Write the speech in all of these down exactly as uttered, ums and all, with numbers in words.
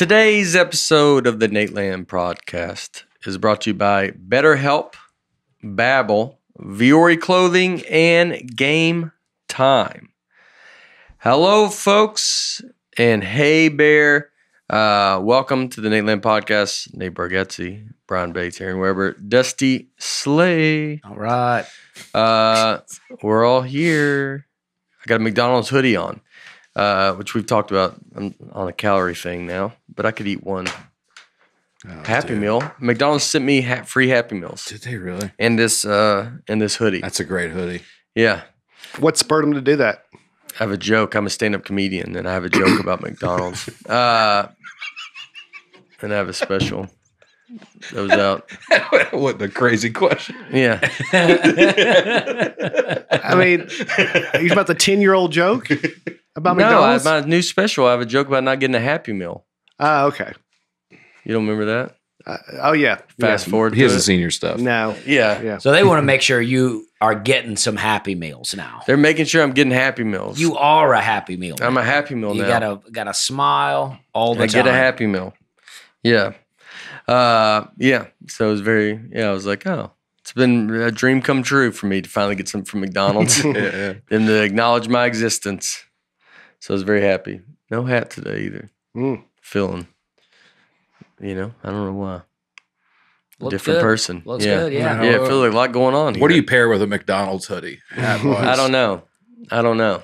Today's episode of the Nateland Podcast is brought to you by BetterHelp, Babbel, Vuori Clothing, and Game Time. Hello, folks, and hey, Bear. Uh, welcome to the Nateland Podcast. Nate Bargatze, Brian Bates, Aaron Weber, Dusty Slay. All right. Uh, we're all here. I got a McDonald's hoodie on. Uh, which we've talked about. I'm on a calorie thing now, but I could eat one oh, Happy dude. Meal. McDonald's sent me ha free Happy Meals. Did they really? And this uh, and this hoodie. That's a great hoodie. Yeah. What spurred them to do that? I have a joke. I'm a stand-up comedian, and I have a joke about McDonald's. Uh, and I have a special that was out. What a crazy question. Yeah. I mean, are you about the ten-year-old joke? About McDonald's? No, I, my new special, I have a joke about not getting a Happy Meal. Oh, uh, okay. You don't remember that? Uh, oh, yeah. Fast yeah. forward. He hasn't seen your stuff. No. Yeah. yeah. So they want to make sure you are getting some Happy Meals now. They're making sure I'm getting Happy Meals. You are a Happy Meal. I'm now. a Happy Meal you now. You got to gotta smile all the I time. I get a Happy Meal. Yeah. Uh, yeah. So it was very, yeah, I was like, oh. It's been a dream come true for me to finally get something from McDonald's yeah, yeah. and to acknowledge my existence. So I was very happy. No hat today either. Mm. Feeling, you know, I don't know why. Looks Different good. person. Looks yeah. good, yeah. Yeah, it feels like a lot going on here. What do you pair with a McDonald's hoodie? I don't know. I don't know.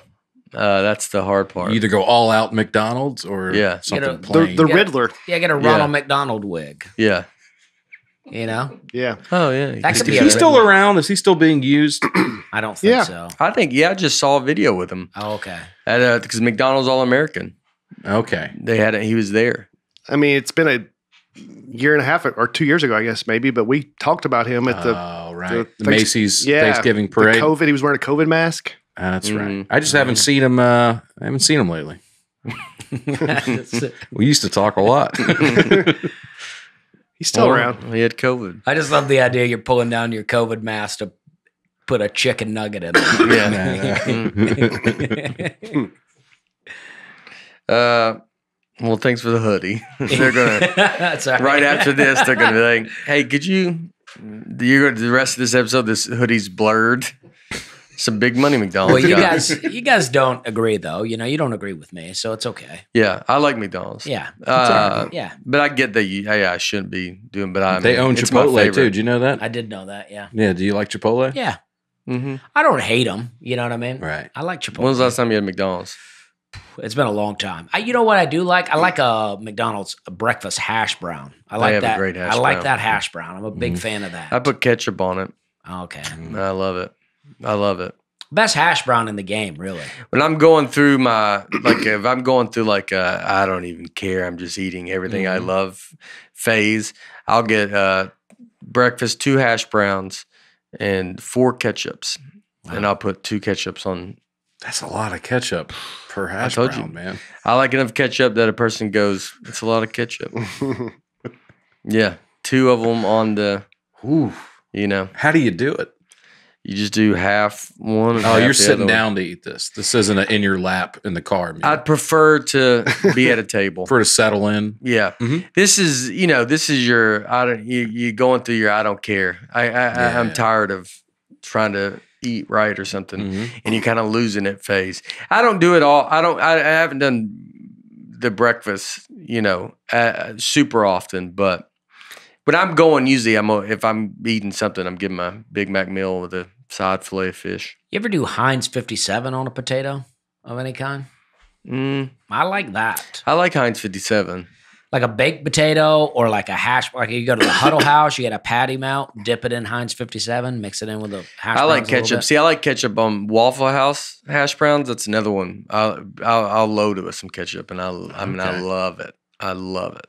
Uh, that's the hard part. You either go all out McDonald's or yeah. something a, plain. The, the Riddler. Get a, yeah, get a Ronald yeah. McDonald wig. Yeah. You know? Yeah. Oh, yeah. That could be. Is he still around? Is he still being used? I don't think yeah. so. I think, yeah, I just saw a video with him. Oh, okay. Because McDonald's All-American. Okay. They had it. He was there. I mean, it's been a year and a half or two years ago, I guess, maybe, but we talked about him at the, oh, right. the, the Macy's yeah, Thanksgiving parade. The COVID. He was wearing a COVID mask. Uh, that's mm-hmm. right. I just mm-hmm. haven't seen him. Uh, I haven't seen him lately. We used to talk a lot. He's still or around. He had COVID. I just love the idea you're pulling down your COVID mask to put a chicken nugget in it. Yeah. uh, well, thanks for the hoodie. They're gonna right. right after this. They're gonna be like, "Hey, could you? You're gonna the rest of this episode. This hoodie's blurred. Some big money McDonald's." Well, you guys, you guys don't agree though. You know, you don't agree with me, so it's okay. Yeah, I like McDonald's. Yeah, uh, yeah. But I get that. You, yeah, I shouldn't be doing. But I. They mean, own Chipotle too. Do you know that? I did know that. Yeah. Yeah. Do you like Chipotle? Yeah. Mm-hmm. I don't hate them. You know what I mean? Right. I like Chipotle. When was the last time you had McDonald's? It's been a long time. I, you know what I do like? I like a McDonald's breakfast hash brown. I like I have that. A great hash I brown. like that hash brown. I'm a big mm-hmm. fan of that. I put ketchup on it. Okay. I love it. I love it. Best hash brown in the game, really. When I'm going through my, like, if I'm going through, like, uh, I don't even care. I'm just eating everything mm-hmm. I love phase. I'll get uh, breakfast, two hash browns, and four ketchups. Wow. And I'll put two ketchups on. That's a lot of ketchup per hash brown, you, man. I like enough ketchup that a person goes, it's a lot of ketchup. Yeah. Two of them on the, Ooh. you know. How do you do it? You just do half one. Oh, you're sitting down to eat this. This isn't an in your lap in the car meal. I'd prefer to be at a table. Prefer to settle in. Yeah. Mm-hmm. This is, you know, this is your, I don't, you, you going through your, I don't care. I, I, yeah. I'm tired of trying to eat right or something. Mm-hmm. And you kind of losing it phase. I don't do it all. I don't, I, I haven't done the breakfast, you know, uh, super often, but when I'm going, usually I'm, if I'm eating something, I'm getting my Big Mac meal with a side fillet of fish. You ever do Heinz fifty-seven on a potato of any kind? Mm. I like that. I like Heinz fifty-seven. Like a baked potato or like a hash, like you go to the Huddle House, you get a patty melt, dip it in Heinz fifty-seven, mix it in with a hash browns. I like ketchup. See, I like ketchup on Waffle House hash browns. That's another one. I'll, I'll, I'll load it with some ketchup, and I, I mean, okay. I love it. I love it.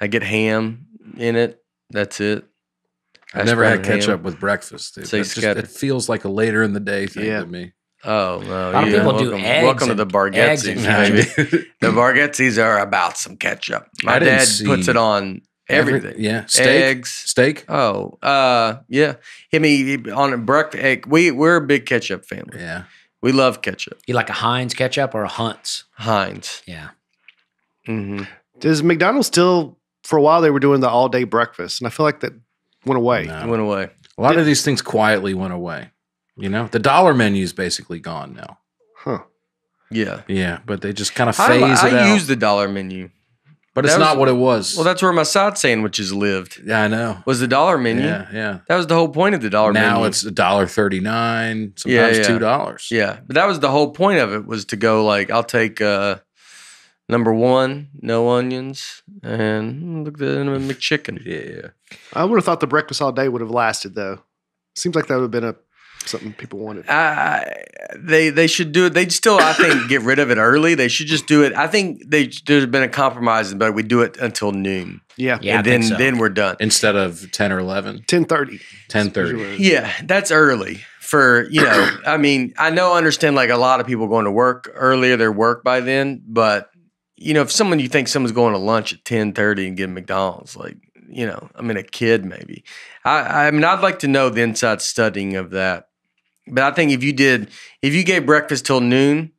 I get ham in it. That's it. I've never had ketchup with breakfast. Dude. So just, it feels like a later in the day thing yeah. to me. Oh, no. A lot yeah. of people welcome, do eggs. Welcome to the Bargatzes, baby. The Bargatzes are about some ketchup. My dad puts it on everything. Every, yeah. Steak, eggs. Steak? Oh, uh, yeah. I mean, on breakfast, egg. We, we're a big ketchup family. Yeah. We love ketchup. You like a Heinz ketchup or a Hunt's? Heinz. Yeah. Mm-hmm. Does McDonald's still, for a while, they were doing the all-day breakfast, and I feel like that went away. No. It went away. A lot Did, of these things quietly went away. You know, the dollar menu's basically gone now. Huh. Yeah. Yeah, but they just kind of phase I, I it out. I use the dollar menu. But that it's was, not what it was. Well, that's where my side sandwiches lived. Yeah, I know. Was the dollar menu. Yeah, yeah. That was the whole point of the dollar now menu. Now it's a dollar thirty-nine, sometimes yeah, yeah. two dollars. Yeah, but that was the whole point of it, was to go like, I'll take uh, number one, no onions, and look at the McChicken. Yeah. I would have thought the breakfast all day would have lasted, though. Seems like that would have been a something people wanted. Uh, they they should do it. They'd still, I think, get rid of it early. They should just do it. I think they, there's been a compromise, but we do it until noon. Yeah. yeah and then, so. then we're done. Instead of ten or eleven. ten thirty. ten thirty. Yeah, that's early for, you know, I mean, I know I understand like a lot of people going to work earlier, their work by then, but, you know, if someone, you think someone's going to lunch at ten thirty and getting McDonald's, like, you know, I mean, a kid maybe. I, I mean, I'd like to know the inside studying of that. But I think if you did, if you gave breakfast till noon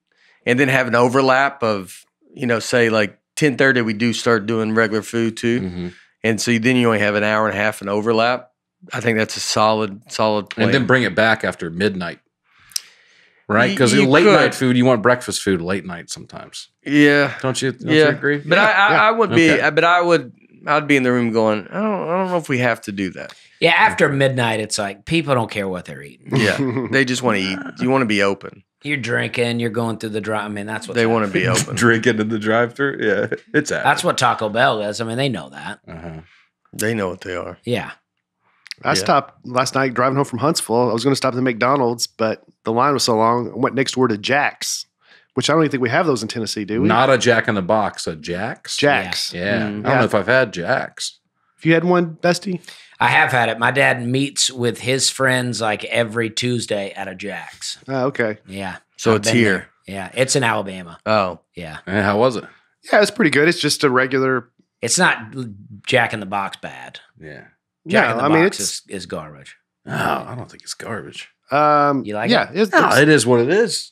and then have an overlap of, you know, say like ten thirty, we do start doing regular food too. Mm-hmm. And so then you only have an hour and a half an overlap. I think that's a solid, solid plan. And then bring it back after midnight, right? Because late could. night food, you want breakfast food late night sometimes. Yeah. Don't you, don't yeah. you agree? But yeah. I, I, yeah. I would be, okay. but I would, I'd be in the room going, I don't, I don't know if we have to do that. Yeah, after midnight, it's like people don't care what they're eating. Yeah, they just want to eat. You want to be open. You're drinking. You're going through the drive. I mean, that's what they want to be open. Drinking in the drive-thru. Yeah, it's happening. That's what Taco Bell is. I mean, they know that. Uh-huh. They know what they are. Yeah. I yeah. stopped last night driving home from Huntsville. I was going to stop at the McDonald's, but the line was so long. I went next door to Jack's. Which I don't even think we have those in Tennessee, do we? Not a Jack in the Box, a Jack's. Jack's. Yeah. yeah. Mm-hmm. I don't yeah. know if I've had Jack's. Have you had one, Dusty? I have had it. My dad meets with his friends like every Tuesday at a Jack's. Oh, okay. Yeah. So I've it's here. There. Yeah. It's in Alabama. Oh. Yeah. And how was it? Yeah, it's pretty good. It's just a regular. It's not Jack in the Box bad. Yeah. Jack no, in the I Box mean, it's... Is, is garbage. No, I don't think it's garbage. Um, you like yeah, it? Yeah. It's, no, it's... it is what it is.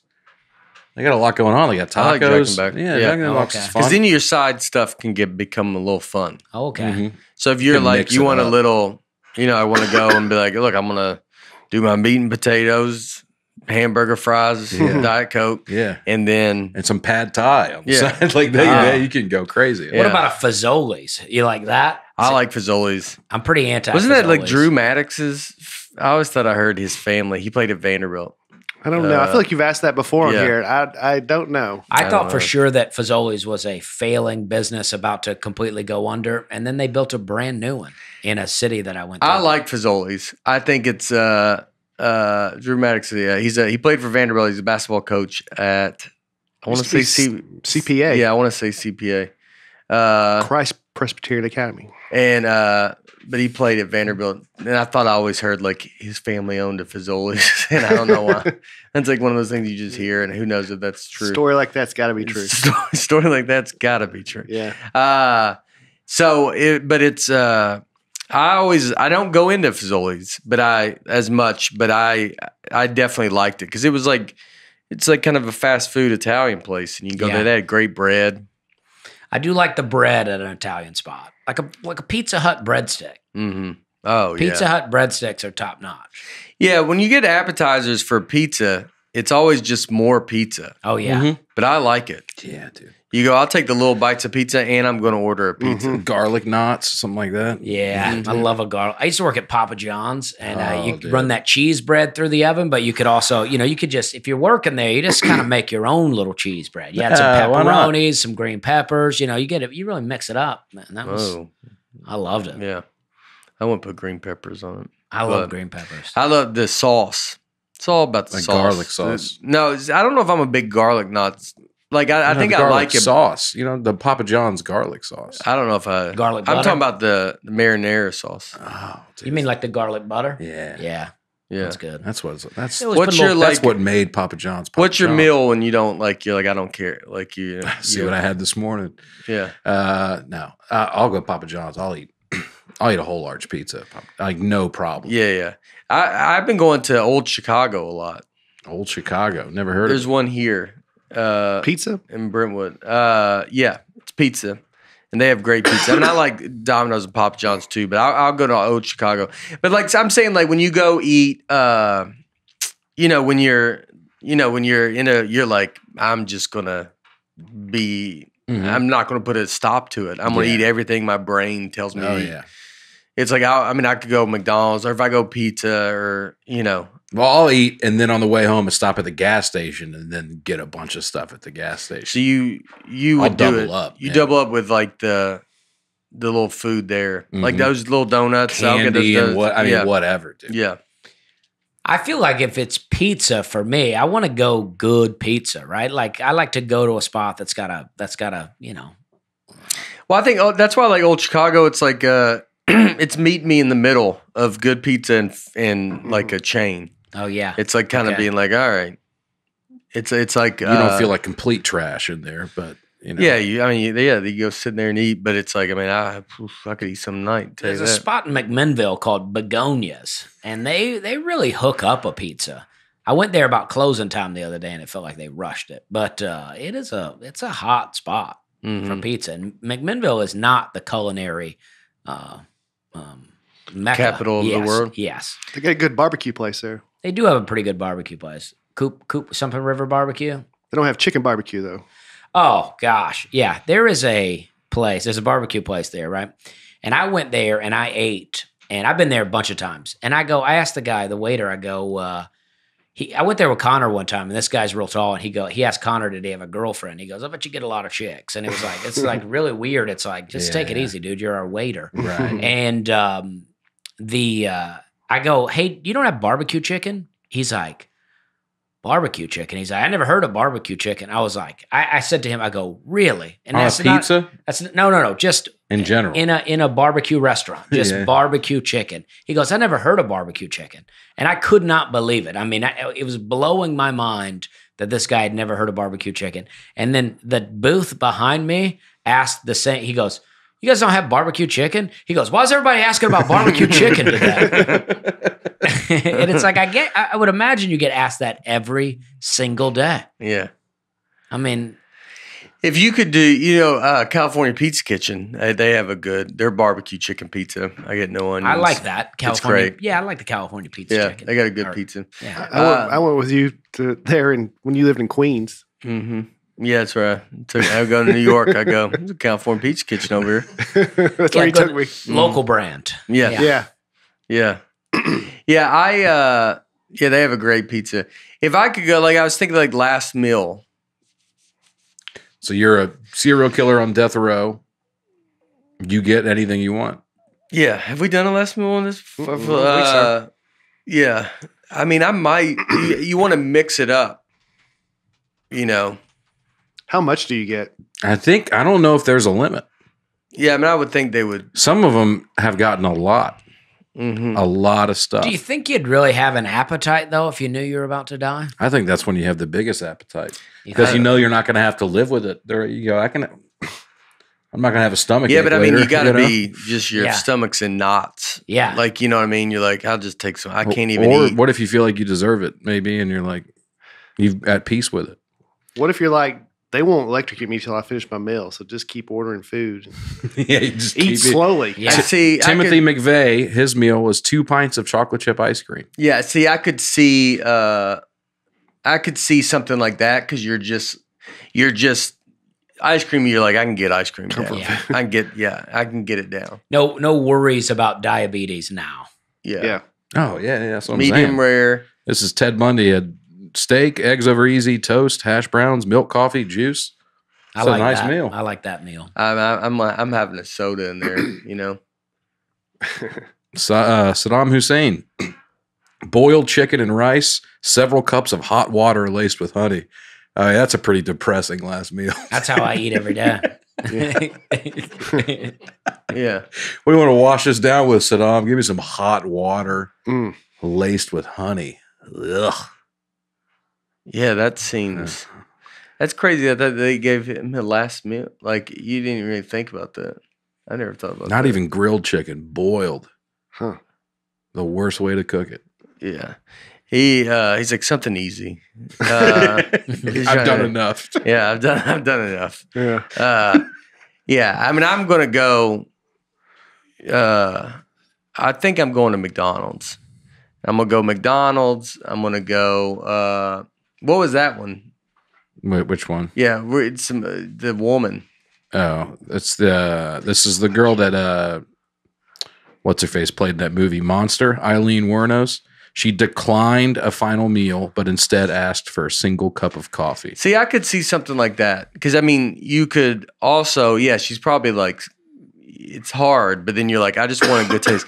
They got a lot going on. They got tacos. I like yeah, yeah. Jack oh, okay. is fun. Because then your side stuff can get become a little fun. Oh, okay. Mm-hmm. So if you're like, you want up. a little, you know, I want to go and be like, look, I'm going to do my meat and potatoes, hamburger fries, yeah. Diet Coke. Yeah. And then. And some pad thai on the yeah. side. Like, they, uh, they, you can go crazy. Yeah. What about a Fazoli's? You like that? I so, like Fazoli's. I'm pretty anti-Fazoli's. Wasn't that like Drew Maddox's? I always thought I heard his family. He played at Vanderbilt. I don't know. Uh, I feel like you've asked that before yeah. on here. I I don't know. I, I thought for know. sure that Fazoli's was a failing business about to completely go under, and then they built a brand new one in a city that I went to. I like Fazoli's. I think it's uh, uh, Drew Maddox. Yeah, he's a, he played for Vanderbilt. He's a basketball coach at, I want to say C P A. Yeah, I want to say C P A. Uh, Christ Presbyterian Academy. And uh, but he played at Vanderbilt, and I thought I always heard like his family owned a Fazoli's, and I don't know why. That's like one of those things you just hear, and who knows if that's true. Story like that's got to be true. Story, story like that's got to be true. Yeah. Uh, so, it, but it's uh, I always I don't go into Fazoli's, but I as much, but I I definitely liked it because it was like it's like kind of a fast food Italian place, and you go yeah. there, they had great bread. I do like the bread at an Italian spot, like a like a Pizza Hut breadstick. Mm-hmm. Oh, Pizza yeah. Pizza Hut breadsticks are top notch. Yeah, when you get appetizers for pizza, it's always just more pizza. Oh yeah, mm-hmm. but I like it. Yeah, dude. You go, I'll take the little bites of pizza, and I'm going to order a pizza, mm-hmm. garlic knots, something like that. Yeah, mm-hmm. I love a garlic. I used to work at Papa John's, and oh, uh, you could run that cheese bread through the oven, but you could also, you know, you could just if you're working there, you just kind of make your own little cheese bread. You had some pepperonis, uh, some green peppers. You know, you get it. You really mix it up, man. That was, Whoa. I loved it. Yeah, I wouldn't put green peppers on it. I love green peppers. I love the sauce. It's all about the like sauce. Garlic sauce. No, I don't know if I'm a big garlic nuts. Like I, I think I like it. Sauce. You know, the Papa John's garlic sauce. I don't know if I garlic butter. I'm talking about the, the marinara sauce. Oh, geez. You mean like the garlic butter? Yeah. Yeah. Yeah. That's good. That's what that's what's your, like, that's what made Papa John's Papa What's your John's. meal when you don't like you're like, I don't care. Like you, you know, see what I had this morning. Yeah. Uh no. Uh, I'll go Papa John's. I'll eat I'll eat a whole large pizza. Like, no problem. Yeah, yeah. I, I've been going to Old Chicago a lot. Old Chicago. Never heard There's of it. There's one here. Uh, pizza? In Brentwood. Uh, yeah, it's pizza. and they have great pizza. I mean, I like Domino's and Papa John's too, but I'll, I'll go to Old Chicago. But like I'm saying, like when you go eat, uh, you know, when you're, you know, when you're in a, you're like, I'm just gonna be, mm-hmm. I'm not gonna put a stop to it. I'm gonna yeah. eat everything my brain tells me. Oh to eat. yeah. It's like, I, I mean, I could go McDonald's, or if I go pizza, or, you know. Well, I'll eat, and then on the way home, I stop at the gas station and then get a bunch of stuff at the gas station. So you you I'll would do double it. up. You yeah. double up with like the the little food there, mm-hmm. like those little donuts. Candy I'll get those, those, and what I mean, yeah. whatever, dude. Yeah, I feel like if it's pizza for me, I want to go good pizza, right? Like I like to go to a spot that's got a that's got a you know. Well, I think oh, that's why I like Old Chicago. It's like uh, it's meet me in the middle of good pizza and and like a chain. Oh yeah, it's like kind okay. of being like, all right, it's it's like you uh, don't feel like complete trash in there, but you know, yeah, you, I mean, yeah, you go sit there and eat, but it's like, I mean, I I could eat some night. There's a that. spot in McMinnville called Begonias, and they they really hook up a pizza. I went there about closing time the other day, and it felt like they rushed it, but uh, it is a it's a hot spot mm-hmm. for pizza, and McMinnville is not the culinary uh, um, mecca. capital yes, of the world. Yes, they got a good barbecue place there. They do have a pretty good barbecue place. Coop, Coop, something River Barbecue. They don't have chicken barbecue, though. Oh, gosh. Yeah. There is a place. There's a barbecue place there, right? And I went there, and I ate. And I've been there a bunch of times. And I go, I asked the guy, the waiter, I go, uh, he, I went there with Connor one time, and this guy's real tall. And he go, he asked Connor, did he have a girlfriend? He goes, I bet you get a lot of chicks. And it was like, it's like really weird. It's like, just yeah. take it easy, dude. You're our waiter. Right. And um, the... Uh, I go, hey, you don't have barbecue chicken? He's like, barbecue chicken? He's like, I never heard of barbecue chicken. I was like, I, I said to him, I go, really? And that's uh, pizza? Not, that's no, no, no, just in general, in a in a barbecue restaurant, just yeah. barbecue chicken. He goes, I never heard of barbecue chicken, and I could not believe it. I mean, I, it was blowing my mind that this guy had never heard of barbecue chicken. And then the booth behind me asked the same. He goes, you guys don't have barbecue chicken? He goes, why is everybody asking about barbecue chicken today? And it's like, I get, I would imagine you get asked that every single day. Yeah. I mean, if you could do, you know, uh, California Pizza Kitchen, uh, they have a good, their barbecue chicken pizza. I get no onions. I like that. California, it's great. Yeah, I like the California Pizza yeah, Chicken. They got a good or, pizza. Yeah. I, I, uh, went, I went with you to there and when you lived in Queens. Mm-hmm. Yeah, that's right. I go to New York. I go, there's a California Pizza Kitchen over here. That's yeah, where you took me. Local brand. Yeah. Yeah. Yeah. Yeah, I, uh, yeah, they have a great pizza. If I could go, like, I was thinking, like, last meal. So you're a serial killer on death row. You get anything you want. Yeah. Have we done a last meal on this? Mm-hmm. uh, yeah. I mean, I might. You, you want to mix it up, you know. How much do you get? I think, I don't know if there's a limit. Yeah, I mean, I would think they would. Some of them have gotten a lot. Mm-hmm. A lot of stuff. Do you think you'd really have an appetite, though, if you knew you were about to die? I think that's when you have the biggest appetite. Because you know you're not going to have to live with it. There you go. I can, I'm not going to have a stomach ache. Yeah, but I mean, later, you got to you know? be just your yeah. stomach's in knots. Yeah. Like, you know what I mean? You're like, I'll just take some. I can't even or, eat. Or what if you feel like you deserve it, maybe, and you're like, you're at peace with it? What if you're like, they won't electrocute me till I finish my meal, so just keep ordering food. Yeah, you just eat slowly. Yeah. See, Timothy could, McVeigh, his meal was two pints of chocolate chip ice cream. Yeah, see, I could see, uh, I could see something like that because you're just, you're just ice cream. You're like, I can get ice cream. Yeah. I can get, yeah, I can get it down. No, no worries about diabetes now. Yeah, yeah. Oh yeah, yeah. That's what medium I'm saying. Rare. This is Ted Bundy had. Steak, eggs over easy, toast, hash browns, milk, coffee, juice. It's I like a nice that. meal. I like that meal. I'm I'm, I'm having a soda in there, you know. So, uh, Saddam Hussein, boiled chicken and rice, several cups of hot water laced with honey. Uh, that's a pretty depressing last meal. That's how I eat every day. Yeah. Yeah. We want to wash this down with Saddam. Give me some hot water mm. laced with honey. Ugh. Yeah, that seems that's crazy that they gave him a last meal. Like you didn't really think about that. I never thought about that. Not even grilled chicken, boiled. Huh. The worst way to cook it. Yeah. He uh, he's like something easy. Uh, I've done to, enough. Yeah, I've done I've done enough. Yeah. Uh, Yeah, I mean, I'm going to go, uh, I think I'm going to McDonald's. I'm going to go McDonald's. I'm going to go, uh, what was that one? Wait, which one? Yeah, it's uh, the woman. Oh, it's the, this is the girl that, uh, what's her face, played in that movie Monster, Eileen Wuornos. She declined a final meal, but instead asked for a single cup of coffee. See, I could see something like that. Because, I mean, you could also, yeah, she's probably like, it's hard, but then you're like, I just want a good taste.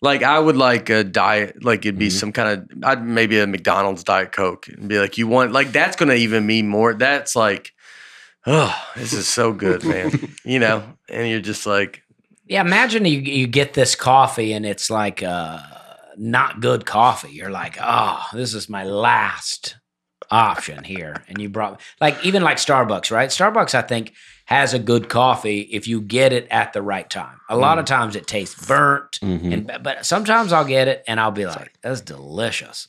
Like, I would like a diet, like it'd be mm-hmm. some kind of, I'd maybe a McDonald's Diet Coke. And be like, you want, like, that's going to even mean more. That's like, oh, this is so good, man. You know? And you're just like. Yeah, imagine you, you get this coffee and it's like, uh. not good coffee. You're like, oh, this is my last option here. And you brought, like, even like Starbucks, right? Starbucks, I think, has a good coffee if you get it at the right time. A lot mm. of times it tastes burnt, mm-hmm. and but sometimes I'll get it and I'll be like, that's delicious.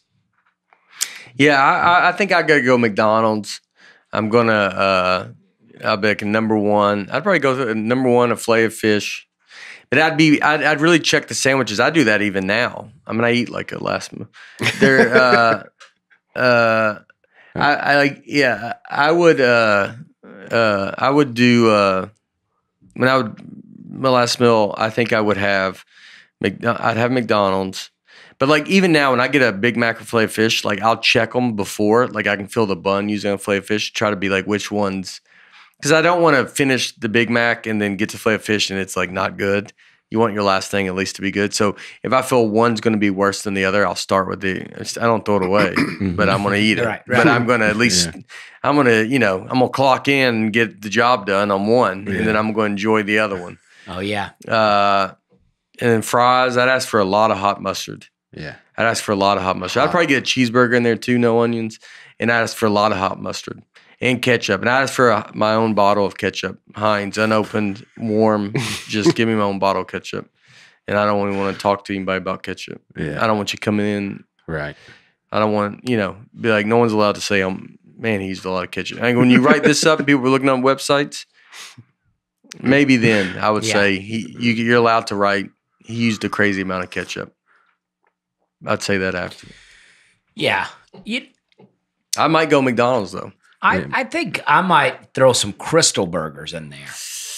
Yeah, I, I think I gotta go McDonald's. I'm gonna, uh, I'll be like number one. I'd probably go to number one, a fillet of fish. But I'd be, I'd, I'd really check the sandwiches. I do that even now. I mean, I eat like a last meal. They're, uh, uh, I, I like, yeah, I would, uh, uh, I would do, uh, when I would, my last meal, I think I would have, I'd have McDonald's. But like, even now, when I get a Big Mac or fillet of fish, like I'll check them before, like I can feel the bun using a fillet of fish, try to be like, which one's. Because I don't want to finish the Big Mac and then get to fillet of fish and it's like not good. You want your last thing at least to be good. So if I feel one's going to be worse than the other, I'll start with the. I don't throw it away, but I'm going to eat it. Right, right. But I'm going to at least. Yeah. I'm going to you know I'm going to clock in and get the job done on one, yeah. and then I'm going to enjoy the other one. Oh yeah. Uh, and then fries. I'd ask for a lot of hot mustard. Yeah. I'd ask for a lot of hot mustard. Hot. I'd probably get a cheeseburger in there too, no onions, and I'd ask for a lot of hot mustard. And ketchup. And I asked for a, my own bottle of ketchup. Heinz, unopened, warm. Just give me my own bottle of ketchup. And I don't even want to talk to anybody about ketchup. Yeah. I don't want you coming in. Right. I don't want, you know, be like, no one's allowed to say, um, man, he used a lot of ketchup. And when you write this up and people were looking on websites, maybe then I would yeah. say he, you, you're allowed to write, he used a crazy amount of ketchup. I'd say that after. Yeah. You I might go McDonald's, though. I, I think I might throw some Crystal Burgers in there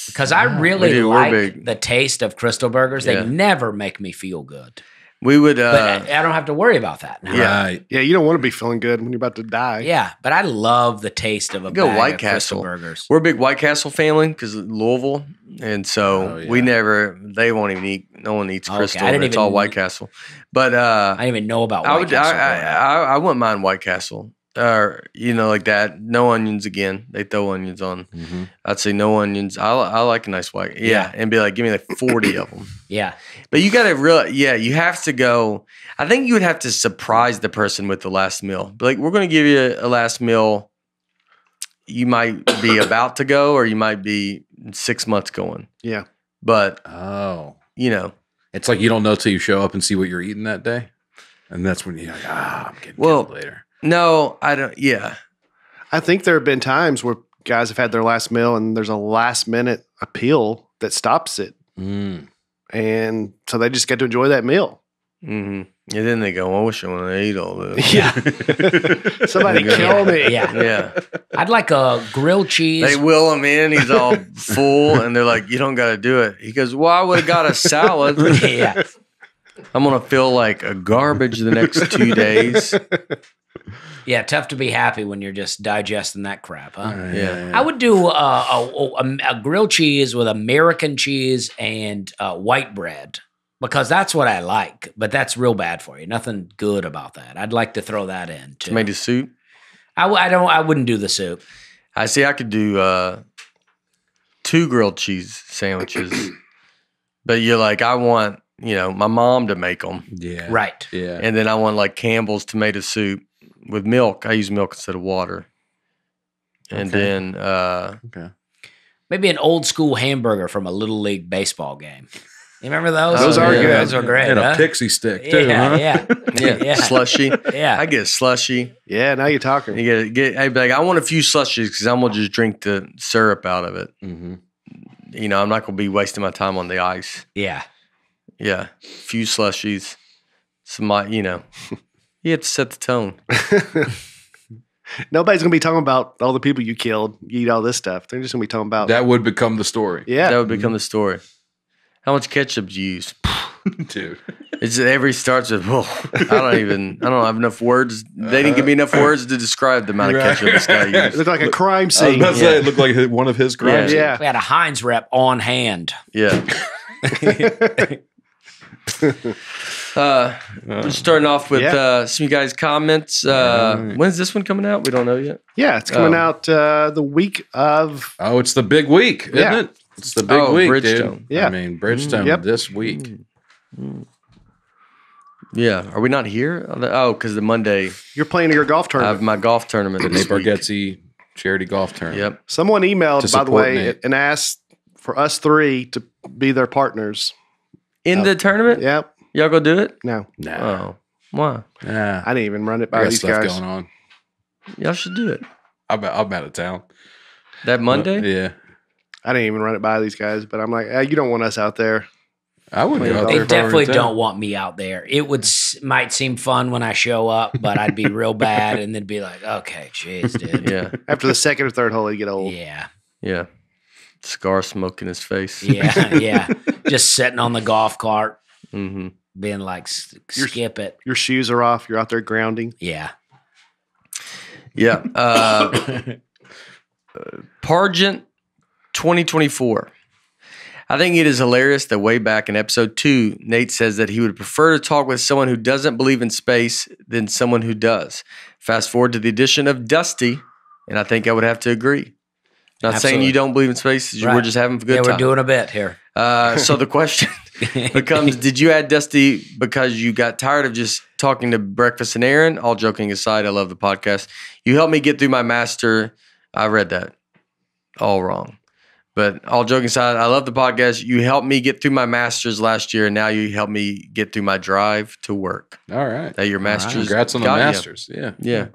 because I really do, like the taste of Crystal Burgers. Yeah. They never make me feel good. We would, uh, but I, I don't have to worry about that now. Yeah, right? Yeah. You don't want to be feeling good when you're about to die. Yeah, but I love the taste of a go bag White of Castle Crystal Burgers. We're a big White Castle family because Louisville, and so oh, yeah. we never. They won't even eat. No one eats Crystal. Okay, I didn't it's even, all White Castle. But uh, I didn't even know about. White I would. Castle I, I, I, I wouldn't mind White Castle. Or, you know, like that. No onions again. They throw onions on. Mm-hmm. I'd say no onions. I, I like a nice white. Yeah. yeah. And be like, give me like forty of them. Yeah. But you got to really, yeah, you have to go. I think you would have to surprise the person with the last meal. But like, we're going to give you a last meal. You might be about to go or you might be six months going. Yeah. But, oh, you know. It's like you don't know till you show up and see what you're eating that day. And that's when you're like, ah, I'm getting well, killed later. No, I don't. Yeah. I think there have been times where guys have had their last meal and there's a last minute appeal that stops it. Mm. And so they just get to enjoy that meal. Mm-hmm. And then they go, I wish I wanted to eat all this. Yeah. Somebody kill me. Yeah. Yeah. I'd like a grilled cheese. They will him in. He's all full. And they're like, you don't got to do it. He goes, well, I would have got a salad. Yeah. I'm going to feel like a garbage the next two days. Yeah, tough to be happy when you're just digesting that crap, huh? Yeah, yeah, yeah. I would do uh, a, a, a grilled cheese with American cheese and uh, white bread because that's what I like, but that's real bad for you. Nothing good about that. I'd like to throw that in, too. Tomato soup? I, I, don't, I wouldn't do the soup. I see. I could do uh, two grilled cheese sandwiches, but you're like, I want, you know, my mom to make them. Yeah. Right. Yeah. And then I want, like, Campbell's tomato soup. With milk, I use milk instead of water. And okay. then uh, okay. maybe an old school hamburger from a Little League baseball game. You remember those? Those oh, are yeah. good. Those are great. And huh? a pixie stick, too. Yeah, huh? yeah. yeah. yeah. Slushy. Yeah. I get a slushy. Yeah, now you're talking. You get, get, I'd be like, I want a few slushies because I'm going to just drink the syrup out of it. Mm-hmm. you know, I'm not going to be wasting my time on the ice. Yeah. Yeah. A few slushies. Some, you know, you have to set the tone. Nobody's going to be talking about all the people you killed, you eat all this stuff. They're just going to be talking about. That would become the story. Yeah. That would become mm-hmm. the story. How much ketchup do you use? Dude. It's every starts with, oh, I don't even, I don't have enough words. They didn't give me enough words to describe the amount of ketchup this guy used. It looked like a crime scene. I was about to say, yeah. It looked like one of his crimes. Yeah. yeah. We had a Heinz rep on hand. Yeah. Uh, we're starting off with yeah. uh, some of you guys' comments. Uh, right. When's this one coming out? We don't know yet. Yeah, it's coming oh. out uh, the week of. Oh, it's the big week, isn't yeah. it? It's the big oh, week, Bridgestone. Dude. Yeah, I mean Bridgestone mm, yep. this week. Mm. Yeah, are we not here? Oh, because the Monday you're playing your golf tournament. I have my golf tournament. The Nate Bargatze charity golf tournament. Yep. Someone emailed, by the way, Nate. and asked for us three to be their partners in uh, the tournament. Yep. Y'all go do it? No. No. Oh. Why? Nah. I didn't even run it by these guys. Going on. Y'all should do it. I'm, I'm out of town. That Monday? Uh, yeah. I didn't even run it by these guys, but I'm like, eh, you don't want us out there. I wouldn't go out there. They definitely don't want me out there. It would might seem fun when I show up, but I'd be real bad and then be like, okay, jeez, dude. Yeah. After the second or third hole, you get old. Yeah. Yeah. Cigar smoke in his face. Yeah, yeah. Just sitting on the golf cart. Mm-hmm. Being like, skip your, it. Your shoes are off. You're out there grounding. Yeah. Yeah. Uh, Pargent twenty twenty-four. I think it is hilarious that way back in episode two, Nate says that he would prefer to talk with someone who doesn't believe in space than someone who does. Fast forward to the addition of Dusty, and I think I would have to agree. Not Absolutely. saying you don't believe in space. Right. We're just having a good yeah, time. Yeah, we're doing a bit here. Uh, so the question becomes, did you add Dusty because you got tired of just talking to Breakfast and Aaron? All joking aside, I love the podcast. You helped me get through my master. I read that all wrong. But all joking aside, I love the podcast. You helped me get through my master's last year, and now you helped me get through my drive to work. All right. That your master's. Right. Congrats on the master's. You. Yeah. Yeah.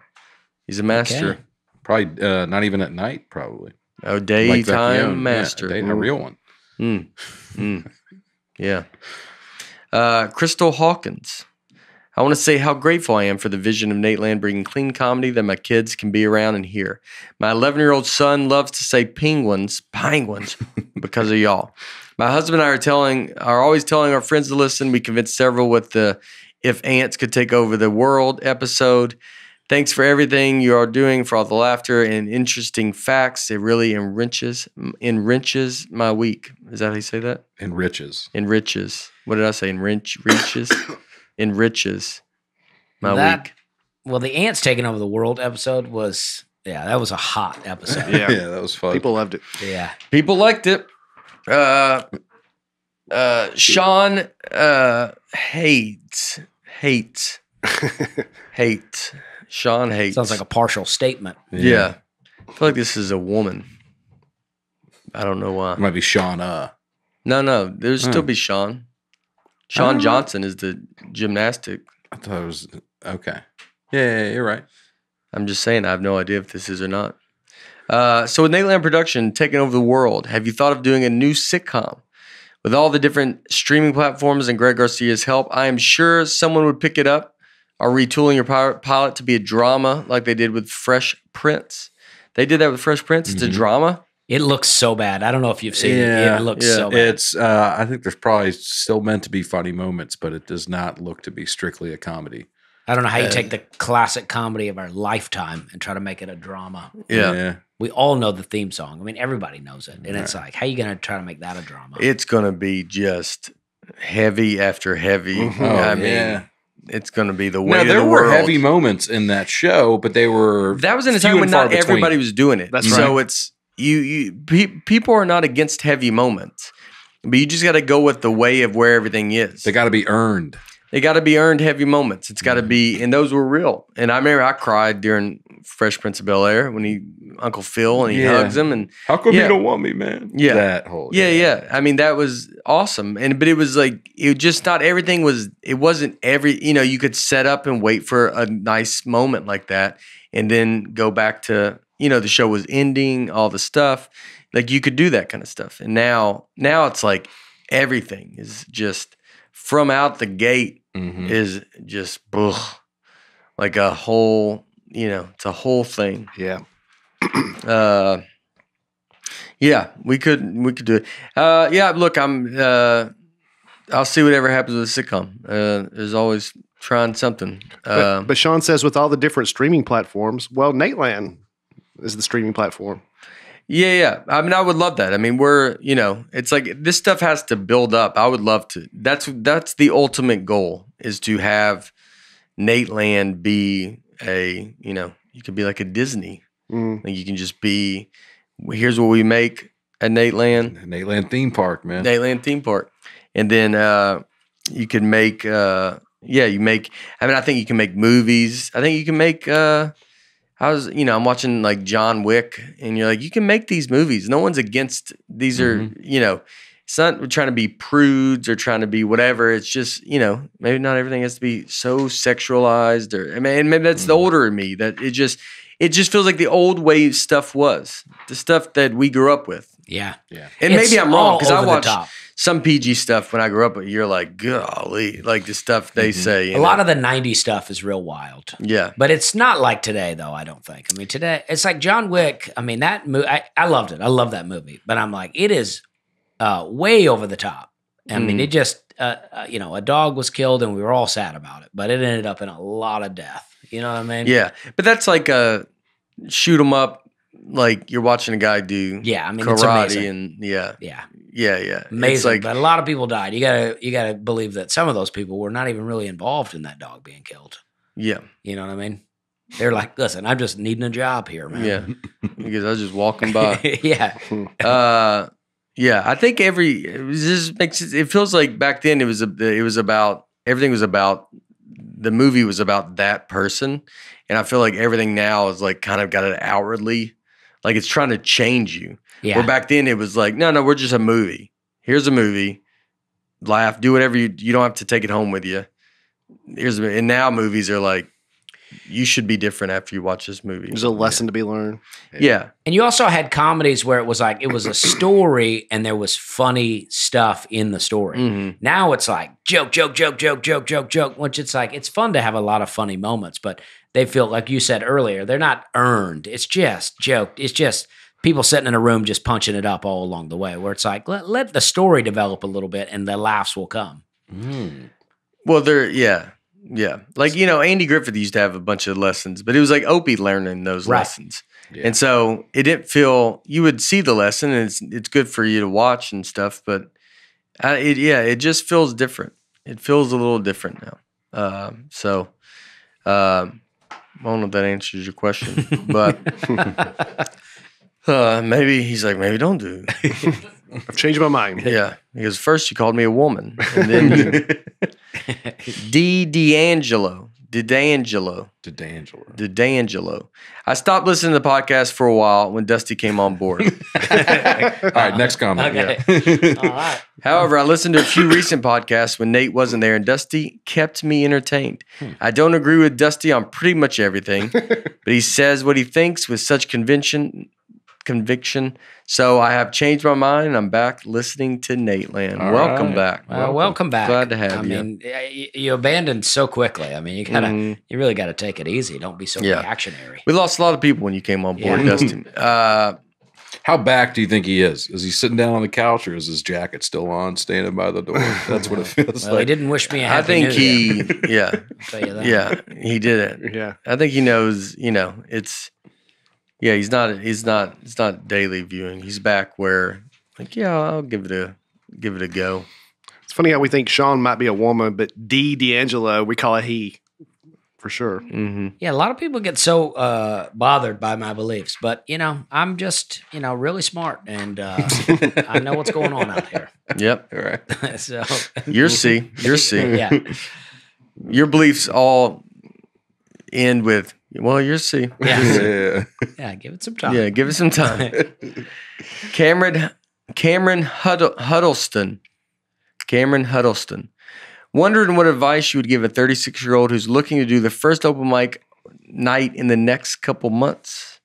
He's a master. Okay. Probably uh, not even at night, probably. Oh, daytime like master. Yeah, a, day, a real one. Mm. Mm. Yeah. Uh, Crystal Hawkins. I want to say how grateful I am for the vision of Nateland bringing clean comedy that my kids can be around and hear. My eleven-year-old son loves to say penguins, penguins, because of y'all. My husband and I are telling, are always telling our friends to listen. We convinced several with the If Ants Could Take Over the World episode. Thanks for everything you are doing, for all the laughter and interesting facts. It really enriches enriches my week. Is that how you say that? Enriches. Enriches. What did I say? Enrich, reaches? Enriches my that, week. Well, the Ants Taking Over the World episode was, yeah, that was a hot episode. yeah. yeah, that was fun. People loved it. Yeah. People liked it. Uh, uh, Sean uh, hates, hates, hates. Sean hates. Sounds like a partial statement. Yeah. yeah. I feel like this is a woman. I don't know why. It might be Sean. Uh. No, no. There'll hmm. still be Sean. Sean Johnson know. is the gymnastic. I thought it was. Okay. Yeah, yeah, you're right. I'm just saying I have no idea if this is or not. Uh, so with Nateland Production taking over the world, have you thought of doing a new sitcom? With all the different streaming platforms and Greg Garcia's help, I am sure someone would pick it up. Are retooling your pilot to be a drama like they did with Fresh Prince? They did that with Fresh Prince. It's mm-hmm. a drama. It looks so bad. I don't know if you've seen yeah, it. It looks yeah. so bad. It's, uh, I think there's probably still meant to be funny moments, but it does not look to be strictly a comedy. I don't know how you uh, take the classic comedy of our lifetime and try to make it a drama. Yeah. yeah. We all know the theme song. I mean, everybody knows it. And right. it's like, how are you going to try to make that a drama? It's going to be just heavy after heavy. Mm-hmm. Oh, I mean, yeah. It's going to be the way. Now there the were world. heavy moments in that show, but they were that was in a time when not everybody between. was doing it. That's right. So it's you. you pe people are not against heavy moments, but you just got to go with the way of where everything is. They got to be earned. They got to be earned heavy moments. It's got to mm-hmm. be, and those were real. And I remember I cried during Fresh Prince of Bel-Air when he Uncle Phil and he yeah. hugs him and how come yeah. you don't want me, man? Yeah, that whole yeah, yeah, yeah. I mean that was awesome, and but it was like it just not everything was. It wasn't every you know you could set up and wait for a nice moment like that, and then go back to you know the show was ending all the stuff. Like you could do that kind of stuff. And now, now it's like everything is just from out the gate mm-hmm. is just ugh, like a whole, you know, it's a whole thing. Yeah. uh, yeah, we could, we could do it. Uh, yeah, look, I'm, uh, I'll see whatever happens with the sitcom. Uh, there's always trying something. Uh, but, but Sean says with all the different streaming platforms, well, Nateland is the streaming platform. Yeah, yeah. I mean, I would love that. I mean, we're, you know, it's like this stuff has to build up. I would love to. That's that's the ultimate goal is to have Nateland be a, you know, you could be like a Disney. Mm. Like you can just be, here's what we make at Nateland. Nateland theme park, man. Nateland theme park. And then uh, you could make, uh, yeah, you make, I mean, I think you can make movies. I think you can make, uh, How's you know, I'm watching like John Wick, and you're like, you can make these movies. No one's against these are, mm-hmm. you know, it's not we're trying to be prudes or trying to be whatever. It's just, you know, maybe not everything has to be so sexualized or I mean, and maybe that's mm-hmm. the older in me that it just it just feels like the old way stuff was. The stuff that we grew up with. Yeah. Yeah. And it's maybe I'm wrong because I watched some P G stuff when I grew up, you're like, golly, like the stuff they mm-hmm. say. A know. lot of the nineties stuff is real wild. Yeah. But it's not like today, though, I don't think. I mean, today, it's like John Wick. I mean, that movie, I, I loved it. I love that movie. But I'm like, it is uh, way over the top. I mm-hmm. mean, it just, uh, uh, you know, a dog was killed and we were all sad about it. But it ended up in a lot of death. You know what I mean? Yeah. But that's like a shoot 'em up. Like you're watching a guy do yeah, I mean, karate and yeah, yeah, yeah, yeah, amazing. Like, but a lot of people died. You gotta you gotta believe that some of those people were not even really involved in that dog being killed. Yeah, you know what I mean. They're like, listen, I'm just needing a job here, man. Yeah, because I was just walking by. yeah, uh, yeah. I think every it was just makes it, it feels like back then it was a, it was about everything was about the movie was about that person, and I feel like everything now is like kind of got it outwardly. Like it's trying to change you. Yeah. Where back then it was like, no, no, we're just a movie. Here's a movie. Laugh. Do whatever you you don't have to take it home with you. Here's a, and now movies are like, you should be different after you watch this movie. There's a lesson yeah. to be learned. Yeah. yeah. And you also had comedies where it was like it was a story and there was funny stuff in the story. Mm-hmm. Now it's like joke, joke, joke, joke, joke, joke, joke. Which it's like it's fun to have a lot of funny moments, but they feel, like you said earlier, they're not earned. It's just joked. It's just people sitting in a room just punching it up all along the way where it's like, let, let the story develop a little bit and the laughs will come. Mm. Well, they're, yeah, yeah. Like, you know, Andy Griffith used to have a bunch of lessons, but it was like Opie learning those right. lessons. Yeah. And so it didn't feel, you would see the lesson and it's it's good for you to watch and stuff, but I, it, yeah, it just feels different. It feels a little different now. Um, so, um, I don't know if that answers your question, but uh, maybe he's like, maybe don't do it. I've changed my mind. Yeah, because first you called me a woman. And then D. D'Angelo. D. D'Angelo. D. D'Angelo. D. D'Angelo. I stopped listening to the podcast for a while when Dusty came on board. All right, next comment. Okay. Yeah. All right. However, I listened to a few recent podcasts when Nate wasn't there, and Dusty kept me entertained. Hmm. I don't agree with Dusty on pretty much everything, but he says what he thinks with such conviction. Conviction. So I have changed my mind. And I'm back listening to Nateland. All welcome right. back. Well, welcome. welcome back. Glad to have I you. I mean, you, you abandoned so quickly. I mean, you gotta, mm. you really got to take it easy. Don't be so yeah. reactionary. We lost a lot of people when you came on board, yeah. Dustin. Uh, How back do you think he is? Is he sitting down on the couch, or is his jacket still on, standing by the door? That's what it feels well, like. He didn't wish me a happy I think he, yet. yeah, I'll tell you that. yeah, he did it. Yeah, I think he knows. You know, it's. Yeah, he's not. He's not. It's not daily viewing. He's back where, like, yeah, I'll give it a give it a go. It's funny how we think Sean might be a woman, but D. D'Angelo, we call it he, for sure. Mm-hmm. Yeah, a lot of people get so uh, bothered by my beliefs, but you know, I'm just you know really smart, and uh, I know what's going on out here. Yep, all right. so you're C. You're C. yeah, your beliefs all end with. Well, you'll see. Yeah. yeah, yeah, give it some time. Yeah, give it some time. Cameron, Cameron Huddle, Huddleston, Cameron Huddleston, wondering what advice you would give a thirty-six-year-old who's looking to do the first open mic night in the next couple months.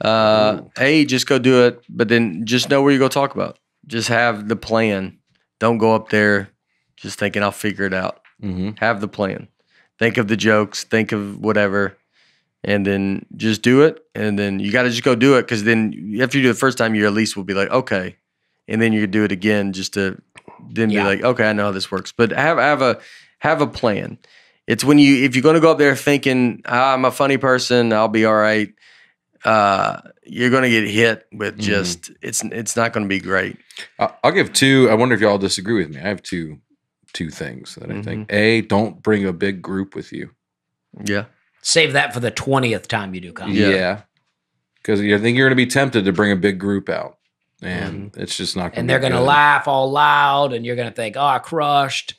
Uh, hey, just go do it. But then just know where you're going to talk about. Just have the plan. Don't go up there just thinking I'll figure it out. Mm-hmm. Have the plan. Think of the jokes. Think of whatever. And then just do it. And then you got to just go do it, because then after you do it the first time, you at least will be like, okay. And then you do it again just to then yeah. be like, okay, I know how this works. But have have a have a plan. It's when you, if you're going to go up there thinking, ah, I'm a funny person, I'll be all right, uh, you're going to get hit with just, mm-hmm. it's it's not going to be great. I'll give two. I wonder if y'all disagree with me. I have two two things that I mm-hmm. think. A, don't bring a big group with you. Yeah. Save that for the twentieth time you do comedy. Yeah. Because yeah. you think you're going to be tempted to bring a big group out. And mm-hmm. it's just not going to And they're going to laugh all loud, and you're going to think, oh, I crushed.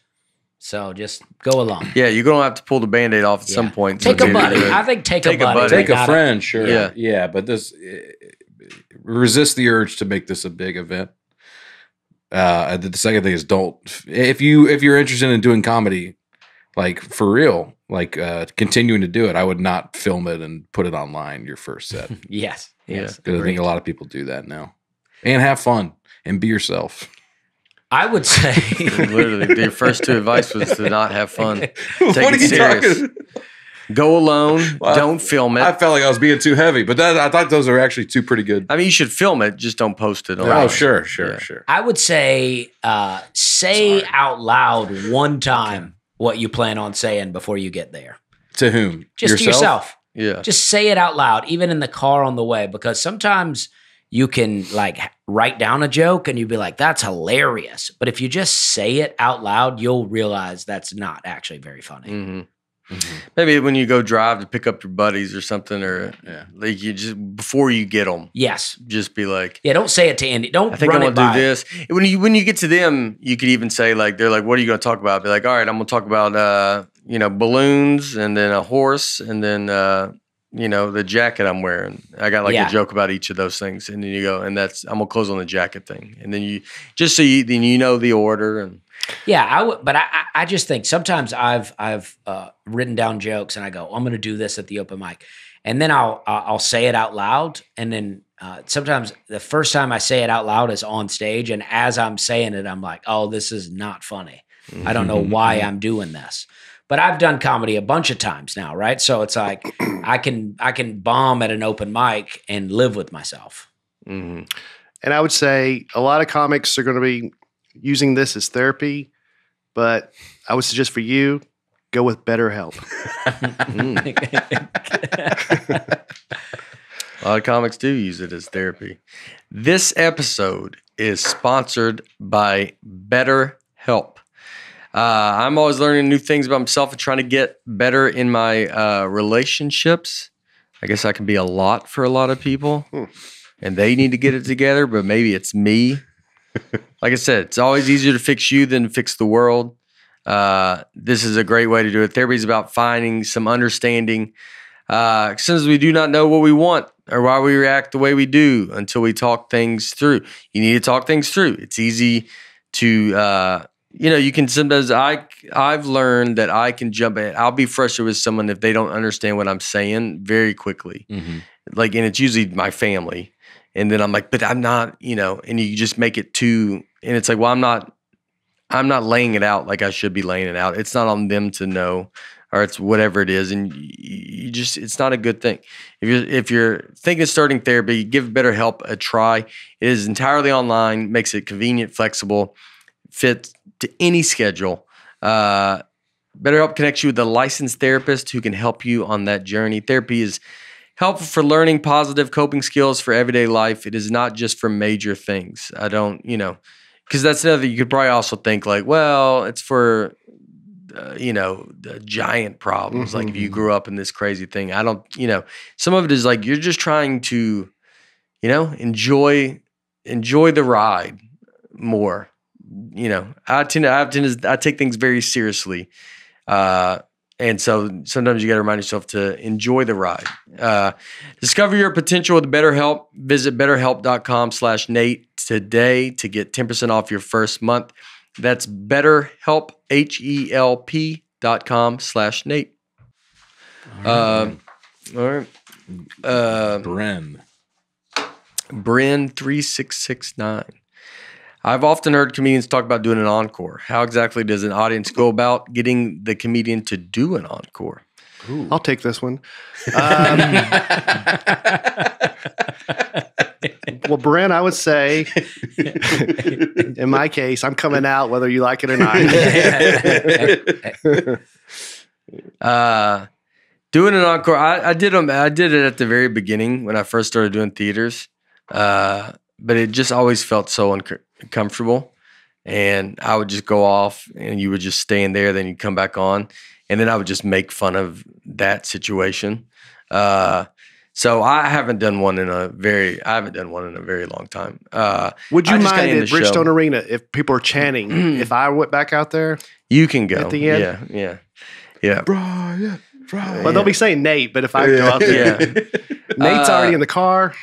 So just go along. Yeah, you're going to have to pull the Band-Aid off at yeah. some point. Take so a buddy. I think take, take a buddy. A buddy. Take a friend, sure. Yeah, yeah, but this resist the urge to make this a big event. Uh, the second thing is don't. If, you, if you're interested in doing comedy, like for real, like uh, continuing to do it, I would not film it and put it online your first set. Yes, yes. Because I think a lot of people do that now. And have fun and be yourself. I would say literally the first two advice was to not have fun. Take it serious. Talking? Go alone. Well, don't film it. I felt like I was being too heavy, but that, I thought those are actually two pretty good. I mean, you should film it. Just don't post it. Online. Oh, sure, sure, yeah. sure. I would say uh, say Sorry. out loud one time okay. what you plan on saying before you get there. To whom? Just yourself? to yourself. Yeah. Just say it out loud, even in the car on the way, because sometimes you can like write down a joke and you'd be like, that's hilarious. But if you just say it out loud, you'll realize that's not actually very funny. Mm-hmm. Mm-hmm. Maybe when you go drive to pick up your buddies or something, or yeah. like you just, before you get them. Yes. Just be like. Yeah, don't say it to Andy. Don't I think run I'm going to do this. When you, when you get to them, you could even say like, they're like, what are you going to talk about? Be like, all right, I'm going to talk about, uh, you know, balloons and then a horse and then, uh, you know, the jacket I'm wearing. I got like yeah. a joke about each of those things. And then you go, and that's, I'm going to close on the jacket thing. And then you, just so you, then you know the order. And yeah, I would, but I, I just think sometimes I've, I've uh, written down jokes and I go, I'm going to do this at the open mic. And then I'll, I'll say it out loud. And then uh, sometimes the first time I say it out loud is on stage. And as I'm saying it, I'm like, oh, this is not funny. Mm-hmm. I don't know why I'm doing this. But I've done comedy a bunch of times now, right? So it's like I can I can bomb at an open mic and live with myself. Mm-hmm. And I would say a lot of comics are going to be using this as therapy, but I would suggest for you, go with BetterHelp. Mm. A lot of comics do use it as therapy. This episode is sponsored by BetterHelp. Uh, I'm always learning new things about myself and trying to get better in my uh, relationships. I guess I can be a lot for a lot of people, and they need to get it together, but maybe it's me. Like I said, it's always easier to fix you than to fix the world. Uh, this is a great way to do it. Therapy is about finding some understanding. Uh, since we do not know what we want or why we react the way we do until we talk things through. You need to talk things through. It's easy to... Uh, You know, you can sometimes, I, I've learned that I can jump in. I'll be frustrated with someone if they don't understand what I'm saying very quickly. Mm-hmm. Like, and it's usually my family. And then I'm like, but I'm not, you know, and you just make it too, and it's like, well, I'm not, I'm not laying it out like I should be laying it out. It's not on them to know, or it's whatever it is. And you just, it's not a good thing. If you're, if you're thinking of starting therapy, give BetterHelp a try. It is entirely online, makes it convenient, flexible, fits to any schedule. Uh, BetterHelp connects you with a licensed therapist who can help you on that journey. Therapy is helpful for learning positive coping skills for everyday life. It is not just for major things. I don't, you know, because that's another, you could probably also think like, well, it's for, uh, you know, the giant problems. Mm-hmm. Like if you grew up in this crazy thing, I don't, you know, some of it is like, you're just trying to, you know, enjoy, enjoy the ride more. You know, I tend to, I tend to, I take things very seriously. Uh, and so sometimes you got to remind yourself to enjoy the ride. Uh, discover your potential with BetterHelp. Visit BetterHelp.com slash Nate today to get ten percent off your first month. That's BetterHelp, H E L P dot com slash Nate. All right. Uh, all right. Uh, Bren. Bryn three six six nine. I've often heard comedians talk about doing an encore. How exactly does an audience go about getting the comedian to do an encore? Ooh. I'll take this one. Um, well, Bryn, I would say, in my case, I'm coming out whether you like it or not. uh, doing an encore, I, I did them. I did it at the very beginning when I first started doing theaters, uh, but it just always felt so uncomfortable, and I would just go off, and you would just stand there. Then you'd come back on. And then I would just make fun of that situation. Uh, so I haven't done one in a very, I haven't done one in a very long time. Uh, would you I mind at Bridgestone Arena if people are chanting? If I went back out there, you can go at the end. Yeah, yeah, yeah. Brian, Brian. Well, they'll be saying Nate, but if I go out there, yeah. Nate's uh, already in the car.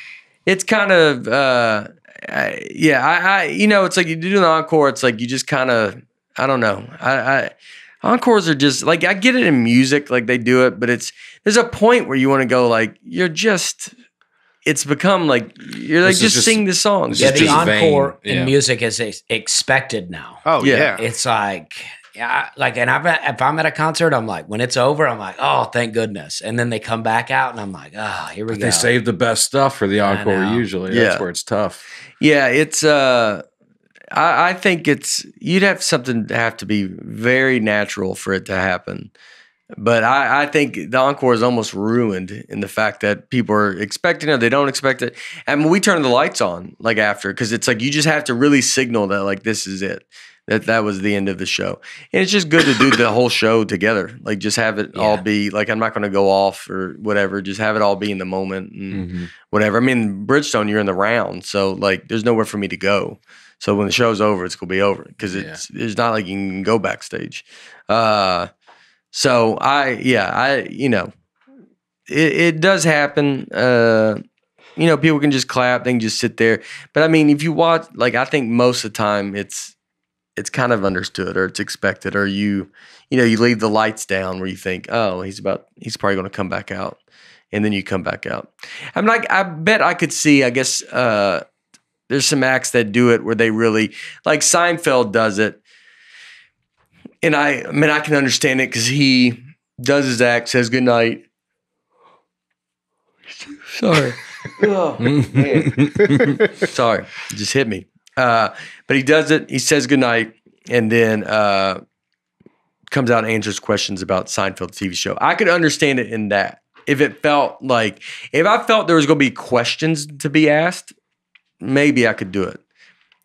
It's kind of, uh, I, yeah, I, I, you know, it's like you do an encore. It's like you just kind of, I don't know, I. I Encores are just, like, I get it in music, like, they do it, but it's, there's a point where you want to go, like, you're just, it's become, like, you're, like, just, just sing the song. Yeah, the encore vain. in yeah. music is ex expected now. Oh, yeah. yeah. It's like, yeah, like, and I've, if I'm at a concert, I'm like, when it's over, I'm like, oh, thank goodness. And then they come back out, and I'm like, oh, here we but go. They save the best stuff for the encore, usually. Yeah. That's where it's tough. Yeah, it's, uh... I think it's, you'd have something to have to be very natural for it to happen. But I, I think the encore is almost ruined in the fact that people are expecting it. They don't expect it. And we turn the lights on like after, because it's like, you just have to really signal that like, this is it, that that was the end of the show. And it's just good to do the whole show together. Like just have it yeah. all be like, I'm not going to go off or whatever. Just have it all be in the moment and mm-hmm. whatever. I mean, Bridgestone, you're in the round. So like, there's nowhere for me to go. So when the show's over, it's gonna be over because it's yeah. it's not like you can go backstage. Uh, so I yeah I you know it, it does happen. Uh, you know people can just clap, they can just sit there. But I mean, if you watch, like I think most of the time it's it's kind of understood or it's expected or you you know you leave the lights down where you think oh he's about he's probably gonna come back out and then you come back out. I'm like I bet I could see I guess. Uh, There's some acts that do it where they really, like Seinfeld does it. And I, I mean, I can understand it because he does his act, says goodnight. Sorry. Oh, man. Sorry. It just hit me. Uh, but he does it. He says goodnight and then uh, comes out and answers questions about Seinfeld's T V show. I could understand it in that. If it felt like, if I felt there was going to be questions to be asked, maybe I could do it.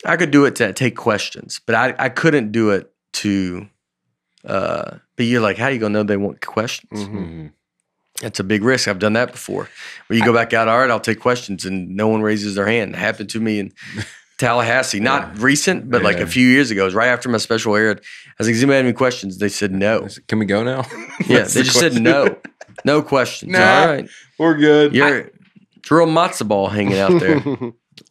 I could do it to take questions, but I, I couldn't do it to, uh, but you're like, how are you going to know they want questions? Mm-hmm. That's a big risk. I've done that before. Where you go back out, all right, I'll take questions, and no one raises their hand. It happened to me in Tallahassee. Not yeah. recent, but yeah. like a few years ago. It was right after my special aired. I was like, does anybody have any questions? They said no. Said, can we go now? yeah, they the just question. said no. No questions. Nah, all right. We're good. You're I, it's a real matzo ball hanging out there.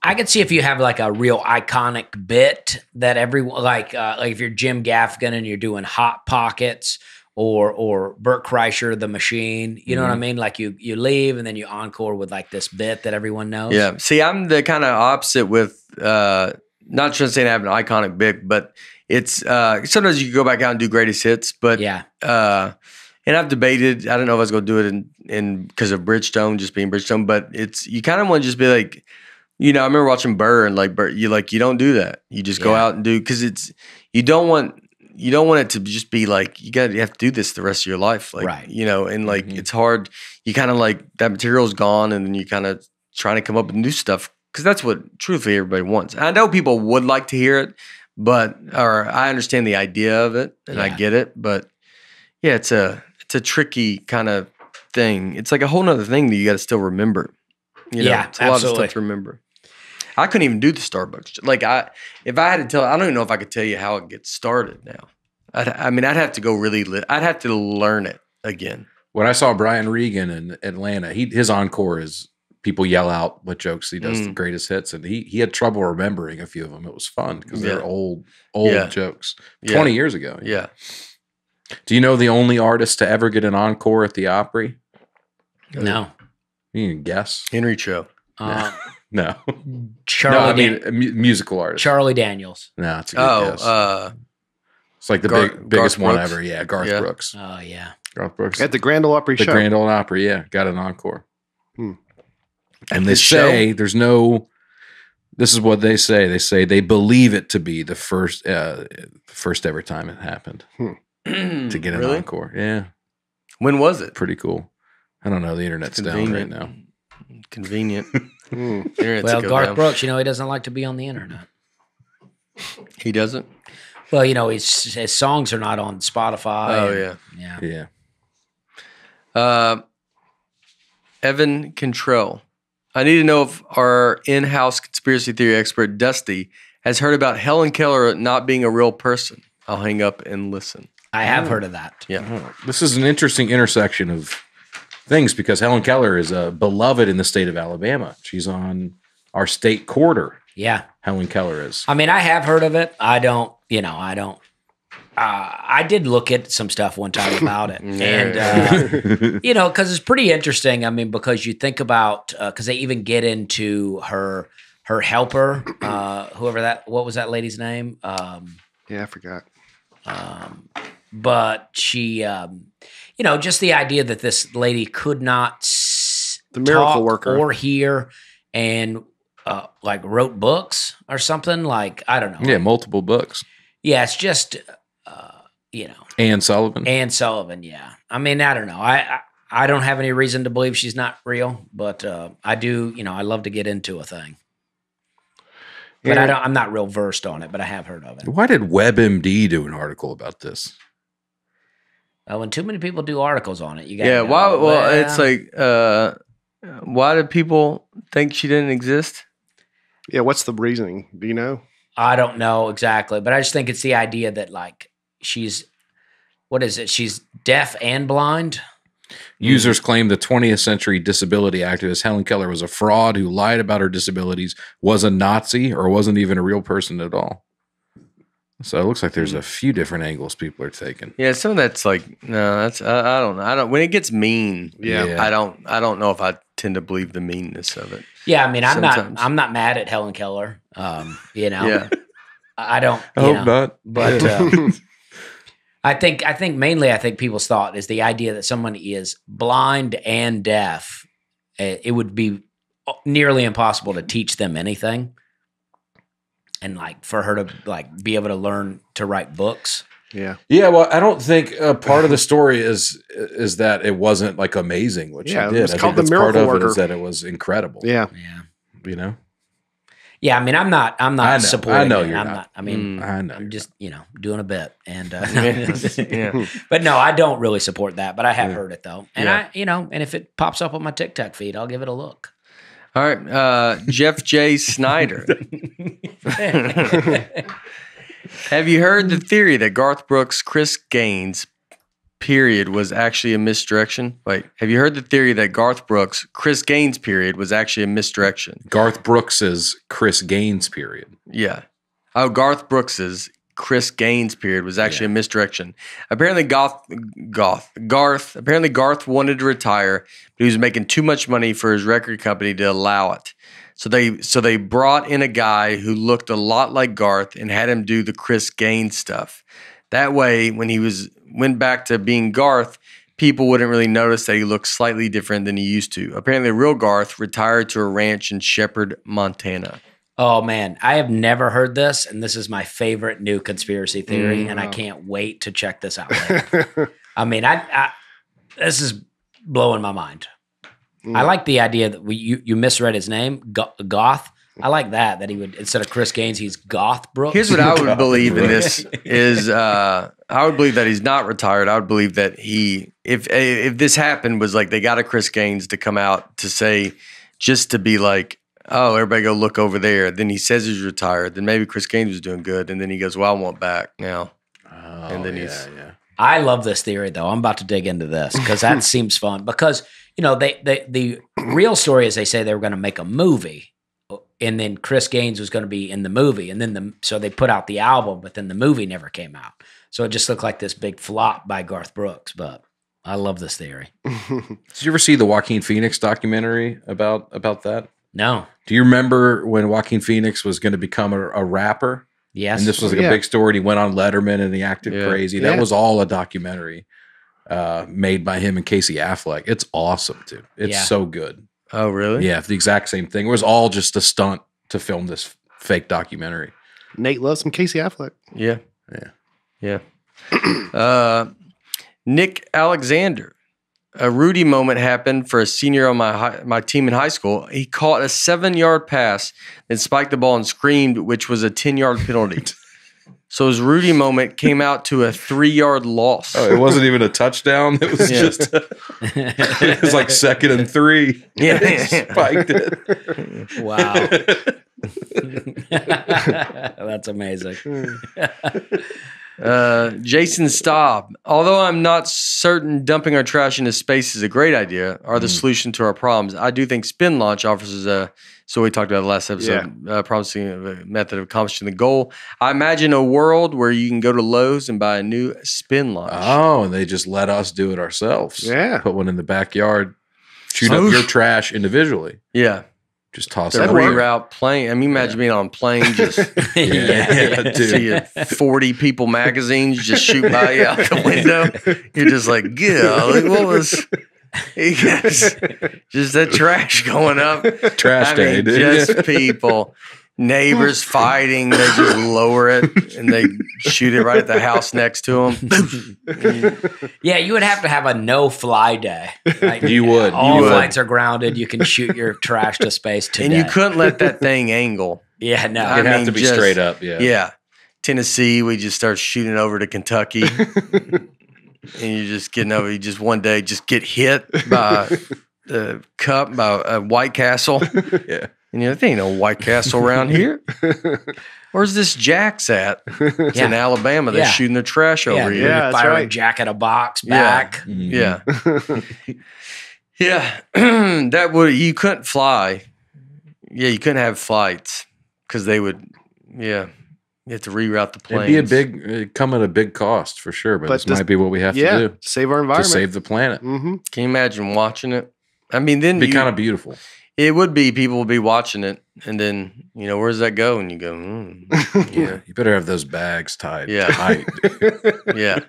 I could see if you have like a real iconic bit that everyone, like uh, like if you're Jim Gaffigan and you're doing Hot Pockets or or Bert Kreischer, The Machine, you know mm-hmm. what I mean? Like you you leave and then you encore with like this bit that everyone knows. Yeah. See, I'm the kind of opposite with, uh, not trying to say I have an iconic bit, but it's, uh, sometimes you can go back out and do greatest hits, but yeah. Uh, and I've debated, I don't know if I was going to do it in, in because of Bridgestone, just being Bridgestone, but it's, you kind of want to just be like, you know, I remember watching Burr and like Burr, you like you don't do that. You just go yeah. out and do because it's you don't want you don't want it to just be like you got you have to do this the rest of your life, like right. you know, and like mm-hmm. it's hard. You kind of like that material's gone, and then you kind of trying to come up with new stuff because that's what truthfully everybody wants. I know people would like to hear it, but or I understand the idea of it and yeah. I get it, but yeah, it's a it's a tricky kind of thing. It's like a whole nother thing that you got to still remember. You know, yeah, it's a absolutely. lot of stuff to remember. I couldn't even do the Starbucks. Like I, if I had to tell, I don't even know if I could tell you how it gets started now. I'd, I mean, I'd have to go really, lit. I'd have to learn it again. When I saw Brian Regan in Atlanta, he, his encore is people yell out what jokes he does mm. the greatest hits. And he, he had trouble remembering a few of them. It was fun because yeah. they're old, old yeah. jokes twenty yeah. years ago. Yeah. Do you know the only artist to ever get an encore at the Opry? No. You can guess. Henry Cho. Uh, No. Charlie. No, I mean, Dan- musical artist. Charlie Daniels. No, that's a good oh, guess. Uh, it's like the Gar- big, biggest Garth one Brooks. Ever. Yeah, Garth yeah. Brooks. Oh, yeah. Garth Brooks. At the Grand Ole Opry the show. The Grand Ole Opry, yeah. Got an encore. Hmm. And they His say show? There's no... This is what they say. They say they believe it to be the first uh, first ever time it happened hmm. to get an really? encore. Yeah. When was it? Pretty cool. I don't know. The internet's down right now. Convenient. mm. Well, Garth down. Brooks, you know, he doesn't like to be on the internet. He doesn't? Well, you know, his, his songs are not on Spotify. Oh, and, yeah. Yeah. yeah. Uh, Evan Cantrell. I need to know if our in-house conspiracy theory expert, Dusty, has heard about Helen Keller not being a real person. I'll hang up and listen. I have oh. heard of that. Yeah. Oh. This is an interesting intersection of things because Helen Keller is a beloved in the state of Alabama. She's on our state quarter. Yeah. Helen Keller is. I mean, I have heard of it. I don't, you know, I don't. Uh, I did look at some stuff one time about it. And, uh, you know, because it's pretty interesting. I mean, because you think about, because uh, they even get into her her helper, uh, whoever that, what was that lady's name? Um, yeah, I forgot. Um, but she, um, you know, just the idea that this lady could not s- the miracle worker or hear and uh, like wrote books or something. Like, I don't know. Yeah, multiple books. Yeah, it's just... Uh, you know, Anne Sullivan. Anne Sullivan, yeah. I mean, I don't know. I, I I don't have any reason to believe she's not real, but uh, I do. You know, I love to get into a thing, but yeah. I don't, I'm not real versed on it. But I have heard of it. Why did WebMD do an article about this? Uh, when too many people do articles on it, you got yeah. Why? Well, well, it's like uh, why do people think she didn't exist? Yeah, what's the reasoning? Do you know? I don't know exactly, but I just think it's the idea that like she's, what is it? She's deaf and blind. Users claim the twentieth century disability activist Helen Keller was a fraud who lied about her disabilities, was a Nazi, or wasn't even a real person at all. So it looks like there's a few different angles people are taking. Yeah, some of that's like no, that's I, I don't know. I don't when it gets mean. Yeah, yeah, I don't I don't know if I tend to believe the meanness of it. Yeah, I mean, I'm Sometimes. not I'm not mad at Helen Keller. Um, you know, yeah. I don't. You I hope know, not. But um, I think I think mainly I think people's thought is the idea that someone is blind and deaf. It would be nearly impossible to teach them anything. And like for her to like be able to learn to write books. Yeah. Yeah. Well, I don't think uh, part of the story is is that it wasn't like amazing, which yeah, she did. It was I called think the that's miracle part worker. Of it is that it was incredible. Yeah. Yeah. You know. Yeah. I mean, I'm not. I'm not I know, supporting. I know it. You're I'm not. not. I mean, I know. I'm just not. You know doing a bit and. Uh, yeah. But no, I don't really support that. But I have yeah. heard it though, and yeah. I you know, and if it pops up on my TikTok feed, I'll give it a look. All right, uh, Jeff J. Snyder. Have you heard the theory that Garth Brooks' Chris Gaines period was actually a misdirection? Wait, have you heard the theory that Garth Brooks' Chris Gaines period was actually a misdirection? Garth Brooks's Chris Gaines period. Yeah. Oh, Garth Brooks's Chris Gaines period was actually yeah. a misdirection. Apparently, Goth, Goth, Garth. Apparently, Garth wanted to retire, but he was making too much money for his record company to allow it. So they, so they brought in a guy who looked a lot like Garth and had him do the Chris Gaines stuff. That way, when he was went back to being Garth, people wouldn't really notice that he looked slightly different than he used to. Apparently, real Garth retired to a ranch in Shepherd, Montana. Oh, man, I have never heard this, and this is my favorite new conspiracy theory, mm, and wow. I can't wait to check this out later. I mean, I, I this is blowing my mind. Mm. I like the idea that we, you, you misread his name, Goth. I like that, that he would, instead of Chris Gaines, he's Goth Brooks. Here's what I would believe in this is, uh, I would believe that he's not retired. I would believe that he, if if this happened, was like they got a Chris Gaines to come out to say, just to be like, oh, everybody go look over there. Then he says he's retired. Then maybe Chris Gaines was doing good. And then he goes, well, I want back now. Oh, and then yeah, he's. Yeah. I love this theory, though. I'm about to dig into this because that seems fun. Because, you know, they, they the real story is they say they were going to make a movie. And then Chris Gaines was going to be in the movie. And then the so they put out the album, but then the movie never came out. So it just looked like this big flop by Garth Brooks. But I love this theory. Did you ever see the Joaquin Phoenix documentary about about that? No. Do you remember when Joaquin Phoenix was going to become a, a rapper? Yes. And this was like yeah. a big story. And he went on Letterman and he acted yeah. crazy. That yeah. was all a documentary uh, made by him and Casey Affleck. It's awesome, dude. It's yeah. so good. Oh, really? Yeah. The exact same thing. It was all just a stunt to film this fake documentary. Nate loves some Casey Affleck. Yeah. Yeah. Yeah. uh, Nick Alexander. A Rudy moment happened for a senior on my high, my team in high school. He caught a seven-yard pass, then spiked the ball and screamed, which was a ten-yard penalty. So his Rudy moment came out to a three-yard loss. Oh, it wasn't even a touchdown. It was yeah. just a, it was like second and three. Yeah, it spiked it. Wow, that's amazing. Uh, Jason Staub. Although I'm not certain dumping our trash into space is a great idea or the mm. solution to our problems, I do think Spin Launch offers a, so we talked about the last episode, yeah. uh, promising a method of accomplishing the goal. I imagine a world where you can go to Lowe's and buy a new Spin Launch. Oh, and they just let us do it ourselves. Yeah. Put one in the backyard, shoot so, up your trash individually. Yeah. Just toss it. Reroute plane. I mean, imagine yeah. being on a plane. Just yeah, yeah, yeah, see forty people magazines just shoot by you out the window. You're just like, yeah, like, what was? Just, just that trash going up. Trash I day, mean, dude. Just people, neighbors fighting. They just lower it and they shoot it right at the house next to them. Yeah, you would have to have a no-fly day. Like, you would. All you flights would. Are grounded. You can shoot your trash to space today. And you couldn't let that thing angle. Yeah, no. It'd have mean, to be just, straight up, yeah. Yeah. Tennessee, we just start shooting over to Kentucky. And you're just getting over. You just one day just get hit by a cup, by a White Castle. Yeah. And you know, there ain't no White Castle around here. Where's this Jack's at? It's yeah. in Alabama. They're yeah. shooting their trash yeah. over here. Yeah, that's firing right. Jack at a box back. Yeah. Mm-hmm. Yeah. yeah. That would, you couldn't fly. Yeah, you couldn't have flights because they would, yeah. You have to reroute the planes. It'd be a big, it'd come at a big cost for sure, but, but this does, might be what we have yeah, to do. To save our environment. To save the planet. Mm-hmm. Can you imagine watching it? I mean, then. It'd be you, kind of beautiful. It would be. People would be watching it, and then, you know, where does that go? And you go, mm, yeah. You better have those bags tied yeah. tight. yeah.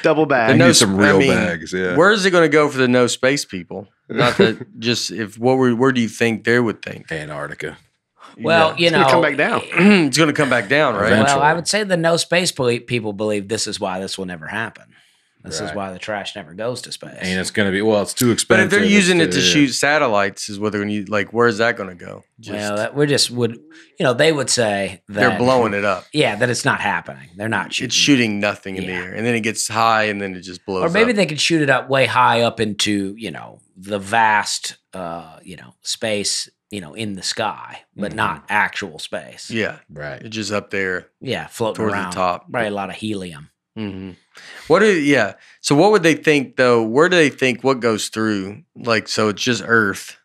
Double bags. I no, need some real I mean, bags, yeah. Where is it going to go for the no space people? Not that just, if what were, where do you think they would think? Antarctica. Well, yeah. you know. It's going to come back down. It's going to come back down, right? Eventually. Well, I would say the no space people believe this is why this will never happen. This right. is why the trash never goes to space. And it's going to be, well, it's too expensive. But if they're using it to shoot satellites, is what they're going to, like, where's that going to go? Just, well, that, we're just, would, you know, they would say that. They're blowing it up. Yeah, that it's not happening. They're not shooting. It's shooting nothing in yeah. the air. And then it gets high and then it just blows up. Or maybe up. They could shoot it up way high up into, you know, the vast, uh, you know, space, you know, in the sky, but mm-hmm. not actual space. Yeah. Right. It's just up there. Yeah, floating around. The top. Probably a lot of helium. Mm-hmm. What do yeah? So what would they think though? Where do they think what goes through? Like so, it's just Earth,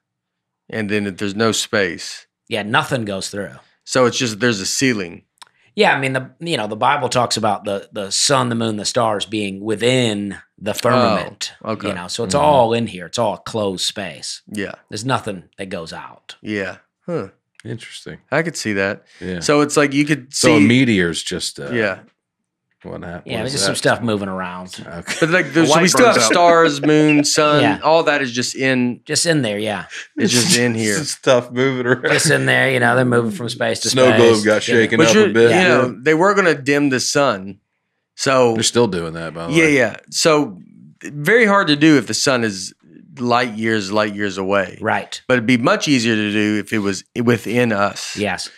and then there's no space. Yeah, nothing goes through. So it's just there's a ceiling. Yeah, I mean the you know the Bible talks about the the sun, the moon, the stars being within the firmament. Oh, okay, you know, so it's mm-hmm. all in here. It's all closed space. Yeah, there's nothing that goes out. Yeah. Huh. Interesting. I could see that. Yeah. So it's like you could see. So a meteor's just uh, yeah. What happened? Yeah, there's just some stuff moving around. Okay. But like, there's, so we still have out. Stars, moon, sun. Yeah. All that is just in, just in there. Yeah, it's just in here. Stuff moving around. Just in there. You know, they're moving from space to Snow space. Snow globe got shaken up a bit. Yeah. You know, they were going to dim the sun, so they're still doing that. By the yeah, way, yeah, yeah. So very hard to do if the sun is light years, light years away. Right. But it'd be much easier to do if it was within us. Yes.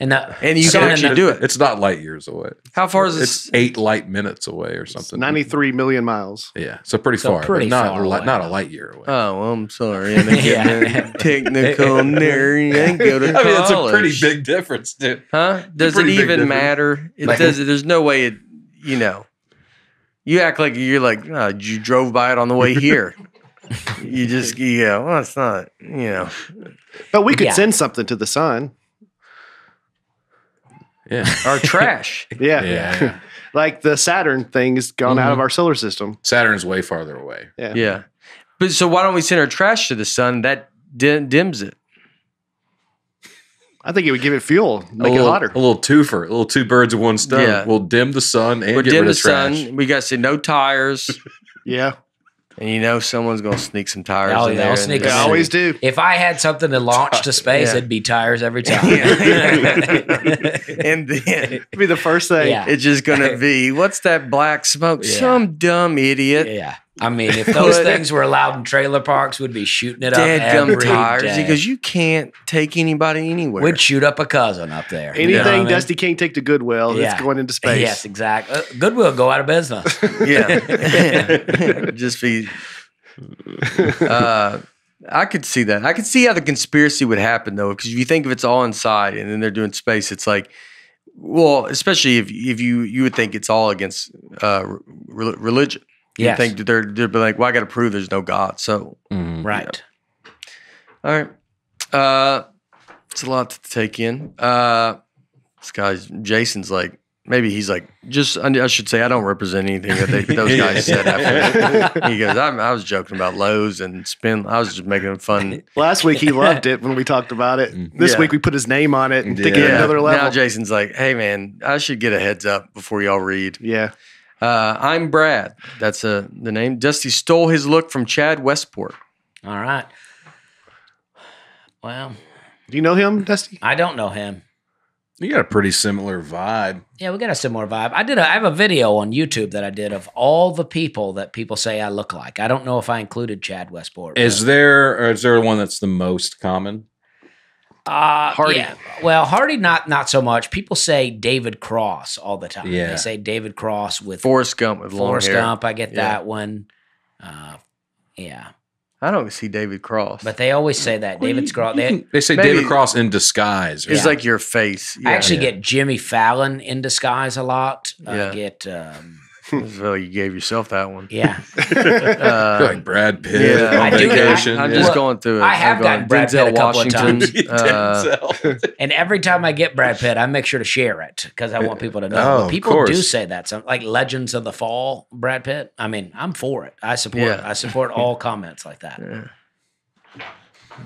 And, the, and you can actually the, do it. It's not light years away. How far is this? It's eight light minutes away or something. It's ninety-three million miles. Yeah. So pretty so far. Pretty but far not, away. Not a light year away. Oh, well, I'm sorry. I yeah. technical nerd. I go to college. I mean, it's a pretty big difference, dude. Huh? Does it even matter? It like, does. There's no way it, you know. You act like you're like, oh, you drove by it on the way here. You just, you go, well, it's not, you know. But we could yeah. send something to the sun. Yeah. Our trash. Yeah. yeah, yeah. Like the Saturn thing has gone mm-hmm. out of our solar system. Saturn's way farther away. Yeah. Yeah. But so why don't we send our trash to the sun? That dim- dims it. I think it would give it fuel, make little, it hotter. A little twofer, a little two birds with one stone. Yeah. We'll dim the sun and we'll get dim rid the of trash. Sun. We got to see no tires. Yeah. And you know someone's going to sneak some tires oh, in there. I'll sneak they in. always do. If I had something to launch to space, yeah. it'd be tires every time. And then it'd be the first thing. Yeah. It's just going to be, what's that black smoke? Yeah. Some dumb idiot. Yeah. I mean, if those things were allowed in trailer parks, we'd be shooting it Dead up every tires, day. Because you can't take anybody anywhere. We'd shoot up a cousin up there. Anything you know I mean? Dusty can't take to Goodwill. Yeah. It's going into space. Yes, exactly. Uh, Goodwill go out of business. Yeah. Just be. Uh, I could see that. I could see how the conspiracy would happen, though, because if you think if it's all inside and then they're doing space, it's like, well, especially if if you you would think it's all against uh, re- religion. You yes. think they're, they're like, well, I got to prove there's no God. So, mm, right. Yeah. All right. Uh, it's a lot to take in. Uh, this guy's, Jason's like, maybe he's like, just, I should say, I don't represent anything that they, those guys said after that. He goes, I, I was joking about Lowe's and Spin. I was just making fun. Last week, he loved it when we talked about it. This yeah. week, we put his name on it and yeah. thinking yeah. another level. Now, Jason's like, hey, man, I should get a heads up before y'all read. Yeah. Uh, I'm Brad. That's uh, the name. Dusty stole his look from Chad Westport. All right. Well. Do you know him, Dusty? I don't know him. You got a pretty similar vibe. Yeah, we got a similar vibe. I did. A, I have a video on YouTube that I did of all the people that people say I look like. I don't know if I included Chad Westport. Is but. there or is there one that's the most common? Uh, Hardy. Yeah. Well, Hardy, not not so much. People say David Cross all the time. Yeah. They say David Cross with Forrest Gump with Forrest long hair. Gump. I get yeah. that one. Uh, yeah. I don't see David Cross, but they always say that well, David Cross. They, they say maybe, David Cross in disguise. Or it's yeah. like your face. Yeah. I actually yeah. get Jimmy Fallon in disguise a lot. I yeah. get. Um, So you gave yourself that one. Yeah. Uh, like Brad Pitt. Yeah. I do, I, I'm just yeah. going through it. I have gotten Brad Denzel Pitt a couple Washington. Of times. uh, and every time I get Brad Pitt, I make sure to share it because I want people to know. Oh, but people do say that. Some, like Legends of the Fall, Brad Pitt. I mean, I'm for it. I support yeah. it. I support all comments like that. Yeah.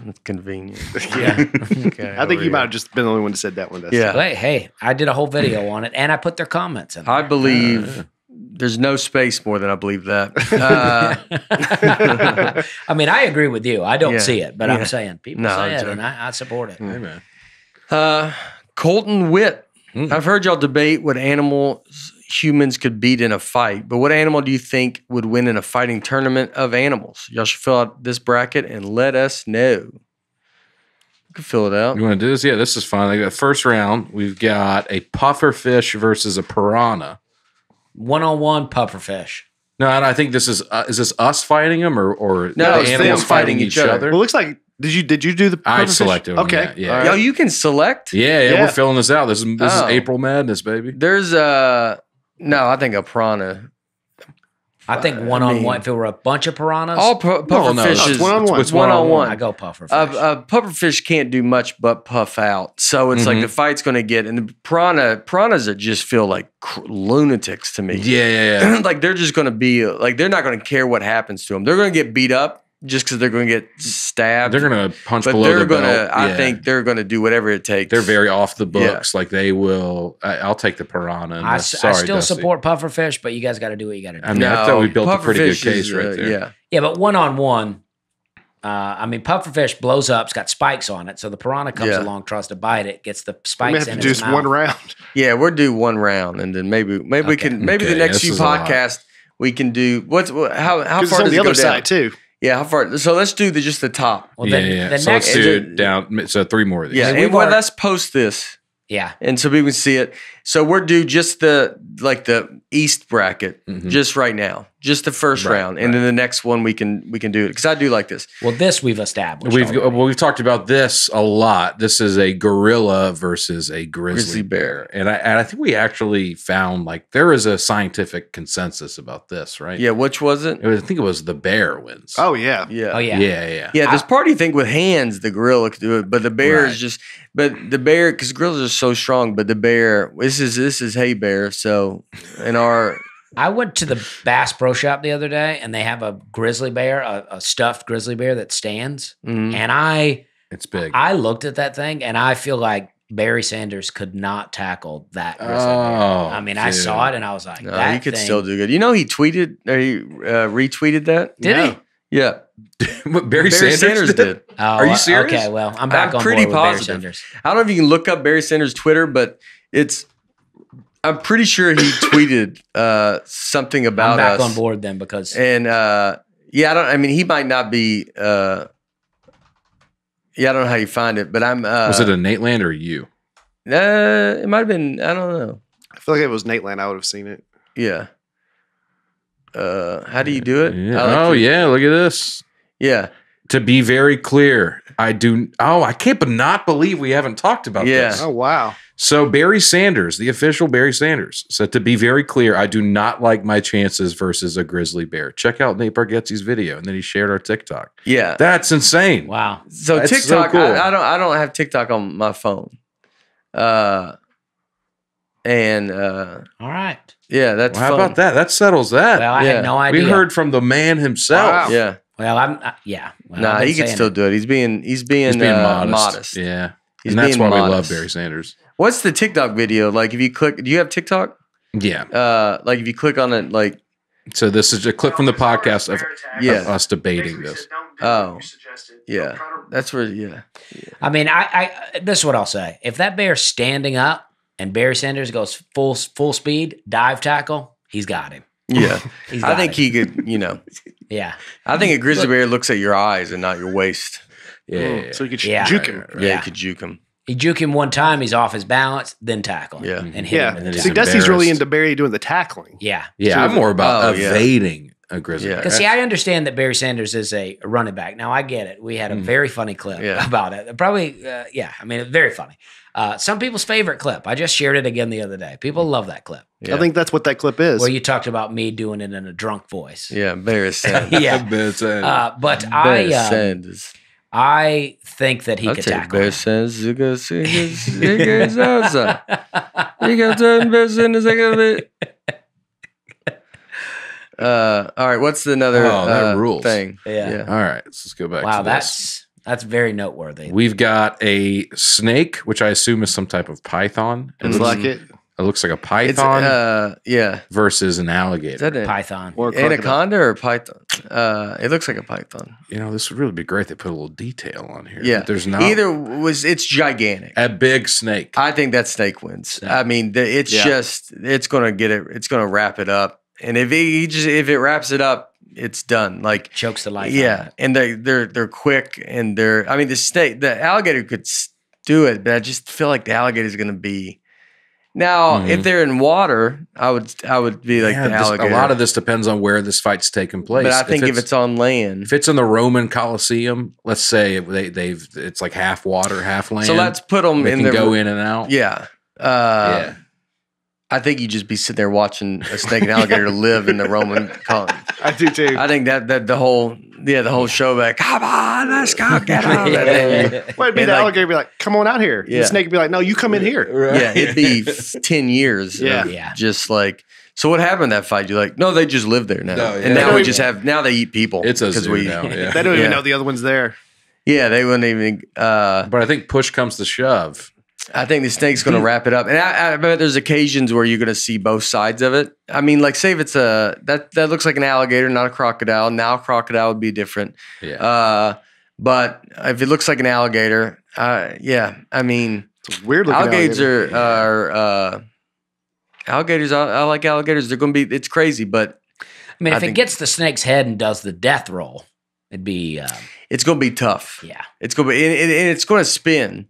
It's convenient. Yeah. Okay, I think you might have just been the only one that said that one. Yeah. Hey, hey, I did a whole video on it and I put their comments in there. I believe... Uh, There's no space more than I believe that. Uh, I mean, I agree with you. I don't yeah, see it, but yeah. I'm saying people no, say I'm it, joking. And I, I support it. Mm. Amen. Uh, Colton Witt. Mm. I've heard y'all debate what animals humans could beat in a fight, but what animal do you think would win in a fighting tournament of animals? Y'all should fill out this bracket and let us know. We can fill it out. You want to do this? Yeah, this is fun. Like the first round, we've got a pufferfish versus a piranha. One-on-one pufferfish. No, and I think this is uh, is this us fighting them or or no, the animals fighting, fighting each, each other. other. Well, it looks like did you did you do the pufferfish? I selected. Okay, that, yeah. Right. Yo, you can select. Yeah, yeah, yeah, we're filling this out. This is this oh. is April Madness, baby. There's a uh, no. I think a piranha. I think one on one. If it were a bunch of piranhas, all pu- puffer no, no, fish no, is one on one. It's one on one. I go puffer fish. A uh, uh, puffer fish can't do much but puff out. So it's mm-hmm. like the fight's going to get and the piranha piranhas that just feel like cr- lunatics to me. Yeah, yeah, yeah. Like they're just going to be like they're not going to care what happens to them. They're going to get beat up just because they're going to get stabbed. They're going to punch but below they're their gonna, belt. I yeah. think they're going to do whatever it takes. They're very off the books. Yeah. Like they will. I, I'll take the piranha. I, the, sorry, I still Dusty. support pufferfish, but you guys got to do what you got to do. I mean, no, I thought we built a pretty good case is, right there. Uh, yeah, yeah, but one on one. Uh, I mean, pufferfish blows up. It's got spikes on it, so the piranha comes yeah. along, tries to bite it, gets the spikes in its mouth. We have to do just one round. Yeah, we'll do one round, and then maybe maybe okay. we can maybe okay, the next few podcasts we can do what's how how far does it go down too. Yeah, how far? So let's do the, just the top. Well, yeah, then, yeah. The so next, let's do it down. So three more of these. Yeah, and, and well, let's post this. Yeah, and so we can see it. So we're due just the like the East bracket, mm-hmm. just right now, just the first right, round, right. and then the next one we can we can do it because I do like this. Well, this we've established. We've already. well we've talked about this a lot. This is a gorilla versus a grizzly, grizzly bear, and I and I think we actually found like there is a scientific consensus about this, right? Yeah, which was it? It was, I think it was the bear wins. Oh yeah, yeah, oh yeah, yeah, yeah. Yeah, this I, party thing with hands, the gorilla could do it, but the bear right. is just. But the bear, because gorillas are so strong, but the bear, this is this is hay bear. So in our, I went to the Bass Pro Shop the other day, and they have a grizzly bear, a, a stuffed grizzly bear that stands, mm-hmm. and I It's big. I looked at that thing, and I feel like Barry Sanders could not tackle that. Grizzly oh, bear. I mean, dude. I saw it, and I was like, no, that he could thing. still do good. You know, he tweeted, or he uh, retweeted that. Did no. he? Yeah. What Barry, Barry Sanders, Sanders did. Oh, are you serious? Okay, well, I'm back I'm on pretty board with Barry Sanders. I don't know if you can look up Barry Sanders' Twitter, but it's. I'm pretty sure he tweeted uh, something about I'm back us. on board then because and uh, yeah, I don't. I mean, he might not be. Uh, yeah, I don't know how you find it, but I'm. Uh, was it a Nateland or you? Uh, it might have been. I don't know. I feel like if it was Nateland, I would have seen it. Yeah. Uh, how do you do it? Yeah. Like oh to, yeah, look at this. Yeah. To be very clear, I do. Oh, I can't but not believe we haven't talked about yeah. this. Oh wow. So Barry Sanders, the official Barry Sanders, said, to be very clear, I do not like my chances versus a grizzly bear. Check out Nate Bargatze's video, and then he shared our TikTok. Yeah, that's insane. Wow. So that's TikTok, so cool. I, I don't, I don't have TikTok on my phone. Uh, and uh, all right, yeah, that's well, how fun. about that? That settles that. Well, I yeah. had no idea. We heard from the man himself. Wow. Yeah. Well, I'm uh, yeah. Well, nah, he can still it. do it. He's being, he's being, he's being uh, modest. modest. Yeah, he's and that's why modest. we love Barry Sanders. What's the TikTok video? Like if you click, do you have TikTok? Yeah. Uh, like if you click on it, like. So this is a clip from the podcast of, yeah. of us debating this. Oh, yeah. That's where, yeah. yeah. I mean, I, I, this is what I'll say. If that bear's standing up and Barry Sanders goes full, full speed, dive tackle, he's got him. Yeah. he's got I think him. he could, you know. yeah. I think a grizzly bear looks at your eyes and not your waist. Yeah. yeah, yeah. So you could yeah. juke him. Right, right. Yeah, you could juke him. You juke him one time, he's off his balance, then tackle. Yeah. And hit yeah. him. And see, Dusty's really into Barry doing the tackling. Yeah. Yeah. So I'm more about oh, evading yeah. a grizzly. Because, yeah. see, I understand that Barry Sanders is a running back. Now, I get it. We had a mm. very funny clip yeah. about it. Probably, uh, yeah. I mean, very funny. Uh, some people's favorite clip. I just shared it again the other day. People love that clip. Yeah. I think that's what that clip is. Well, you talked about me doing it in a drunk voice. Yeah. Barry Sanders. yeah. Barry Sanders. Uh, but Barry I. Um, Sanders. I think that he I'll could tackle. Barry Sanders, you go see his, he goes outside. You go turn Barry Sanders, I go bit. Uh, all right, what's another oh, that uh, rules. thing? Yeah. yeah. All right, let's just go back. Wow, to that's this. that's very noteworthy. We've got a snake, which I assume is some type of python. It's mm-hmm. like it. It looks like a python. Uh, yeah. Versus an alligator. Is that a python? Or a anaconda or a python? Uh, it looks like a python. You know, this would really be great. They put a little detail on here. Yeah. There's not. Either was, it's gigantic. A big snake. I think that snake wins. Yeah. I mean, the, it's yeah. just, it's going to get it. It's going to wrap it up. And if it, just, if it wraps it up, it's done. Like chokes the life. Yeah. Out of it. And they, they're, they're quick and they're, I mean, the snake, the alligator could do it, but I just feel like the alligator is going to be. Now, mm-hmm. if they're in water, I would I would be like yeah, the alligator. This, a lot of this depends on where this fight's taking place. But I think if it's, if it's on land, if it's in the Roman Colosseum, let's say they, they've it's like half water, half land. So let's put them they in can the, go in and out. Yeah, uh, yeah. I think you just be sitting there watching a snake and alligator live in the Roman Colosseum. I do too. I think that that the whole yeah the whole show like come on let's go get out. yeah, yeah, yeah. Well, it'd be and the like, alligator be like come on out here. Yeah. The snake would be like no you come in here. Right. Yeah, it'd be ten years. Yeah. Of yeah, just like so. What happened in that fight? You're like no, they just live there now, no, yeah. and now we just have now they eat people. It's a zoo we, now. Yeah. They don't even yeah. know the other one's there. Yeah, they wouldn't even. Uh, but I think push comes to shove. I think the snake's going to wrap it up. And I, I bet there's occasions where you're going to see both sides of it. I mean, like, say if it's a, that, that looks like an alligator, not a crocodile. Now a crocodile would be different. Yeah. Uh, but if it looks like an alligator, uh, yeah, I mean, it's weird looking alligators alligator. are, are uh, alligators, I, I like alligators. They're going to be, it's crazy, but. I mean, if I think, it gets the snake's head and does the death roll, it'd be. Um, it's going to be tough. Yeah. It's going to be, and, and it's going to spin.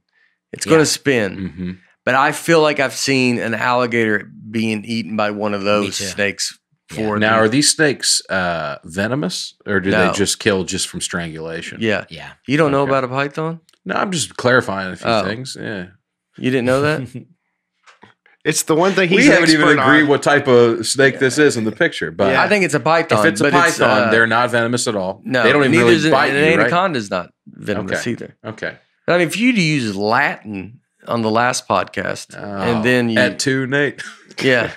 It's yeah. going to spin, mm-hmm. but I feel like I've seen an alligator being eaten by one of those snakes. For yeah. now, are these snakes uh, venomous, or do no. they just kill just from strangulation? Yeah, yeah. You don't okay. know about a python? No, I'm just clarifying a few oh. things. Yeah, you didn't know that. It's the one thing he's we haven't even agreed on. What type of snake yeah. this is in the picture, but yeah. I think it's a python. If it's a python, it's, uh, they're not venomous at all. No, they don't even really bite an, you. An anaconda's right? not venomous okay. either. Okay. I mean, if you'd use Latin on the last podcast, oh, and then you at two, Nate, yeah,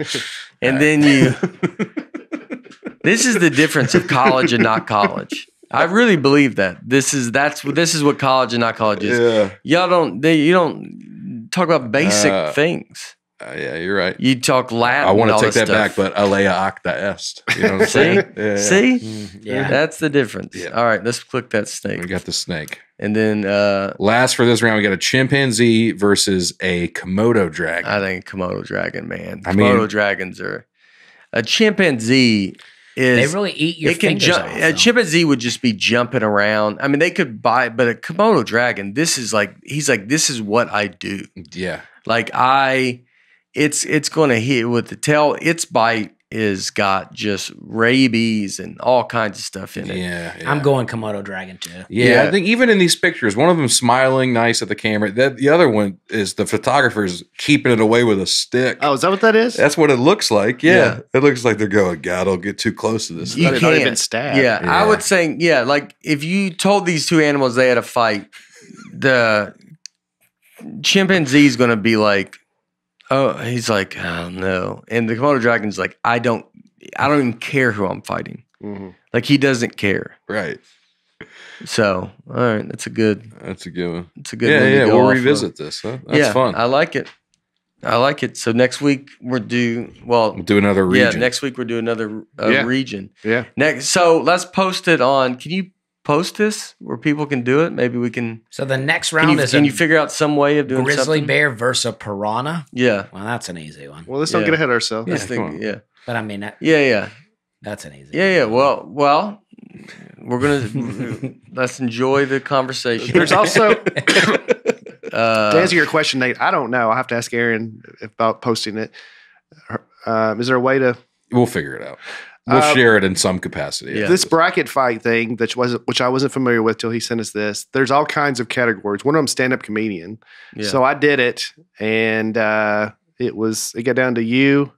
and then you. This is the difference of college and not college. I really believe that. This is that's this is what college and not college is. Yeah. Y'all don't they, you don't talk about basic uh, things. Uh, yeah, you're right. You talk Latin. I want to take that stuff back, but alea acta est. You know what I'm saying? Yeah, see? Yeah. yeah. That's the difference. Yeah. All right, let's click that snake. We got the snake. And then uh, last for this round, we got a chimpanzee versus a Komodo dragon. I think Komodo dragon, man. I Komodo mean, dragons are a chimpanzee. Is, they really eat your fingers off, a chimpanzee would just be jumping around. I mean, they could buy, but a Komodo dragon, this is like, he's like, this is what I do. Yeah. Like I, it's, it's going to hit with the tail. Its bite is got just rabies and all kinds of stuff in it. Yeah. yeah. I'm going Komodo dragon too. Yeah, yeah. I think even in these pictures, one of them smiling nice at the camera. That, the other one is the photographer's keeping it away with a stick. Oh, is that what that is? That's what it looks like. Yeah. yeah. It looks like they're going, God, I'll get too close to this. You can't not even stab. Yeah, yeah. I would say, yeah, like if you told these two animals they had a fight, the chimpanzee's going to be like, oh, he's like, oh no. And the Komodo dragon's like, I don't, I don't even care who I'm fighting. Mm-hmm. Like he doesn't care. Right. So, all right. That's a good, that's a good one. It's a good one. Yeah, yeah. We'll revisit this. Huh? That's yeah, fun. I like it. I like it. So next week we're do, well, we'll do another region. Yeah. Next week we're doing another uh, yeah. region. Yeah. Next. So let's post it on, can you post this where people can do it? Maybe we can. So the next round can you, is. Can you figure out some way of doing grizzly something? Bear versus piranha? Yeah. Well, that's an easy one. Well, let's yeah. not get ahead of ourselves. Yeah, think, yeah. But I mean, that, yeah, yeah, that's an easy. Yeah, one. yeah. Well, well, we're gonna let's enjoy the conversation. There's also uh, to answer your question, Nate. I don't know. I will have to ask Aaron about posting it. Um, is there a way to? We'll figure it out. We'll um, share it in some capacity. Yeah. This bracket fight thing, that was, which I wasn't familiar with till he sent us this, there's all kinds of categories. One of them stand-up comedian. Yeah. So I did it, and uh, it was it got down to you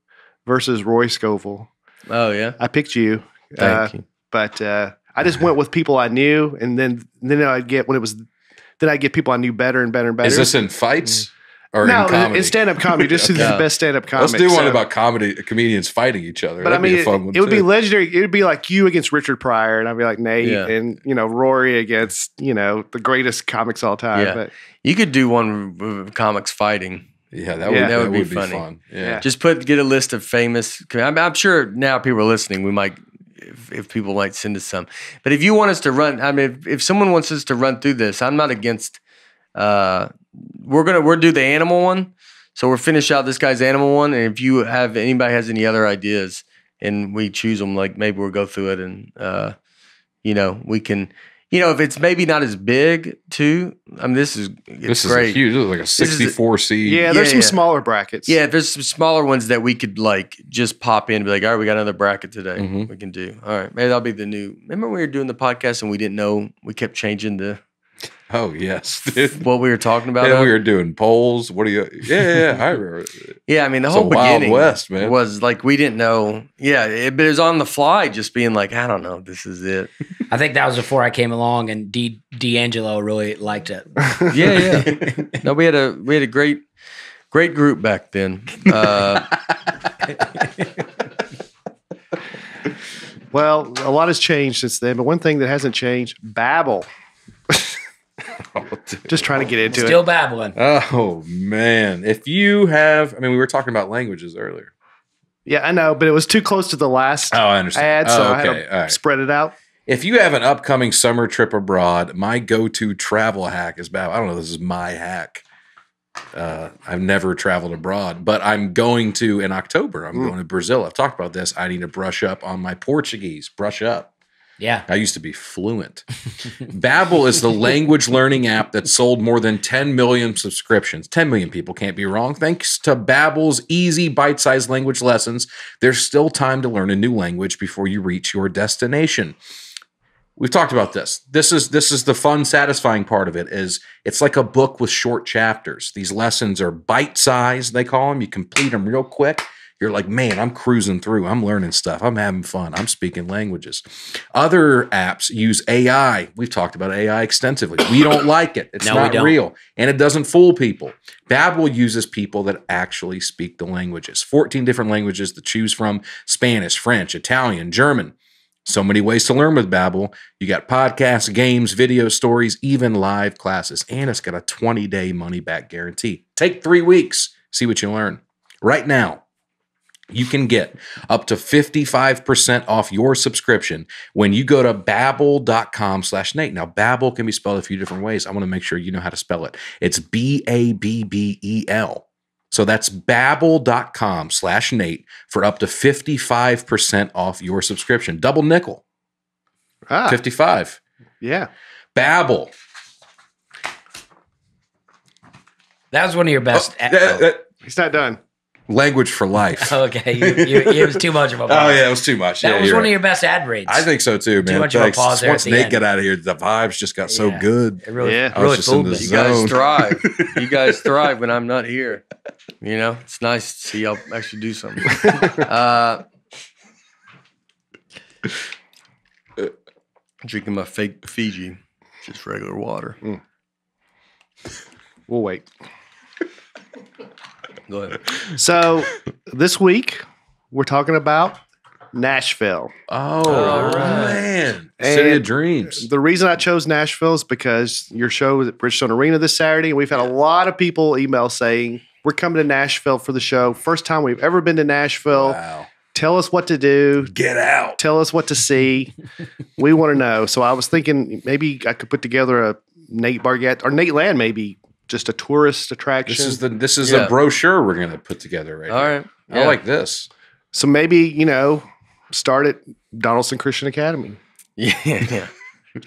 versus Roy Scovel. Oh, yeah? I picked you. Thank uh, you. But uh, I just went with people I knew, and then then I'd get when it was then I'd get people I knew better and better and better. Is this in fights? Mm-hmm. Or no, in it's stand-up comedy. This okay. is the best stand-up comedy. Let's do one so. about comedy comedians fighting each other. But That'd I mean, be a fun it, one it would too. be legendary. It would be like you against Richard Pryor, and I'd be like Nate, yeah. and you know Rory against you know the greatest comics of all time. Yeah. But you could do one with comics fighting. Yeah, that would yeah. that would, that would be, be fun. Yeah. yeah, just put get a list of famous. I'm, I'm sure now people are listening. We might. If, if people might send us some, but if you want us to run, I mean, if, if someone wants us to run through this, I'm not against. Uh, we're gonna we'll do the animal one, so we'll finish out this guy's animal one. And if you have anybody has any other ideas, and we choose them, like maybe we'll go through it, and uh, you know we can, you know, if it's maybe not as big too. I mean, this is it's this great. is huge. This is like a sixty-four seed. Yeah, there's yeah, some yeah. smaller brackets. Yeah, there's some smaller ones that we could like just pop in and be like, all right, we got another bracket today. Mm-hmm. We can do all right. Maybe that'll be the new. Remember we were doing the podcast and we didn't know we kept changing the. Oh yes, dude. What we were talking about. Yeah, we were doing polls. What are you? Yeah, yeah, I remember. yeah, I mean the it's whole beginning Wild West, man. was like we didn't know. Yeah, it, but it was on the fly, just being like, I don't know, this is it. I think that was before I came along, and D D'Angelo really liked it. yeah, yeah. No, we had a we had a great great group back then. Uh, well, a lot has changed since then, but one thing that hasn't changed: Babbel. Oh, just trying to get into Still it. Still babbling. Oh, man. If you have, I mean, we were talking about languages earlier. Yeah, I know, but it was too close to the last oh, I understand. ad, so oh, okay. I had to right. spread it out. If you have an upcoming summer trip abroad, my go-to travel hack is Babbel. I don't know, this is my hack. Uh, I've never traveled abroad, but I'm going to in October. I'm mm. going to Brazil. I've talked about this. I need to brush up on my Portuguese. Brush up. Yeah. I used to be fluent. Babbel is the language learning app that sold more than ten million subscriptions. ten million people can't be wrong. Thanks to Babbel's easy bite-sized language lessons, there's still time to learn a new language before you reach your destination. We've talked about this. This is this is the fun, satisfying part of it. Is it's like a book with short chapters. These lessons are bite-sized, they call them. You complete them real quick. You're like, man, I'm cruising through. I'm learning stuff. I'm having fun. I'm speaking languages. Other apps use A I. We've talked about A I extensively. We don't like it. It's no, not real. And it doesn't fool people. Babbel uses people that actually speak the languages. fourteen different languages to choose from. Spanish, French, Italian, German. So many ways to learn with Babbel. You got podcasts, games, video stories, even live classes. And it's got a twenty-day money-back guarantee. Take three weeks. See what you learn. Right now, you can get up to fifty-five percent off your subscription when you go to babbel.com slash Nate. Now, Babbel can be spelled a few different ways. I want to make sure you know how to spell it. It's B A B B E L. So that's babbel.com slash Nate for up to fifty-five percent off your subscription. Double nickel. Ah, fifty-five. Yeah. Babbel. That was one of your best. Oh, uh, oh. He's not done. Language for life. Okay. You, you, it was too much of a pause. Oh, yeah. It was too much. That yeah, was one right. of your best ad reads. I think so, too, man. Too much Thanks. of a pause there. Once Nate got out of here, the vibes just got so yeah. good. It really, yeah. I really was just in the You zone. guys thrive. You guys thrive when I'm not here. You know, it's nice to see y'all actually do something. Uh, drinking my fake Fiji, just regular water. Mm. We'll wait. Go ahead. So this week we're talking about Nashville. Oh, oh man, and City of Dreams. The reason I chose Nashville is because your show was at Bridgestone Arena this Saturday, and we've had a lot of people email saying we're coming to Nashville for the show. First time we've ever been to Nashville. Wow. Tell us what to do. Get out. Tell us what to see. We want to know. So I was thinking maybe I could put together a Nate Bargatze or Nateland maybe. Just a tourist attraction. This is the this is yeah. a brochure we're going to put together right now. All right. Yeah. I like this. So maybe, you know, start at Donaldson Christian Academy. Yeah. yeah.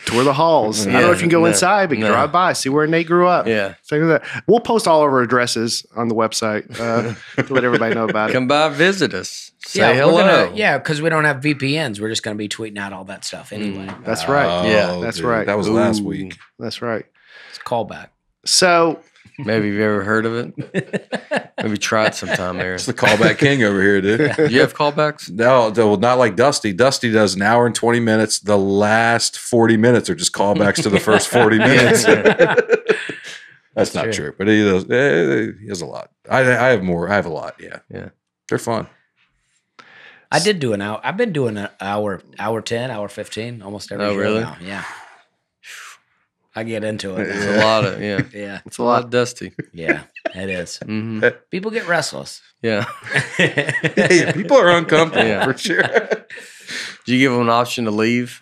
Tour the halls. Yeah. I don't know if you can go no. inside, but no. drive by, see where Nate grew up. Yeah. Things like that. We'll post all of our addresses on the website uh, to let everybody know about it. Come by, visit us. Say yeah, hello. Gonna, yeah, because we don't have V P Ns. We're just going to be tweeting out all that stuff anyway. Mm, that's right. Oh, yeah. That's dude. right. That was Ooh. last week. That's right. It's a callback. So maybe you've ever heard of it. Maybe try it sometime, Aaron. It's the callback king over here, dude. Do you have callbacks? No, no, not like Dusty. Dusty does an hour and twenty minutes. The last forty minutes are just callbacks to the first forty minutes. That's, That's not true. true, but he does. He has a lot. I, I have more. I have a lot. Yeah, yeah. They're fun. I did do an hour. I've been doing an hour, hour ten, hour fifteen, almost every. Oh, show really? Now. Yeah. I get into it. It's a lot of, yeah. yeah. It's a lot of Dusty. Yeah, it is. Mm-hmm. People get restless. Yeah. Hey, people are uncomfortable yeah. for sure. Do you give them an option to leave?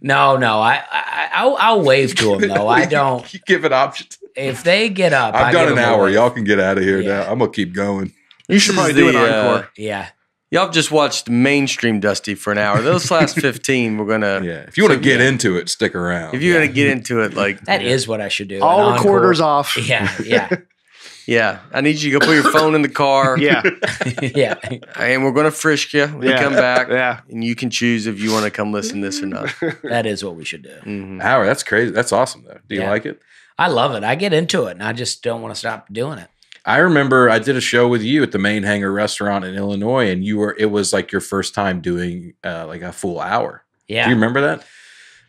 No, no. I, I, I'll, I'll wave to them, though. I don't. You give an option. If they get up, I've I done an hour. Y'all can get out of here yeah. now. I'm going to keep going. You should probably do an encore. Uh, yeah. Y'all just watched mainstream Dusty for an hour. Those last fifteen, we're going to... Yeah. If you want to get yeah. into it, stick around. If you're yeah. going to get into it, like... That you know, is what I should do. All recorders off. Yeah, yeah. yeah. I need you to go put your phone in the car. Yeah. yeah. And we're going to frisk you when yeah. you come back. Yeah. And you can choose if you want to come listen to this or not. That is what we should do. Mm-hmm. Hour, that's crazy. That's awesome, though. Do you yeah. like it? I love it. I get into it, and I just don't want to stop doing it. I remember I did a show with you at the Main Hangar restaurant in Illinois, and you were it was like your first time doing uh, like a full hour. Yeah, do you remember that?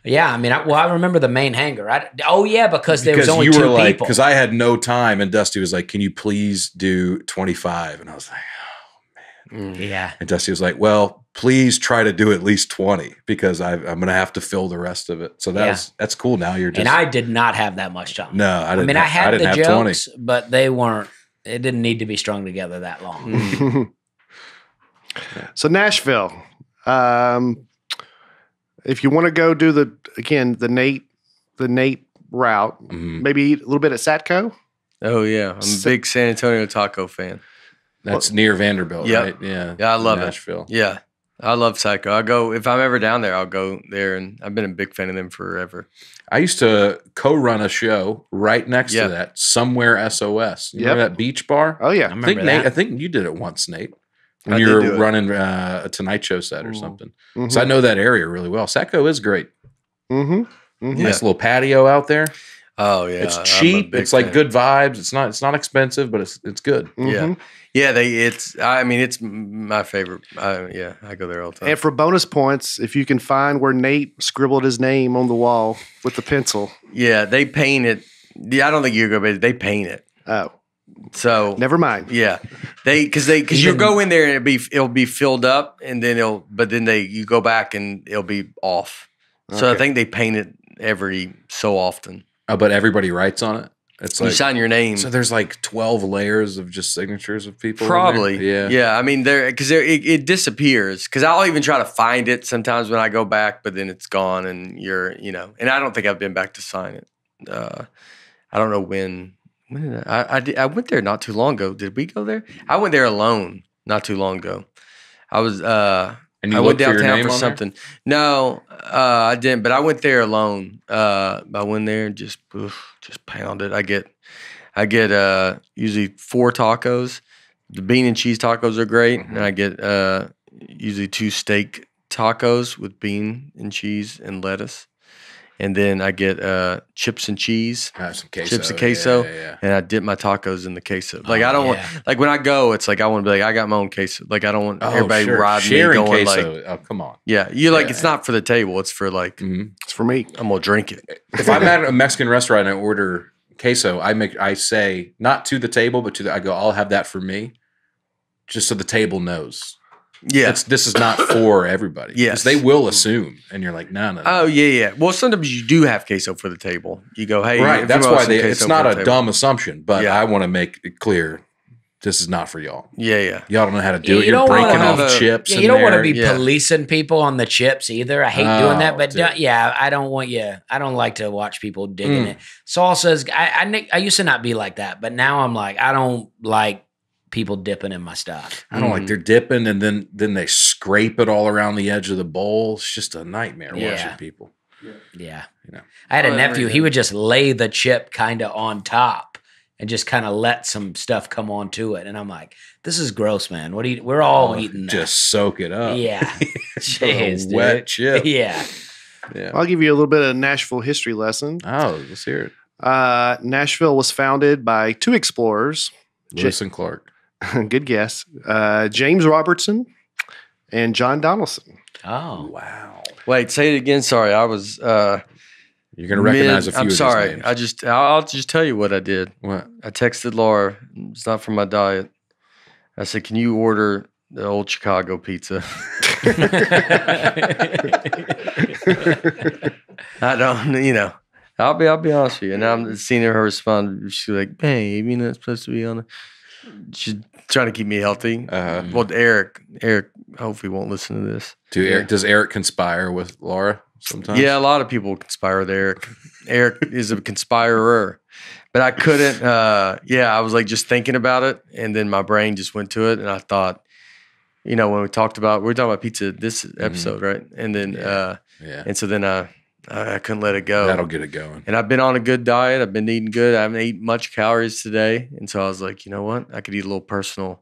Yeah, I mean, I, well, I remember the Main Hangar. I, oh yeah, because there because was only you two were like, people. Because I had no time, and Dusty was like, "Can you please do twenty-five?" And I was like, "Oh man, mm, yeah." And Dusty was like, "Well, please try to do at least twenty because I, I'm going to have to fill the rest of it." So that's yeah. that's cool. Now you're just and I did not have that much time. No, I didn't. I mean, have, I had I didn't the have jokes, twenty. But they weren't. It didn't need to be strung together that long. So Nashville, um, if you want to go do the again the Nate the Nate route, mm-hmm. maybe eat a little bit at Satco. Oh yeah, I'm a big San Antonio taco fan. That's well, near Vanderbilt, yep. right? Yeah, yeah, I love Nashville. It. Yeah, I love Satco. I go if I'm ever down there, I'll go there, and I've been a big fan of them forever. I used to co-run a show right next yep. to that, Somewhere S O S. You yep. remember that beach bar? Oh, yeah. I, I, think, Nate, I think you did it once, Nate, when I you were running uh, a Tonight Show set or mm. something. Mm-hmm. So I know that area really well. Satco is great. Mm-hmm. Mm-hmm. Nice yeah. little patio out there. Oh, yeah. It's cheap. It's like fan. Good vibes. It's not It's not expensive, but it's it's good. Mm-hmm. Yeah. Yeah, they. It's. I mean, it's my favorite. I, yeah, I go there all the time. And for bonus points, if you can find where Nate scribbled his name on the wall with the pencil. Yeah, they paint it. Yeah, I don't think you go, but they paint it. Oh, So never mind. Yeah, they because they because you go in there and it'll be it'll be filled up and then it'll but then they you go back and it'll be off. Okay. So I think they paint it every so often. Uh, but everybody writes on it. It's like, you sign your name. So there's like twelve layers of just signatures of people. Probably. Yeah. Yeah. I mean, there because it, it disappears. Because I'll even try to find it sometimes when I go back, but then it's gone and you're, you know. And I don't think I've been back to sign it. Uh, I don't know when. When did I? I, I, did, I went there not too long ago. Did we go there? I went there alone not too long ago. I was. Uh, And you I went downtown for, for something. There? No, uh, I didn't. But I went there alone. Uh, I went there and just, oof, just pounded. I get, I get uh, usually four tacos. The bean and cheese tacos are great, mm-hmm. and I get uh, usually two steak tacos with bean and cheese and lettuce, and then I get uh, chips and cheese, I have some queso, chips and queso, yeah, yeah, yeah. and I dip my tacos in the queso. Like oh, I don't yeah. want, like when I go, it's like I want to be like I got my own queso. Like I don't want oh, everybody sure. riding Sharing me going queso. Like, oh come on, yeah, you like yeah, it's yeah. not for the table, it's for like mm-hmm. it's for me. I'm gonna drink it. If I'm at a Mexican restaurant and I order queso, I make I say not to the table, but to the, I go I'll have that for me, just so the table knows. Yeah, it's, this is not for everybody. Yes, they will assume, and you're like, no, nah, no. Nah, nah. Oh yeah, yeah. Well, sometimes you do have queso for the table. You go, hey, right. That's why they, it's not a dumb assumption, but yeah. I want to make it clear, this is not for y'all. Yeah, yeah. Y'all don't know how to do yeah, it. You're you breaking off a, chips. Yeah, you don't want to be yeah. policing people on the chips either. I hate oh, doing that, but don't, yeah, I don't want you. I don't like to watch people digging mm. it. Salsas. I, I I used to not be like that, but now I'm like, I don't like. People dipping in my stuff. I don't mm. like they're dipping and then then they scrape it all around the edge of the bowl. It's just a nightmare yeah. watching people. Yeah. yeah. You know. I had a oh, nephew, he would just lay the chip kind of on top and just kind of let some stuff come onto it. And I'm like, this is gross, man. What do you we're all oh, eating that. Just soak it up. Yeah. Jeez, a wet dude. Chip. Yeah. yeah. I'll give you a little bit of Nashville history lesson. Oh, let's hear it. Uh, Nashville was founded by two explorers. Lewis J- and Clark. Good guess. Uh, James Robertson and John Donaldson. Oh, wow. Wait, say it again. Sorry, I was... Uh, You're going to recognize mid, a few I'm of sorry. These names. I just, I'll just tell you what I did. What? I texted Laura. It's not from my diet. I said, can you order the Old Chicago pizza? I don't, you know. I'll be I'll be honest with you. And I'm seeing her respond. She's like, hey, you're not supposed to be on it. She's trying to keep me healthy. Uh, well, Eric, Eric, hopefully won't listen to this. Do Eric? Yeah. Does Eric conspire with Laura sometimes? Yeah, a lot of people conspire with Eric. Eric is a conspirer, but I couldn't. Uh, yeah, I was like just thinking about it, and then my brain just went to it, and I thought, you know, when we talked about we were talking about pizza this episode, mm-hmm. right? And then, yeah. Uh, yeah, and so then I. I couldn't let it go. That'll get it going. And I've been on a good diet. I've been eating good. I haven't eaten much calories today. And so I was like, you know what? I could eat a little personal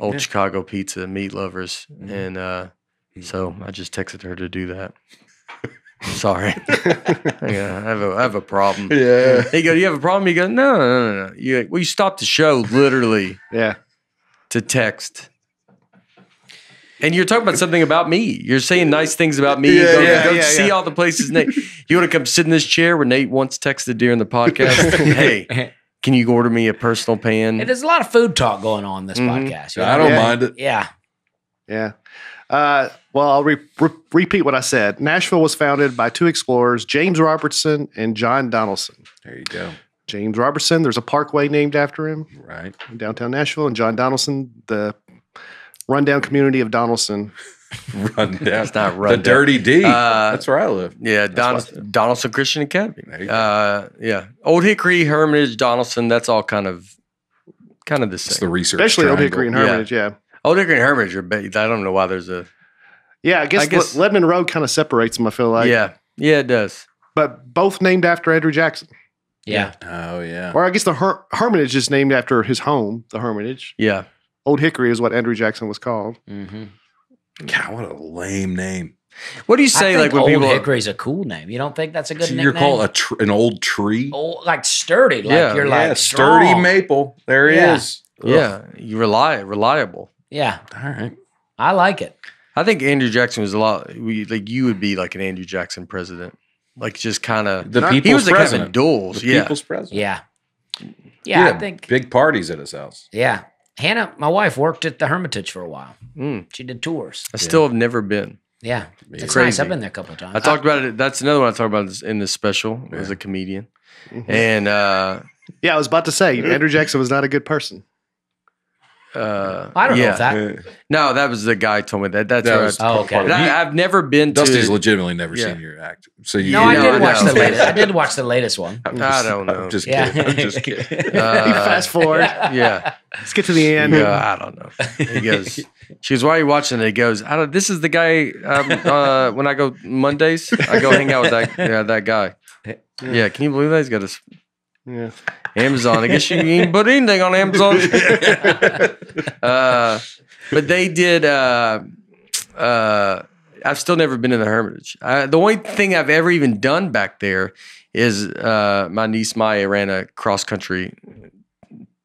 Old yeah. Chicago pizza, meat lovers. Mm-hmm. And uh, so I just texted her to do that. Sorry. yeah, I have, a, I have a problem. Yeah. He goes, you have a problem? He goes, no, no, no, no. You, well, you stopped the show literally yeah. to text. And you're talking about something about me. You're saying nice things about me. Yeah, go yeah, go yeah, see yeah. all the places, Nate. You want to come sit in this chair where Nate once texted during the podcast? Hey, can you order me a personal pan? Hey, there's a lot of food talk going on in this mm-hmm. podcast. You know? I don't yeah. mind it. Yeah. Yeah. Uh, well, I'll re- re- repeat what I said. Nashville was founded by two explorers, James Robertson and John Donaldson. There you go. James Robertson, there's a parkway named after him. Right. In downtown Nashville. And John Donaldson, the... rundown community of Donaldson. Rundown. It's not rundown. The Dirty D. Uh, That's where I live. Yeah, Don- Donaldson Christian Academy. Uh, yeah, Old Hickory, Hermitage, Donaldson. That's all kind of, kind of the same. It's the research, especially triangle. Old Hickory and Hermitage. Yeah, yeah. Old Hickory and Hermitage are. I don't know why there's a. Yeah, I guess, I guess Le- Lebanon Road kind of separates them. I feel like. Yeah, yeah, it does. But both named after Andrew Jackson. Yeah. yeah. Oh yeah. Or I guess the Her- Hermitage is named after his home, the Hermitage. Yeah. Old Hickory is what Andrew Jackson was called. Mm-hmm. God, what a lame name! What do you say? I think like when Old people, Old Hickory is a cool name. You don't think that's a good so name? You're called a tr- an old tree, old, like sturdy. Like yeah, you're yeah, like sturdy strong. Maple. There he yeah. is. Ugh. Yeah, you rely reliable. Yeah, all right. I like it. I think Andrew Jackson was a lot. We, like you would be like an Andrew Jackson president, like just kind of the people's he was like president. Having duels. The yeah. people's president. Yeah. Yeah, yeah, I think big parties at his house. Yeah, Hannah, my wife, worked at the Hermitage for a while. Mm. She did tours. I yeah. still have never been. Yeah, it's, it's nice. I've been there a couple of times. I talked about it. That's another one I talked about in this special. Yeah. I was a comedian, mm-hmm. and uh, yeah, I was about to say Andrew Jackson was not a good person. Uh, I don't yeah. know if that. Yeah. No, that was the guy who told me that. That's that was, oh, okay. I, I've never been. Dusty's to... Dusty's legitimately never yeah. seen your act. So you, no, you I know, did I watch know. the latest. I did watch the latest one. I, I don't know. I'm just yeah. kidding. I'm just kidding. Uh, fast forward. Yeah, let's get to the end. Yeah, I don't know. He goes. She goes, why are you watching it? He goes, I don't. This is the guy. Um, uh, when I go Mondays, I go hang out with that. Yeah, that guy. Yeah, can you believe that he's got his. Yeah. Amazon. I guess you can put anything on Amazon. uh, but they did. Uh, uh, I've still never been in the Hermitage. I, the only thing I've ever even done back there is uh, my niece Maya ran a cross country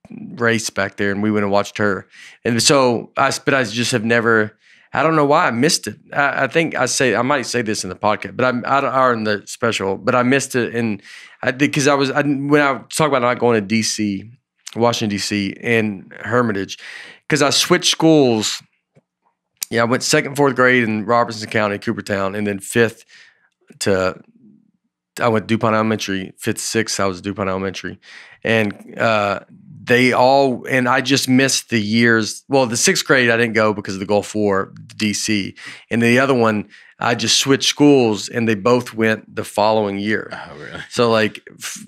race back there, and we went and watched her. And so I, but I just have never. I don't know why I missed it. I, I think I say I might say this in the podcast, but I'm I, or in the special, but I missed it, and I did because I was I, when I talk about not going to D C, Washington D C, and Hermitage, because I switched schools. Yeah, I went second, fourth grade in Robertson County, Cooperstown, and then fifth to I went DuPont Elementary. Fifth, sixth, I was DuPont Elementary, and uh, they all, and I just missed the years. Well, the sixth grade, I didn't go because of the Gulf War, D C. And the other one, I just switched schools and they both went the following year. Oh, really? So like f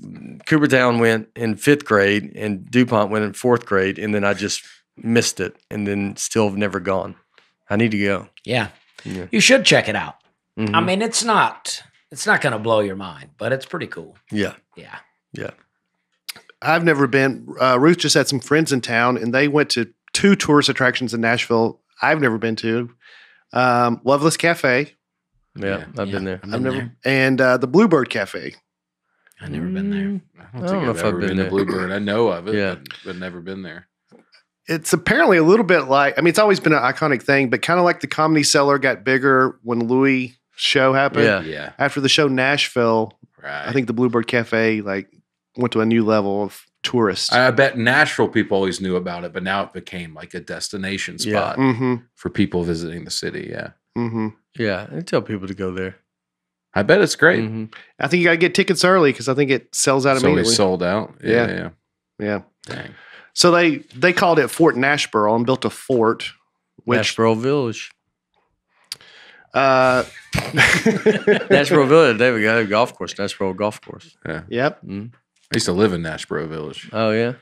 Cooperstown went in fifth grade and DuPont went in fourth grade. And then I just missed it and then still have never gone. I need to go. Yeah. yeah. You should check it out. Mm-hmm. I mean, it's not, it's not going to blow your mind, but it's pretty cool. Yeah. Yeah. Yeah. I've never been. Uh, Ruth just had some friends in town, and they went to two tourist attractions in Nashville I've never been to. Um, Loveless Cafe. Yeah, yeah. I've yeah, been there. I've, I've never there. And uh, the Bluebird Cafe. I've never been there. I don't, I don't think know I've if ever I've been, been to Bluebird. I know of it, yeah. but, but never been there. It's apparently a little bit like, I mean, it's always been an iconic thing, but kind of like the Comedy Cellar got bigger when Louis' show happened. Yeah. yeah. After the show Nashville, right. I think the Bluebird Cafe, like, went to a new level of tourists. I bet Nashville people always knew about it, but now it became like a destination spot yeah. mm-hmm. for people visiting the city. Yeah. Mm-hmm. Yeah. I tell people to go there. I bet it's great. Mm-hmm. I think you got to get tickets early because I think it sells out so immediately. sold out. Yeah. Yeah. yeah. yeah. Dang. So they, they called it Fort Nashboro and built a fort. Which, Nashboro Village. Uh, Nashboro Village. There we go. Golf course. Nashboro Golf Course. Yeah. Yep. Mm-hmm. I used to live in Nashboro Village. Oh, yeah?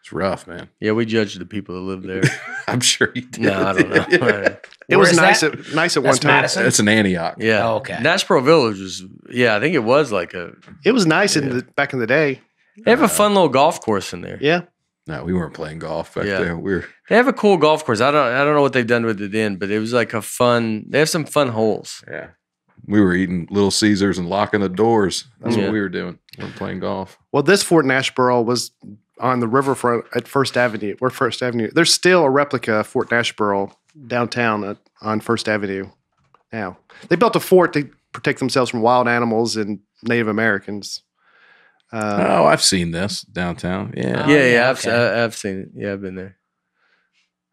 It's rough, man. Yeah, we judged the people that lived there. I'm sure you did. No, I don't know. yeah. It was nice that? at, nice at That's one time. Madison? It's in Antioch. Yeah. Oh, okay. Nashboro Village was, yeah, I think it was like a. It was nice yeah. in the, back in the day. They have uh, a fun little golf course in there. Yeah. No, we weren't playing golf back yeah. there. We were. They have a cool golf course. I don't, I don't know what they've done with it then, but it was like a fun, they have some fun holes. Yeah. We were eating Little Caesars and locking the doors. That's yeah. what we were doing. We were playing golf. Well, this Fort Nashboro was on the riverfront at First Avenue. We're First Avenue. There's still a replica of Fort Nashboro downtown at, on First Avenue now. They built a fort to protect themselves from wild animals and Native Americans. Uh, oh, I've seen this downtown. Yeah. Oh, yeah, yeah. yeah I've, okay. I, I've seen it. Yeah, I've been there.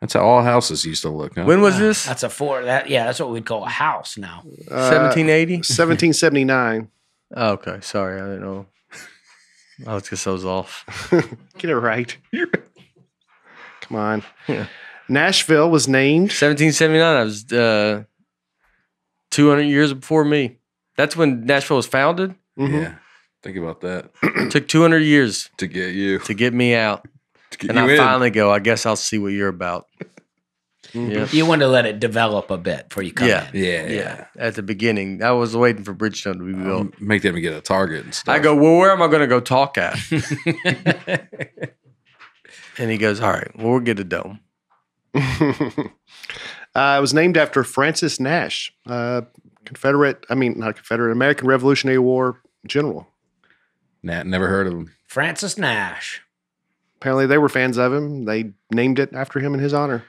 That's how all houses used to look. Huh? When was this? That's a four. That yeah, that's what we'd call a house now. Uh, seventeen eighty? seventeen seventy-nine. Oh, okay. Sorry, I didn't know. I was just I was off. Get it right. Come on. Yeah. Nashville was named seventeen seventy-nine. I was uh, two hundred years before me. That's when Nashville was founded. Mm-hmm. Yeah. Think about that. It took two hundred years to get you to get me out. And I in. finally go, I guess I'll see what you're about. yeah. You want to let it develop a bit before you come yeah. in. Yeah, yeah, yeah. At the beginning, I was waiting for Bridgestone to be built. Um, make them get a Target and stuff. I go, well, where am I going to go talk at? And he goes, all right, well, we'll get a dome. uh, it was named after Francis Nash, uh, Confederate, I mean, not Confederate, American Revolutionary War general. Nat, never heard of him. Francis Nash. Apparently, they were fans of him. They named it after him in his honor.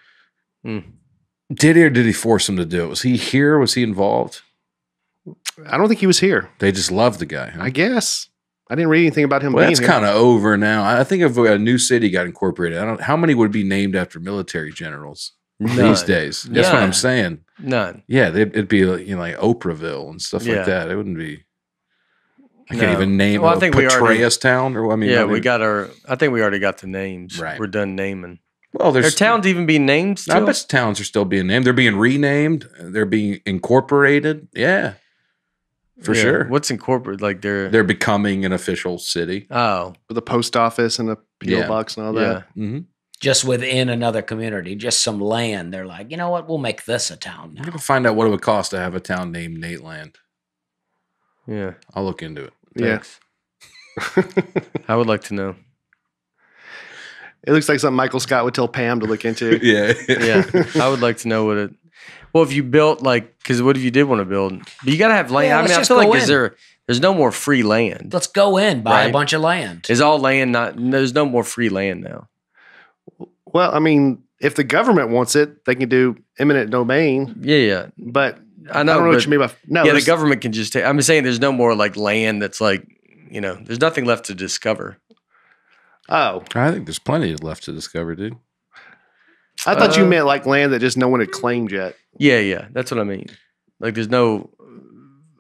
Mm. Did he or did he force him to do it? Was he here? Was he involved? I don't think he was here. They just loved the guy. Huh? I guess. I I didn't read anything about him. Well, being that's kind of over now. I think if a new city got incorporated, I don't. How many would be named after military generals None. these days? That's None. what I'm saying. None. Yeah, it'd be like, you know, like Oprahville and stuff yeah. like that. It wouldn't be. I no. can't even name well, a I think Petraeus we already, town. Or I mean, yeah, I mean, we got our. I think we already got the names. Right, we're done naming. Well, there's are towns even being named still? I bet towns are still being named. They're being renamed. They're being incorporated. Yeah, for yeah. sure. What's incorporated? Like they're they're becoming an official city. Oh, with a post office and a P O yeah. box and all that. Yeah. Mm-hmm. Just within another community, just some land. They're like, you know what? We'll make this a town now. I'm gonna find out what it would cost to have a town named Nateland. Yeah, I'll look into it. Thanks. Yeah, I would like to know. It looks like something Michael Scott would tell Pam to look into. yeah. yeah. I would like to know what it, well, if you built like, because what if you did want to build? But you got to have land. Yeah, I mean, I feel like is there, there's no more free land. Let's go in, buy right? a bunch of land. Is all land not, there's no more free land now. Well, I mean, if the government wants it, they can do eminent domain. Yeah, yeah. But I, know, I don't know but, what you mean by, no. Yeah, the government can just take, I'm saying there's no more like land that's like, you know, there's nothing left to discover. Oh, I think there's plenty left to discover, dude. I thought uh, you meant like land that just no one had claimed yet. Yeah, yeah, that's what I mean. Like there's no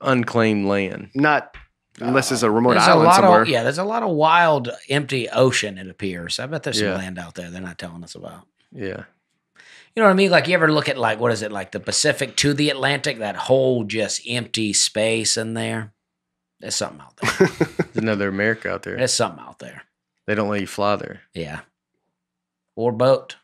unclaimed land, not unless uh, it's a remote island a somewhere. Of, yeah, there's a lot of wild, empty ocean. It appears. I bet there's yeah. some land out there they're not telling us about. Yeah, you know what I mean. Like you ever look at like what is it like the Pacific to the Atlantic? That whole just empty space in there. There's something out there. There's another America out there. There's something out there. They don't let you fly there. Yeah. Or boat.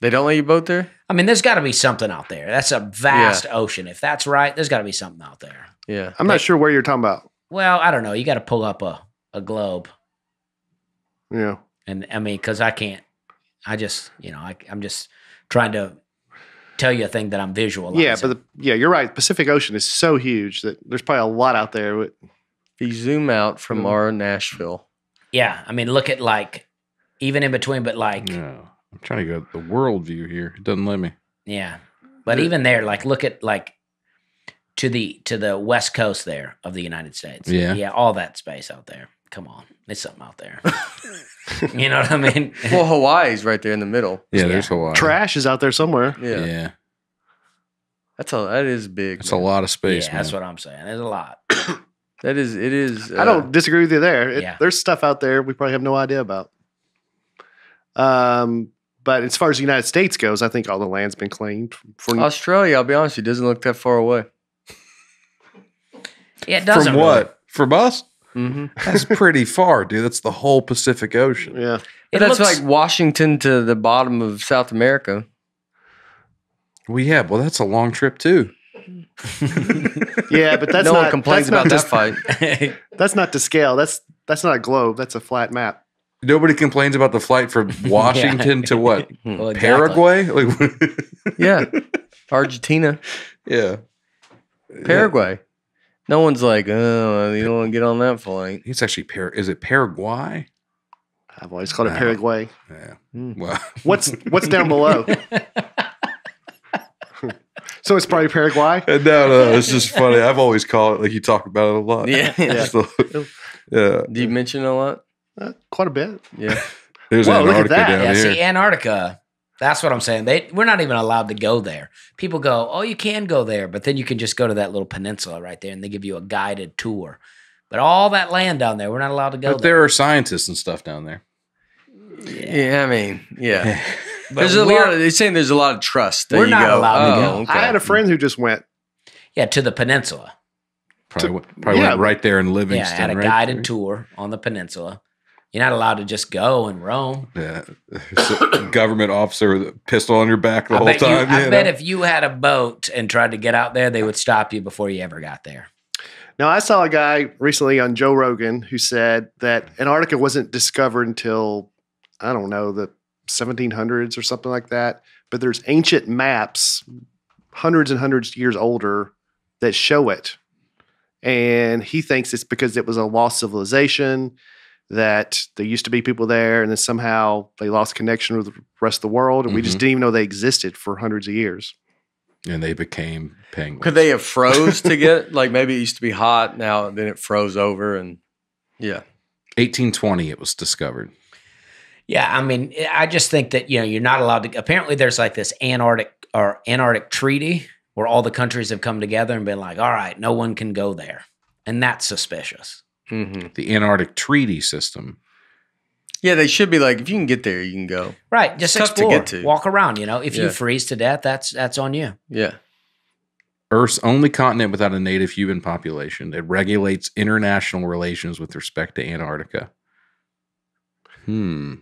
They don't let you boat there? I mean, there's got to be something out there. That's a vast yeah. ocean. If that's right, there's got to be something out there. Yeah. I'm they, not sure where you're talking about. Well, I don't know. You got to pull up a, a globe. Yeah. And I mean, because I can't, I just, you know, I, I'm just trying to tell you a thing that I'm visualizing. Yeah, but the, yeah, you're right. The Pacific Ocean is so huge that there's probably a lot out there. If you zoom out from mm-hmm. our Nashville. Yeah, I mean, look at like, even in between, but like. No, I'm trying to go the world view here. It doesn't let me. Yeah, but yeah. even there, like, look at like to the to the west coast there of the United States. Yeah, yeah, all that space out there. Come on, there's something out there. You know what I mean? Well, Hawaii's right there in the middle. Yeah, yeah, there's Hawaii. Trash is out there somewhere. Yeah, yeah. That's a that is big. It's a lot of space. Yeah, man. That's what I'm saying. There's a lot. That is, it is. Uh, I don't disagree with you there. It, yeah. There's stuff out there we probably have no idea about. Um, but as far as the United States goes, I think all the land's been claimed. From Australia, I'll be honest, it doesn't look that far away. Yeah, it doesn't. From what? Really. From us? Mm-hmm. That's pretty far, dude. That's the whole Pacific Ocean. Yeah. But that's looks, like Washington to the bottom of South America. Well, yeah. Well, that's a long trip, too. Yeah, but that's no not, one complains about that fight. That's not to scale. That's that's not a globe. That's a flat map. Nobody complains about the flight from Washington yeah. to what? Well, Paraguay? Like, yeah, Argentina. Yeah, Paraguay. Yeah. No one's like, oh, you don't want to get on that flight. It's actually Par. Is it Paraguay? I've always called it no. Paraguay. Yeah. Mm. Well, what's what's down below? So it's probably Paraguay? No, no, it's just funny. I've always called it, like you talk about it a lot. Yeah. yeah. So, yeah. Do you mention it a lot? Uh, quite a bit. Yeah. There's Whoa, Antarctica look at that. Down yeah, here. See, Antarctica, that's what I'm saying. They We're not even allowed to go there. People go, oh, you can go there, but then you can just go to that little peninsula right there, and they give you a guided tour. But all that land down there, we're not allowed to go but there. But there are scientists and stuff down there. Yeah, yeah I mean, yeah. But there's a lot of, they're saying there's a lot of trust. There we're you not go. allowed oh, to go. Okay. I had a friend who just went. Yeah, to the peninsula. Probably, to, probably yeah. went right there in Livingston. Yeah, had a right guided there. tour on the peninsula. You're not allowed to just go and roam. Yeah, government officer with a pistol on your back the I whole time. You, I you know? bet if you had a boat and tried to get out there, they would stop you before you ever got there. Now, I saw a guy recently on Joe Rogan who said that Antarctica wasn't discovered until, I don't know, the seventeen hundreds or something like that, but there's ancient maps hundreds and hundreds of years older that show it, and he thinks it's because it was a lost civilization, that there used to be people there and then somehow they lost connection with the rest of the world, and mm-hmm. we just didn't even know they existed for hundreds of years, and they became penguins. Could they have froze to get like maybe it used to be hot, now then it froze over, and yeah eighteen twenty it was discovered. Yeah, I mean, I just think that, you know, you're not allowed to. Apparently, there's like this Antarctic or Antarctic treaty where all the countries have come together and been like, all right, no one can go there. And that's suspicious. Mm-hmm. The Antarctic treaty system. Yeah, they should be like, if you can get there, you can go. Right, just it's explore, to get to. Walk around, you know. If yeah. you freeze to death, that's that's on you. Yeah. Earth's only continent without a native human population. It regulates international relations with respect to Antarctica. Hmm.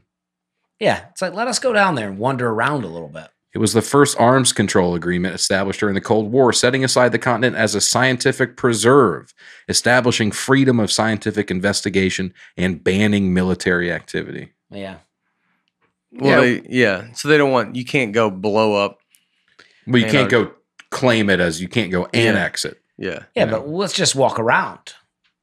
Yeah, it's like, let us go down there and wander around a little bit. It was the first arms control agreement established during the Cold War, setting aside the continent as a scientific preserve, establishing freedom of scientific investigation, and banning military activity. Yeah. Well, yeah. They, yeah. So they don't want, you can't go blow up. Well, you can't go claim it as, you can't go annex yeah. it. Yeah. Yeah, you know? But let's just walk around.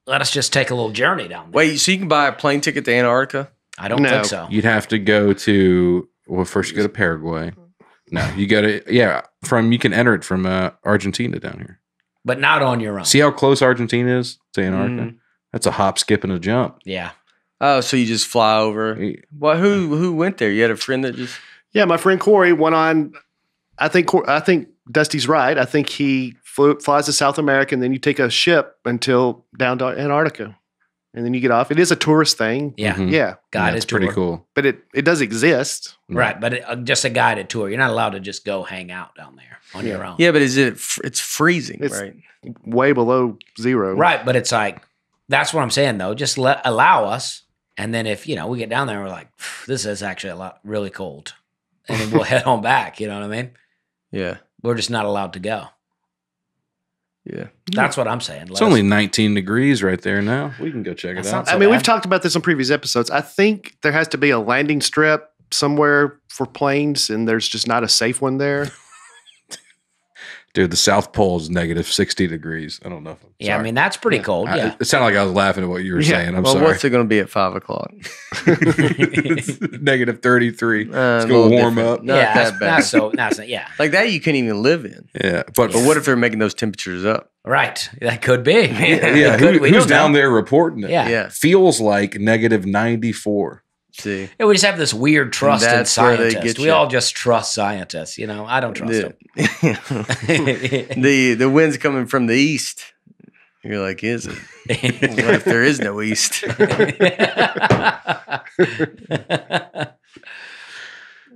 Let us just take a little journey down there. Wait, so you can buy a plane ticket to Antarctica? I don't no. think so. You'd have to go to, well, first you go to Paraguay. No, you go to, yeah, from, you can enter it from uh, Argentina down here. But not on your own. See how close Argentina is to Antarctica? Mm. That's a hop, skip, and a jump. Yeah. Oh, so you just fly over. Yeah. Well, who who went there? You had a friend that just. Yeah, my friend Corey went on, I think I think Dusty's right. I think he flew, flies to South America, and then you take a ship until down to Antarctica. And then you get off. It is a tourist thing. Yeah. Mm-hmm. Yeah. Guided yeah, it's tour. Pretty cool. But it, it does exist. Right. But it, uh, just a guided tour. You're not allowed to just go hang out down there on yeah. your own. Yeah. But is it, it's freezing, it's right? Way below zero. Right. But it's like, that's what I'm saying though. Just let, allow us. And then if, you know, we get down there and we're like, this is actually a lot, really cold. And then we'll head on back. You know what I mean? Yeah. We're just not allowed to go. Yeah, that's what I'm saying. Let it's only nineteen degrees right there now. We can go check it out. So I mean, bad. We've talked about this on previous episodes. I think there has to be a landing strip somewhere for planes, and there's just not a safe one there. Dude, the South Pole is negative sixty degrees. I don't know. If I'm yeah, sorry. I mean that's pretty yeah. cold. Yeah, I, it sounded like I was laughing at what you were yeah. saying. I'm well, sorry. Well, what's it going to be at five o'clock? Negative thirty-three. Uh, it's going to warm different. Up. Not yeah, that bad. Not so, not so, yeah, like that you can't even live in. Yeah, but, yes. but what if they're making those temperatures up? Right, that could be. Yeah, yeah. Could, Who, who's down know. There reporting it? Yeah, yeah. feels like negative ninety-four. See, yeah, we just have this weird trust in scientists. We you. all just trust scientists, you know. I don't trust the, them. the The wind's coming from the east. You're like, is it? What if there is no east?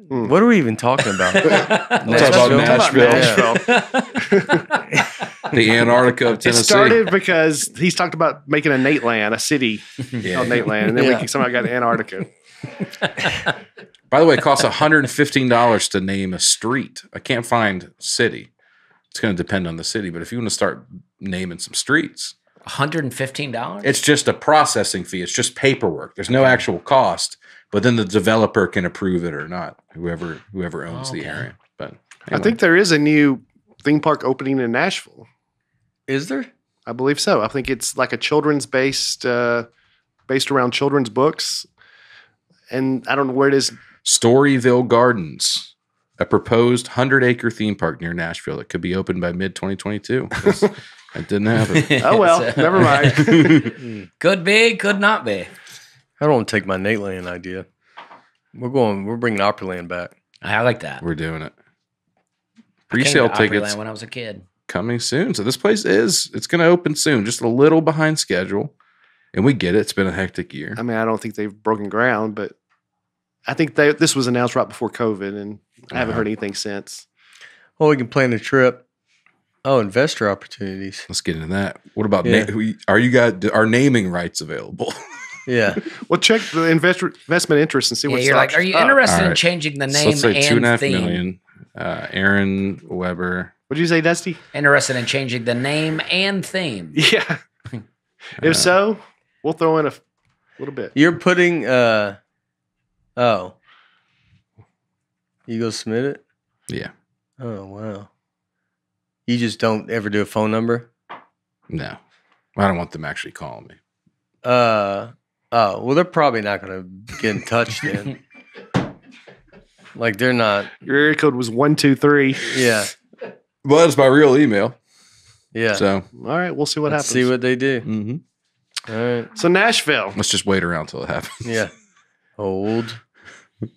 What are we even talking about? Nashville. Nashville. Nashville. Nashville. The Antarctica of Tennessee. It started because he's talked about making a Nateland, a city yeah. on Nateland, and then yeah. we somehow got to Antarctica. By the way, it costs one hundred fifteen dollars to name a street. I can't find city. It's going to depend on the city, but if you want to start naming some streets. one hundred fifteen dollars? It's just a processing fee. It's just paperwork. There's no actual cost, but then the developer can approve it or not, whoever whoever owns okay. the area. But anyway. I think there is a new theme park opening in Nashville. Is there? I believe so. I think it's like a children's based, uh, based around children's books. And I don't know where it is. Storyville Gardens, a proposed one hundred acre theme park near Nashville that could be opened by mid twenty twenty-two. That didn't happen. Oh, well, so, never mind. Could be, could not be. I don't want to take my Nateland idea. We're going, we're bringing Opryland back. I like that. We're doing it. Pre-sale tickets. Opryland when I was a kid. Coming soon. So this place is, it's going to open soon, just a little behind schedule. And we get it. It's been a hectic year. I mean, I don't think they've broken ground, but I think they, this was announced right before COVID, and I haven't uh-huh. heard anything since. Well, we can plan a trip. Oh, investor opportunities. Let's get into that. What about yeah. na- are you guys are naming rights available? Yeah. Well, check the investor investment interest and see yeah, what's you're like. Are you interested oh. in right. changing the name? So let's say and two and a half theme. Million. Uh, Aaron Weber. What did you say, Dusty? Interested in changing the name and theme? Yeah. uh, if so. We'll throw in a little bit. You're putting, uh, oh, you go submit it? Yeah. Oh, wow. You just don't ever do a phone number? No. I don't want them actually calling me. Uh, oh, well, they're probably not going to get in touch then. Like, they're not. Your area code was one two three. Yeah. Well, that's my real email. Yeah. So, all right, we'll see what Let's happens. See what they do. Mm-hmm. All right. So Nashville. Let's just wait around till it happens. Yeah. Old. A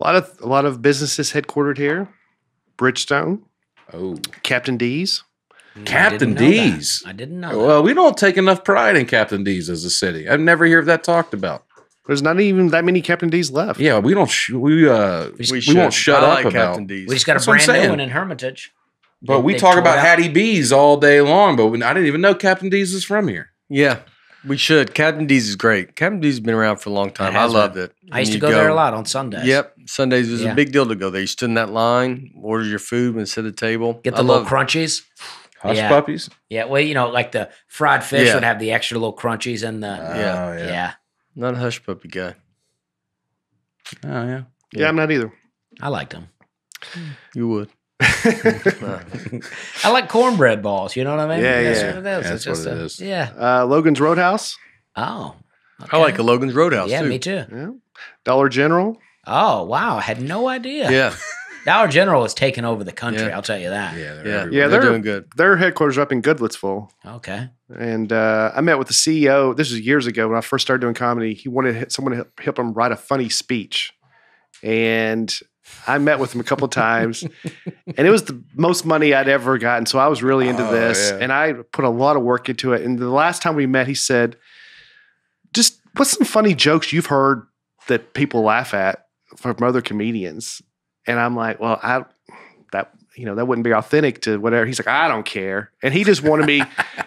lot of a lot of businesses headquartered here. Bridgestone. Oh. Captain D's. Captain D's. I didn't know that. Well, we don't take enough pride in Captain D's as a city. I never hear that talked about. There's not even that many Captain D's left. Yeah, we don't. Sh- we uh, we, we won't shut I up like about Captain D's. We just got a That's brand new one in Hermitage. But they, we they talk about out. Hattie B's all day long. But I didn't even know Captain D's is from here. Yeah, we should. Captain D's is great. Captain D's has been around for a long time. I loved it. I used to go, go there a lot on Sundays. Yep, Sundays was yeah. a big deal to go there. You stood in that line, order your food, and sit at the table. Get the I little crunchies. Hush yeah. puppies. Yeah, well, you know, like the fried fish yeah. would have the extra little crunchies and the. Uh, yeah, yeah. yeah. Not a hush puppy guy. Oh, yeah. yeah. Yeah, I'm not either. I liked them. You would. I like cornbread balls. You know what I mean? Yeah, that's yeah. what it is. Yeah, that's just what it a, is. Yeah. Uh, Logan's Roadhouse. Oh. Okay. I like a Logan's Roadhouse, yeah, too. Yeah, me too. Yeah. Dollar General. Oh, wow. I had no idea. Yeah. Dollar General is taking over the country, yeah. I'll tell you that. Yeah, they're, yeah. Yeah, they're, they're doing good. Their headquarters are up in Goodlettsville. Okay. And uh, I met with the C E O. This was years ago when I first started doing comedy. He wanted someone to help him write a funny speech. And I met with him a couple of times. And it was the most money I'd ever gotten. So I was really into oh, this. Yeah. And I put a lot of work into it. And the last time we met, he said, just what's some funny jokes you've heard that people laugh at from other comedians? And I'm like, well, I that you know that wouldn't be authentic to whatever. He's like, I don't care, and he just wanted me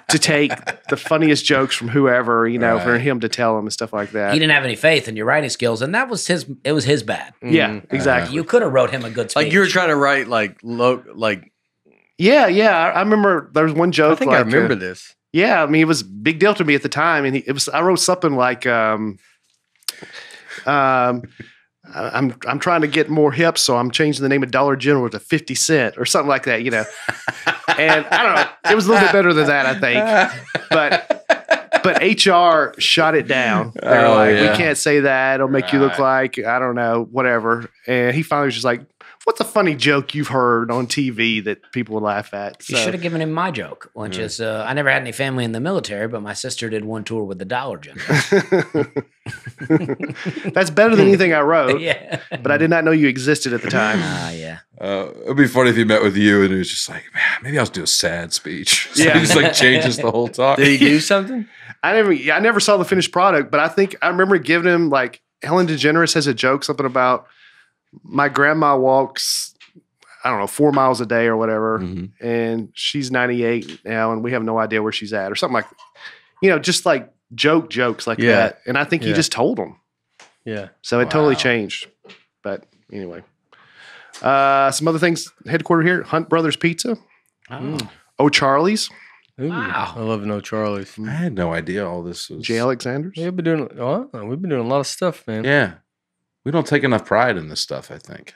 to take the funniest jokes from whoever, you know, right. for him to tell them and stuff like that. He didn't have any faith in your writing skills, and that was his. It was his bad. Yeah, mm-hmm. exactly. You could have wrote him a good speech. Like you were trying to write like lo- like. Yeah, yeah. I, I remember there was one joke. I think like, I remember uh, this. Yeah, I mean, it was a big deal to me at the time, and he, it was. I wrote something like, um, um. I'm I'm trying to get more hips, so I'm changing the name of Dollar General to fifty cent or something like that, you know. And I don't know. It was a little bit better than that, I think. But but H R shot it down. They were oh, like, yeah. we can't say that. It'll make right. you look like, I don't know, whatever. And he finally was just like, what's a funny joke you've heard on T V that people would laugh at? So, you should have given him my joke, which mm. is uh, I never had any family in the military, but my sister did one tour with the Dollar General. That's better than anything I wrote, yeah. but I did not know you existed at the time. Ah, uh, yeah. Uh, it'd be funny if he met with you and he was just like, man, maybe I'll do a sad speech. So yeah. he just like changes the whole talk. Did he do something? I never, I never saw the finished product, but I think I remember giving him like Ellen DeGeneres has a joke, something about my grandma walks, I don't know, four miles a day or whatever, mm-hmm. and she's ninety-eight now, and we have no idea where she's at or something like, you know, just like joke jokes like yeah. that. And I think yeah. you just told them. Yeah. So it wow. totally changed. But anyway. Uh, some other things headquartered here. Hunt Brothers Pizza. Oh. O'Charlie's. Ooh, wow. I love an O'Charlie's. I had no idea all this was. J. Alexander's. Yeah, we've been doing, oh, we've been doing a lot of stuff, man. Yeah. We don't take enough pride in this stuff, I think.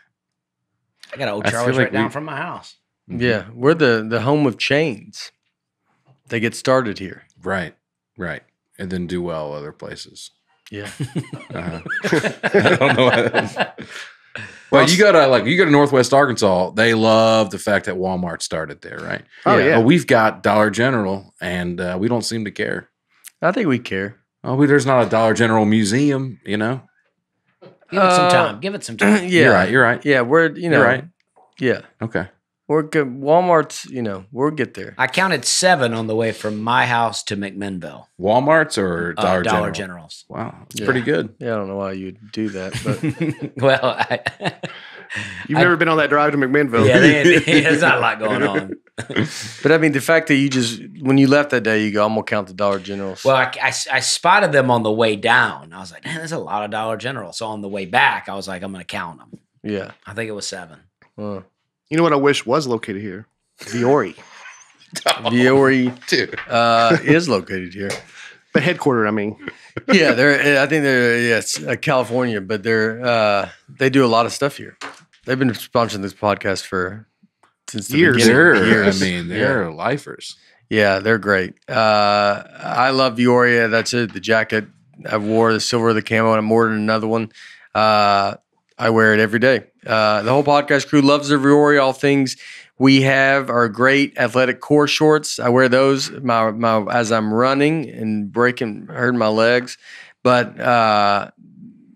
I got an old Charlie's like right we, down from my house. Yeah. We're the, the home of chains. They get started here. Right. Right. And then do well other places. Yeah. uh, I don't know. What well, you go to like you go to Northwest Arkansas, they love the fact that Walmart started there, right? Oh, yeah. yeah. But we've got Dollar General, and uh, we don't seem to care. I think we care. Oh, we, there's not a Dollar General museum, you know? Give it some time. Uh, Give it some time. Yeah. You're right. You're right. Yeah. We're, you know. You're right. Yeah. Okay. We're good. Walmart's, you know, we'll get there. I counted seven on the way from my house to McMinnville. Walmart's or Dollar, uh, Dollar General? Generals? Wow. That's yeah. pretty good. Yeah. I don't know why you'd do that, but. well, I, You've I, never been on that drive to McMinnville. Yeah. There's not a lot going on. But I mean, the fact that you just, when you left that day, you go, I'm going to count the Dollar Generals. Well, I, I, I spotted them on the way down. I was like, man, there's a lot of Dollar Generals. So on the way back, I was like, I'm going to count them. Yeah. I think it was seven. Uh, you know what I wish was located here? Vuori. oh, Vuori dude. Uh, is located here. But headquartered, I mean. Yeah, they're. I think they're, yes, yeah, uh, California, but they're, uh, they do a lot of stuff here. They've been sponsoring this podcast for Since the years. years. I mean, they're yeah. lifers. Yeah, they're great. Uh, I love Vuori. That's it. The jacket I wore, the silver, the camo, and I'm ordering another one. Uh, I wear it every day. Uh, the whole podcast crew loves the Vuori, all things We have our great athletic core shorts. I wear those my, my as I'm running and breaking, hurting my legs. But uh,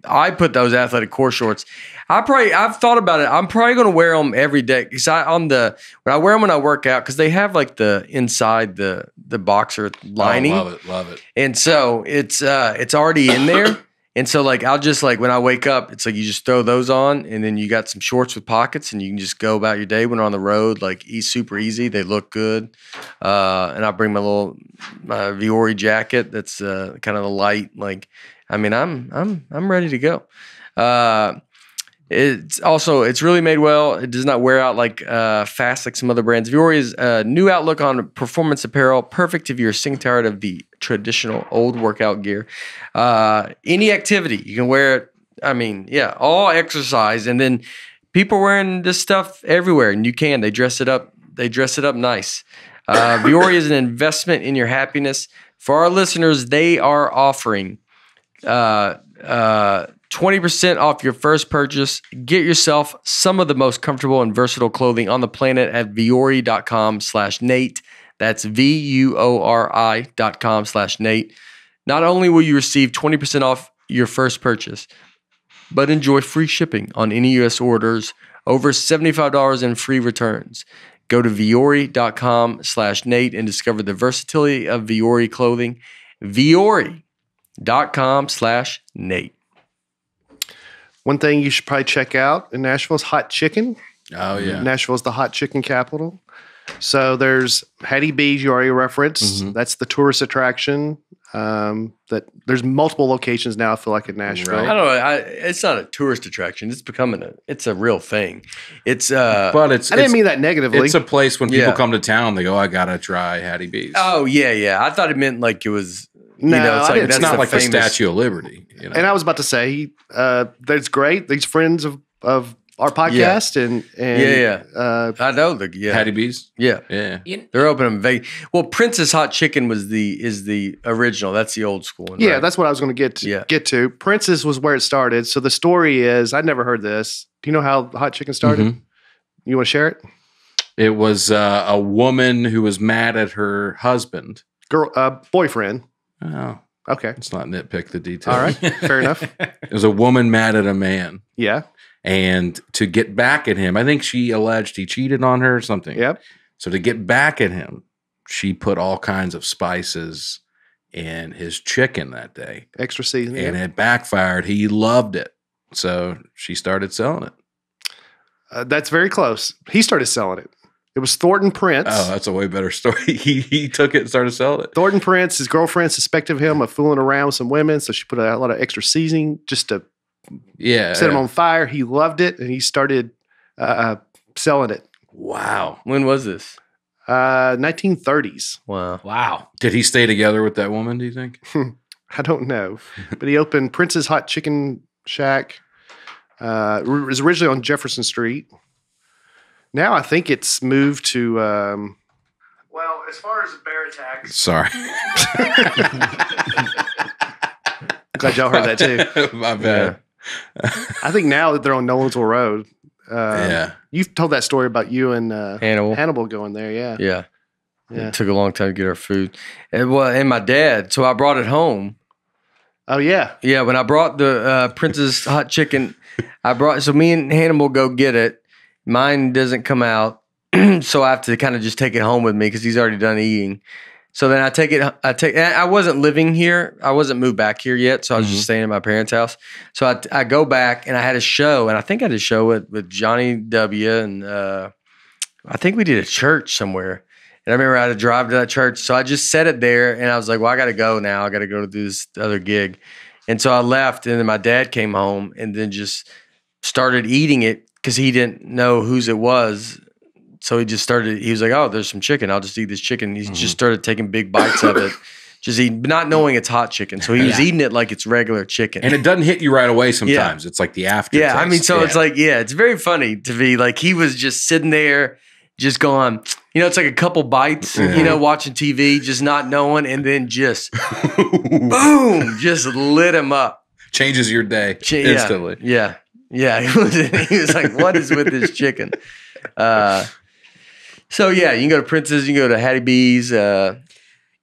I put those athletic core shorts. I probably I've thought about it. I'm probably going to wear them every day because I on the when I wear them when I work out because they have like the inside the the boxer lining. Oh, love it, love it. And so it's uh, it's already in there. And so like I'll just like when I wake up, it's like you just throw those on, and then you got some shorts with pockets, and you can just go about your day. When we're on the road, like super easy. They look good. Uh, and I bring my little my Vuori jacket. That's uh, kind of a light. Like I mean, I'm I'm I'm ready to go. Uh, It's also, it's really made well. It does not wear out like uh, fast like some other brands. Vuori is a new outlook on performance apparel, perfect if you're sick tired of the traditional old workout gear. Uh, any activity, you can wear it. I mean, yeah, all exercise. And then people wearing this stuff everywhere, and you can. They dress it up. They dress it up nice. Uh, Vuori is an investment in your happiness. For our listeners, they are offering... Uh, uh, twenty percent off your first purchase. Get yourself some of the most comfortable and versatile clothing on the planet at Vuori.com slash Nate. That's V-U-O-R-I dot com slash Nate. Not only will you receive twenty percent off your first purchase, but enjoy free shipping on any U S orders over seventy-five dollars and free returns. Go to Vuori.com slash Nate and discover the versatility of Vuori clothing. Vuori.com slash Nate. One thing you should probably check out in Nashville is hot chicken. Oh, yeah. Nashville is the hot chicken capital. So there's Hattie B's, you already referenced. Mm-hmm. That's the tourist attraction. Um, that there's multiple locations now, I feel like, in Nashville. Right. I don't know. I, it's not a tourist attraction. It's becoming a it's a real thing. It's uh, but it's, I didn't it's, mean that negatively. It's a place when people yeah. come to town, they go, I got to try Hattie B's. Oh, yeah, yeah. I thought it meant like it was... No, you know, it's, like, it's not the like the Statue of Liberty. You know? And I was about to say, uh, that's great. These friends of, of our podcast yeah. and, and yeah, yeah. Uh, I know the yeah. Hattie B's, yeah, yeah. You, they're opening in Vegas. Well, Prince's Hot Chicken was the is the original. That's the old school one. Yeah, right? That's what I was going to get yeah. get to. Prince's was where it started. So the story is, I never heard this. Do you know how hot chicken started? Mm-hmm. You want to share it? It was uh, a woman who was mad at her husband, girl, uh, boyfriend. Oh, okay. Let's not nitpick the details. All right, fair enough. It was a woman mad at a man. Yeah. And to get back at him, I think she alleged he cheated on her or something. Yep. So to get back at him, she put all kinds of spices in his chicken that day. Extra seasoning. And yep. It backfired. He loved it. So she started selling it. Uh, that's very close. He started selling it. It was Thornton Prince. Oh, that's a way better story. He he took it and started selling it. Thornton Prince, his girlfriend suspected him of fooling around with some women, so she put a lot of extra seasoning just to yeah, set yeah. him on fire. He loved it, and he started uh, selling it. Wow. When was this? Uh, nineteen thirties. Wow. Wow. Did he stay together with that woman, do you think? I don't know. But he opened Prince's Hot Chicken Shack. Uh, it was originally on Jefferson Street. Now I think it's moved to. Um, well, as far as the bear attacks. Sorry. Glad y'all heard that too. My bad. Yeah. I think now that they're on Nolensville Road. Uh, yeah. You've told that story about you and uh, Hannibal. Hannibal going there. Yeah. Yeah. Yeah. It took a long time to get our food. And, well, and my dad. So I brought it home. Oh, yeah. Yeah. When I brought the uh, Prince's Hot Chicken, I brought. So me and Hannibal go get it. Mine doesn't come out, so I have to kind of just take it home with me because he's already done eating. So then I take it. I take. I wasn't living here. I wasn't moved back here yet, so I was mm-hmm. just staying at my parents' house. So I, I go back and I had a show, and I think I did a show with, with Johnny W. and uh, I think we did a church somewhere. And I remember I had to drive to that church, so I just set it there, and I was like, "Well, I got to go now. I got to go to do this other gig." And so I left, and then my dad came home, and then just started eating it. Because he didn't know whose it was, so he just started. He was like, "Oh, there's some chicken. I'll just eat this chicken." He mm-hmm. just started taking big bites of it, just eat, not knowing it's hot chicken. So he was yeah. eating it like it's regular chicken, and it doesn't hit you right away. Sometimes yeah. it's like the after. Yeah, taste. I mean, so yeah. it's like, yeah, it's very funny to be like he was just sitting there, just going, you know, it's like a couple bites, mm-hmm. you know, watching T V, just not knowing, and then just boom, just lit him up. Changes your day Ch instantly. Yeah. yeah. Yeah, he was, he was like, "What is with this chicken?" Uh, So yeah, you can go to Prince's, you can go to Hattie B's. Uh,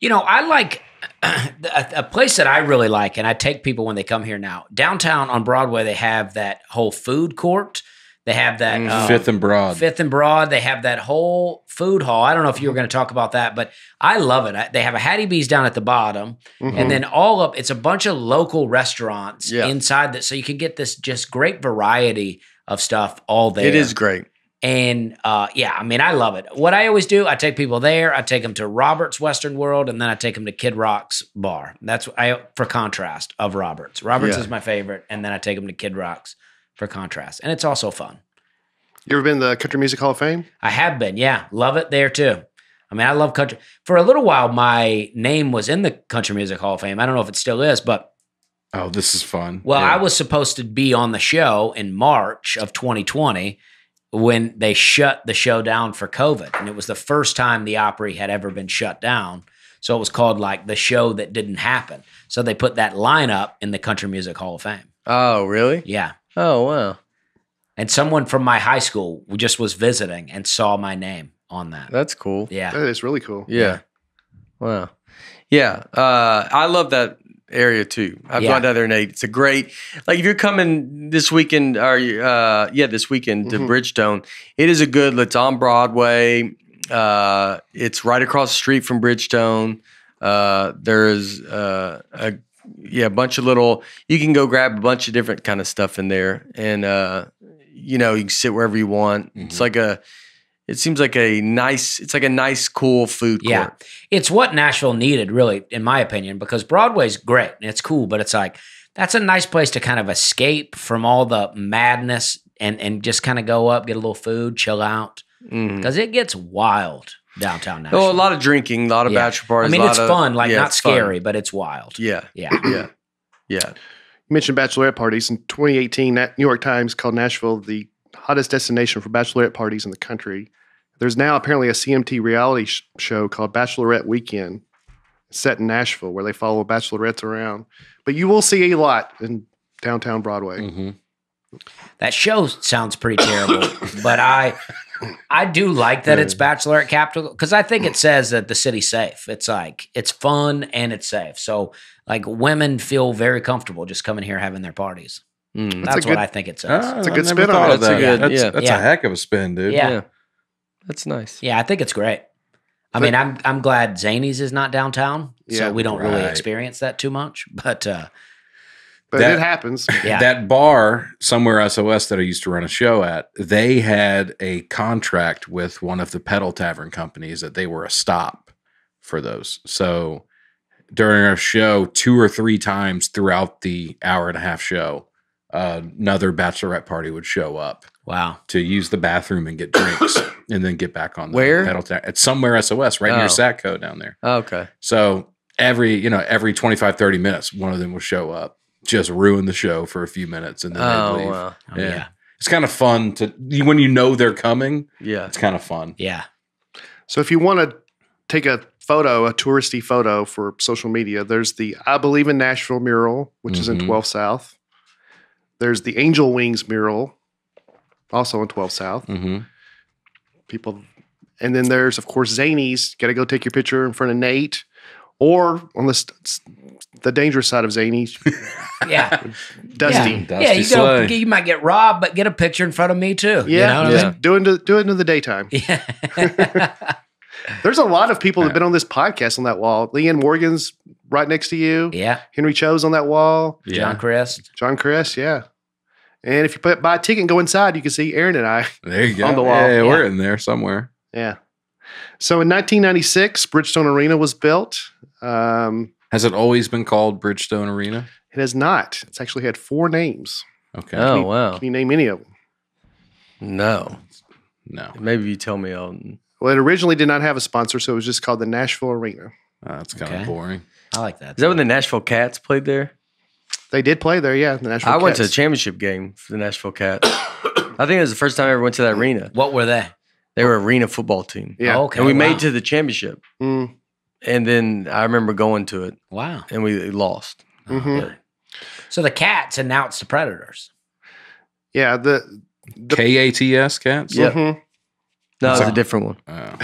you know, I like uh, a, a place that I really like, and I take people when they come here now. Downtown on Broadway, they have that whole food court. They have that um, Fifth and Broad. Fifth and Broad. They have that whole food hall. I don't know if you were going to talk about that, but I love it. I, they have a Hattie B's down at the bottom, mm-hmm. and then all up. It's a bunch of local restaurants yeah. inside that, so you can get this just great variety of stuff all there. It is great. And uh, yeah, I mean, I love it. What I always do, I take people there. I take them to Robert's Western World, and then I take them to Kid Rock's bar. That's I for contrast of Robert's. Robert's yeah. is my favorite, and then I take them to Kid Rock's. For contrast. And it's also fun. You ever been to the Country Music Hall of Fame? I have been, yeah. Love it there too. I mean, I love country. For a little while, my name was in the Country Music Hall of Fame. I don't know if it still is, but... Oh, this is fun. Well, yeah. I was supposed to be on the show in March of twenty twenty when they shut the show down for COVID. And it was the first time the Opry had ever been shut down. So it was called like the show that didn't happen. So they put that lineup in the Country Music Hall of Fame. Oh, really? Yeah. Oh, wow. And someone from my high school just was visiting and saw my name on that. That's cool. Yeah. That is really cool. Yeah. yeah. Wow. Yeah. Uh, I love that area too. I've yeah. gone down there and ate. It's a great, like if you're coming this weekend, or uh, yeah, this weekend to mm-hmm. Bridgestone, it is a good, it's on Broadway. Uh, it's right across the street from Bridgestone. Uh, there is uh, a Yeah, a bunch of little, you can go grab a bunch of different kind of stuff in there. And, uh, you know, you can sit wherever you want. Mm-hmm. It's like a, it seems like a nice, it's like a nice, cool food court. Yeah, it's what Nashville needed, really, in my opinion, because Broadway's great and it's cool, but it's like, that's a nice place to kind of escape from all the madness and, and just kind of go up, get a little food, chill out. Because mm-hmm. it gets wild. Downtown Nashville. Oh, a lot of drinking, a lot of yeah. bachelor parties. I mean, a lot it's of, fun, like yeah, not scary, fun. But it's wild. Yeah. Yeah. yeah. Yeah. You mentioned bachelorette parties. In twenty eighteen, New York Times called Nashville the hottest destination for bachelorette parties in the country. There's now apparently a C M T reality sh show called Bachelorette Weekend set in Nashville where they follow bachelorettes around. But you will see a lot in downtown Broadway. Mm-hmm. That show sounds pretty terrible, but I... I do like that it's Bachelorette Capital because I think it says that the city's safe. It's like, it's fun and it's safe. So like women feel very comfortable just coming here having their parties. Mm, that's that's good, what I think it says. It's uh, a good spin on it. That's, a, good, that's, yeah. that's yeah. a heck of a spin, dude. Yeah. yeah. That's nice. Yeah, I think it's great. I but, mean, I'm I'm glad Zanies is not downtown, yeah, so we don't right. really experience that too much. But, uh, but that, it happens. Yeah. That bar somewhere S O S that I used to run a show at, they had a contract with one of the pedal tavern companies that they were a stop for those. So during our show, two or three times throughout the hour and a half show, uh, another bachelorette party would show up. Wow. To use the bathroom and get drinks and then get back on the Where? pedal tavern. It's somewhere S O S right oh. near Satco down there. Oh, okay. So every, you know, every twenty-five, thirty minutes, one of them will show up. Just ruin the show for a few minutes and then oh, they leave. Wow. Yeah. yeah. It's kind of fun to, when you know they're coming, yeah, it's kind of fun. Yeah. So if you want to take a photo, a touristy photo for social media, there's the I Believe in Nashville mural, which mm-hmm. is in twelfth South. There's the Angel Wings mural, also in twelfth South. Mm-hmm. People, and then there's, of course, Zanies. Got to go take your picture in front of Nate. Or on the, the dangerous side of Zanies. yeah. Dusty. Yeah, Dusty yeah you, go, you might get robbed, but get a picture in front of me too. Yeah. You know yeah. I mean? do, it into, do it into the daytime. Yeah. There's a lot of people that have been on this podcast on that wall. Leanne Morgan's right next to you. Yeah. Henry Cho's on that wall. Yeah. John Crest. John Crest, yeah. And if you put, buy a ticket and go inside, you can see Aaron and I there you go. on the wall. Hey, yeah, we're in there somewhere. Yeah. So in nineteen ninety-six, Bridgestone Arena was built. Um, has it always been called Bridgestone Arena? It has not. It's actually had four names. Okay. Oh, can you, wow. Can you name any of them? No. No. Maybe you tell me. I'll... Well, it originally did not have a sponsor, so it was just called the Nashville Arena. Oh, that's kind okay. of boring. I like that. Is that when the Nashville Cats played there? They did play there, yeah. The Nashville I Cats. went to a championship game for the Nashville Cats. I think it was the first time I ever went to that arena. What were they? They were an arena football team. Yeah. Oh, okay. And we wow. made it to the championship. Mm. And then I remember going to it. Wow. And we lost. Mm-hmm. yeah. So the Cats announced the Predators. Yeah. The, the K A T S Cats? Yeah. Mm-hmm. No, it was a different one. Oh.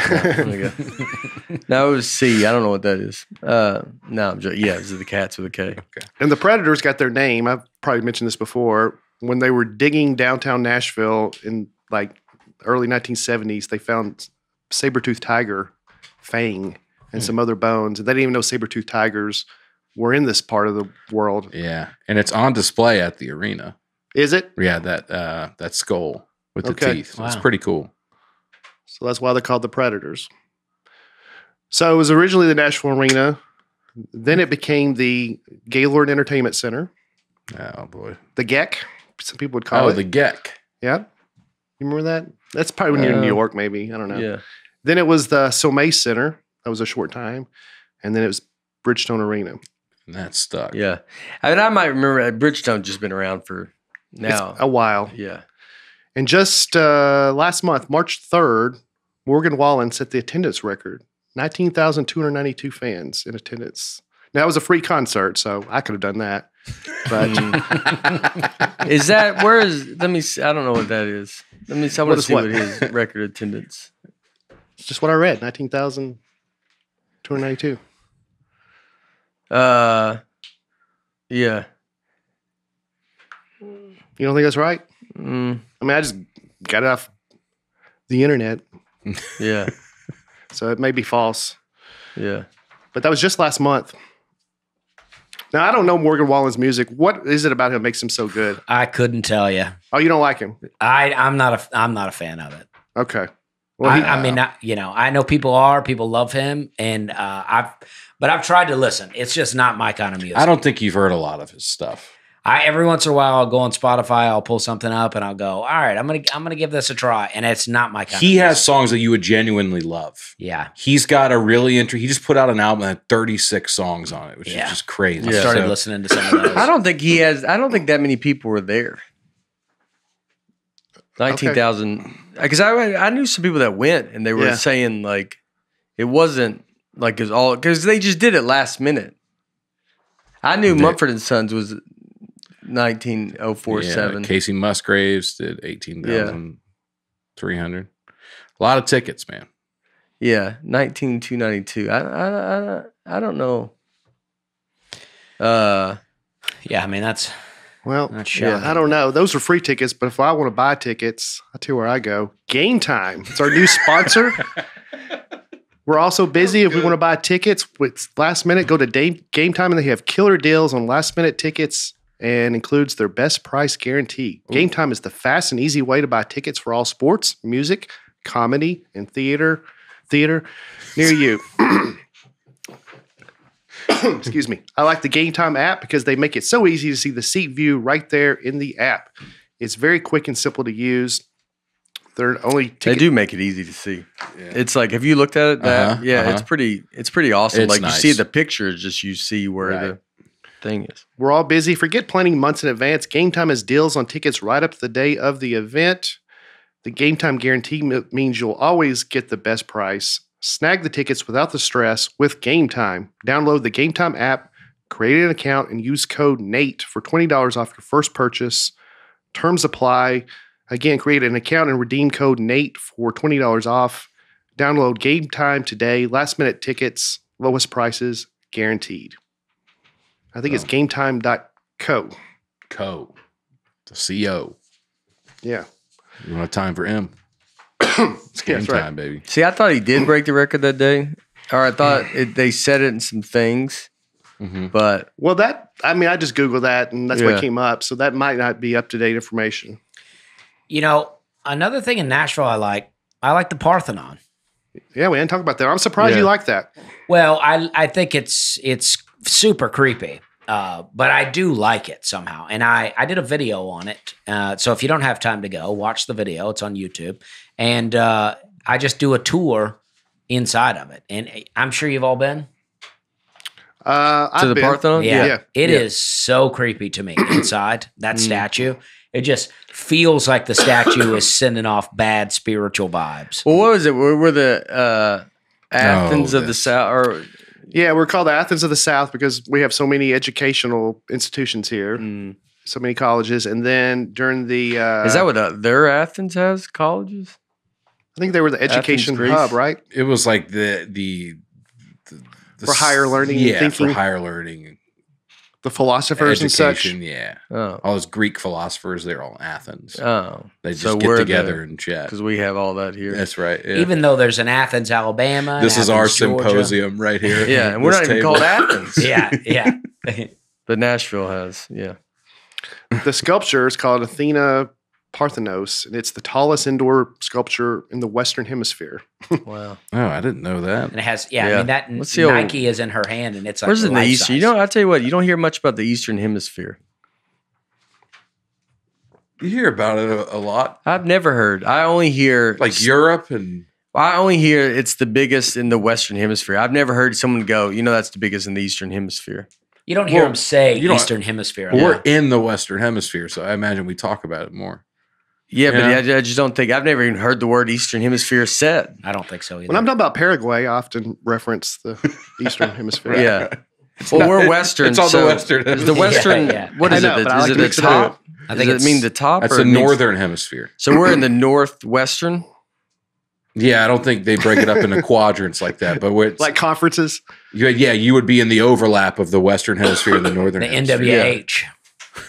No, it was C. I don't know what that is. Uh, no, I'm just, yeah, it was the cats with a K. Okay. And the Predators got their name. I've probably mentioned this before. When they were digging downtown Nashville in like early nineteen seventies, they found saber-toothed tiger fang and mm. some other bones. And they didn't even know saber-toothed tigers were in this part of the world. Yeah, and it's on display at the arena. Is it? Yeah, that uh, that skull with the okay. teeth. Wow. It's pretty cool. So that's why they're called the Predators. So it was originally the Nashville Arena. Then it became the Gaylord Entertainment Center. Oh, boy. The G E C. Some people would call oh, it. Oh, the G E C. Yeah. You remember that? That's probably when uh, you're in New York, maybe. I don't know. Yeah. Then it was the Sommeil Center. That was a short time. And then it was Bridgestone Arena. And that stuck. Yeah. I mean, I might remember Bridgestone just been around for now. It's a while. Yeah. And just uh, last month, March third, Morgan Wallen set the attendance record. nineteen thousand two hundred ninety-two fans in attendance. Now, it was a free concert, so I could have done that. But is that, where is, let me see, I don't know what that is. Let me see, I want to see what his record attendance. It's just what I read, nineteen thousand two hundred ninety-two. Uh, yeah. You don't think that's right? Mm. I mean, I just got it off the internet. Yeah. So it may be false. Yeah. But that was just last month. Now, I don't know Morgan Wallen's music. What is it about him that makes him so good? I couldn't tell you. Oh, you don't like him? I, I'm not a, I'm not a fan of it. Okay. Well, he, I, I mean, I, you know, I know people are. People love him. And uh, I've, but I've tried to listen. It's just not my kind of music. I don't think you've heard a lot of his stuff. I every once in a while I'll go on Spotify, I'll pull something up, and I'll go, all right, I'm gonna I'm gonna give this a try, and it's not my kind of music. He has songs that you would genuinely love. Yeah, he's got a really interesting. He just put out an album that had thirty-six songs on it, which yeah. is just crazy. Yeah. I started so, listening to some of those. I don't think he has. I don't think that many people were there. Nineteen thousand, okay. Because I I knew some people that went, and they were yeah. saying like it wasn't like it's all because they just did it last minute. I knew they, Mumford and Sons was. nineteen oh four seven. Yeah, Casey Musgraves did eighteen thousand three hundred. Yeah. A lot of tickets, man. Yeah, nineteen two ninety-two. I I I, I don't know. Uh, yeah, I mean that's well. That's yeah, I don't know. Those are free tickets, but if I want to buy tickets, I tell you where I go. Game Time. It's our new sponsor. We're also busy. If we want to buy tickets, it's last minute. Go to Game Time, and they have killer deals on last minute tickets. And includes their best price guarantee. Ooh. Game Time is the fast and easy way to buy tickets for all sports, music, comedy, and theater theater near you. Excuse me. I like the Game Time app because they make it so easy to see the seat view right there in the app. It's very quick and simple to use. They're only ticket- they do make it easy to see. Yeah. It's like, have you looked at it? That, uh-huh, yeah, uh-huh. it's pretty. It's pretty awesome. It's like nice. You see the pictures, just you see where right. the. Thing is, we're all busy. Forget planning months in advance. Game Time has deals on tickets right up to the day of the event. The Game Time guarantee m- means you'll always get the best price. Snag the tickets without the stress with Game Time. Download the Game Time app, create an account, and use code NATE for twenty dollars off your first purchase. Terms apply. Again, create an account and redeem code NATE for twenty dollars off. Download Game Time today. Last minute tickets, lowest prices guaranteed. I think oh. it's gametime dot co. Co. The C O. Yeah. You want time for M. It's game yeah, time, right. baby. See, I thought he did break the record that day. Or I thought it, they said it in some things. Mm-hmm. But. Well, that, I mean, I just Googled that and that's yeah. what came up. So that might not be up-to-date information. You know, another thing in Nashville I like, I like the Parthenon. Yeah, we didn't talk about that. I'm surprised yeah. you like that. Well, I I think it's it's super creepy, uh, but I do like it somehow. And I, I did a video on it. Uh, so if you don't have time to go, watch the video. It's on YouTube. And uh, I just do a tour inside of it. And I'm sure you've all been. Uh, to I've the been. Parthenon? Yeah. yeah. It yeah. is so creepy to me inside that statue. It just feels like the statue is sending off bad spiritual vibes. Well, what was it? Were, were the uh, Athens oh, of the South? Or yeah, we're called the Athens of the South because we have so many educational institutions here, mm. so many colleges. And then during the uh, is that what uh, their Athens has? Colleges? I think they were the education hub, right? It was like the the, the, the for higher learning, yeah, and thinking. for higher learning, the philosophers and such. Yeah, oh. all those Greek philosophers, they're all in Athens. Oh, they just so get together the, and chat because we have all that here. That's right. Yeah. Even though there's an Athens, Alabama, this Athens, is our Georgia. symposium right here. Yeah, and we're not table. even called Athens. yeah, yeah. The Nashville has yeah. The sculpture is called Athena Parthenos, and it's the tallest indoor sculpture in the Western Hemisphere. Wow! Oh, I didn't know that. And it has, yeah. yeah. I mean, that Let's Nike is in her hand, and it's like where's in the East? You know, I tell you what, you don't hear much about the Eastern Hemisphere. You hear about it a, a lot. I've never heard. I only hear like Europe, and I only hear it's the biggest in the Western Hemisphere. I've never heard someone go, you know, that's the biggest in the Eastern Hemisphere. You don't hear well, them say Eastern Hemisphere. Well, we're in the Western Hemisphere, so I imagine we talk about it more. Yeah, yeah. but I, I just don't think – I've never even heard the word Eastern Hemisphere said. I don't think so either. When I'm talking about Paraguay, I often reference the Eastern Hemisphere. Yeah. It's well, not, we're Western. It's all so the Western Hemisphere. The Western yeah, – yeah. what is know, it? Is like it the top? I think Does it mean the top? That's the Northern Hemisphere. So we're in the Northwestern? Yeah, I don't think they break it up into quadrants like that. But it's, like conferences? You, yeah, you would be in the overlap of the Western Hemisphere and the Northern the Hemisphere. The N W H.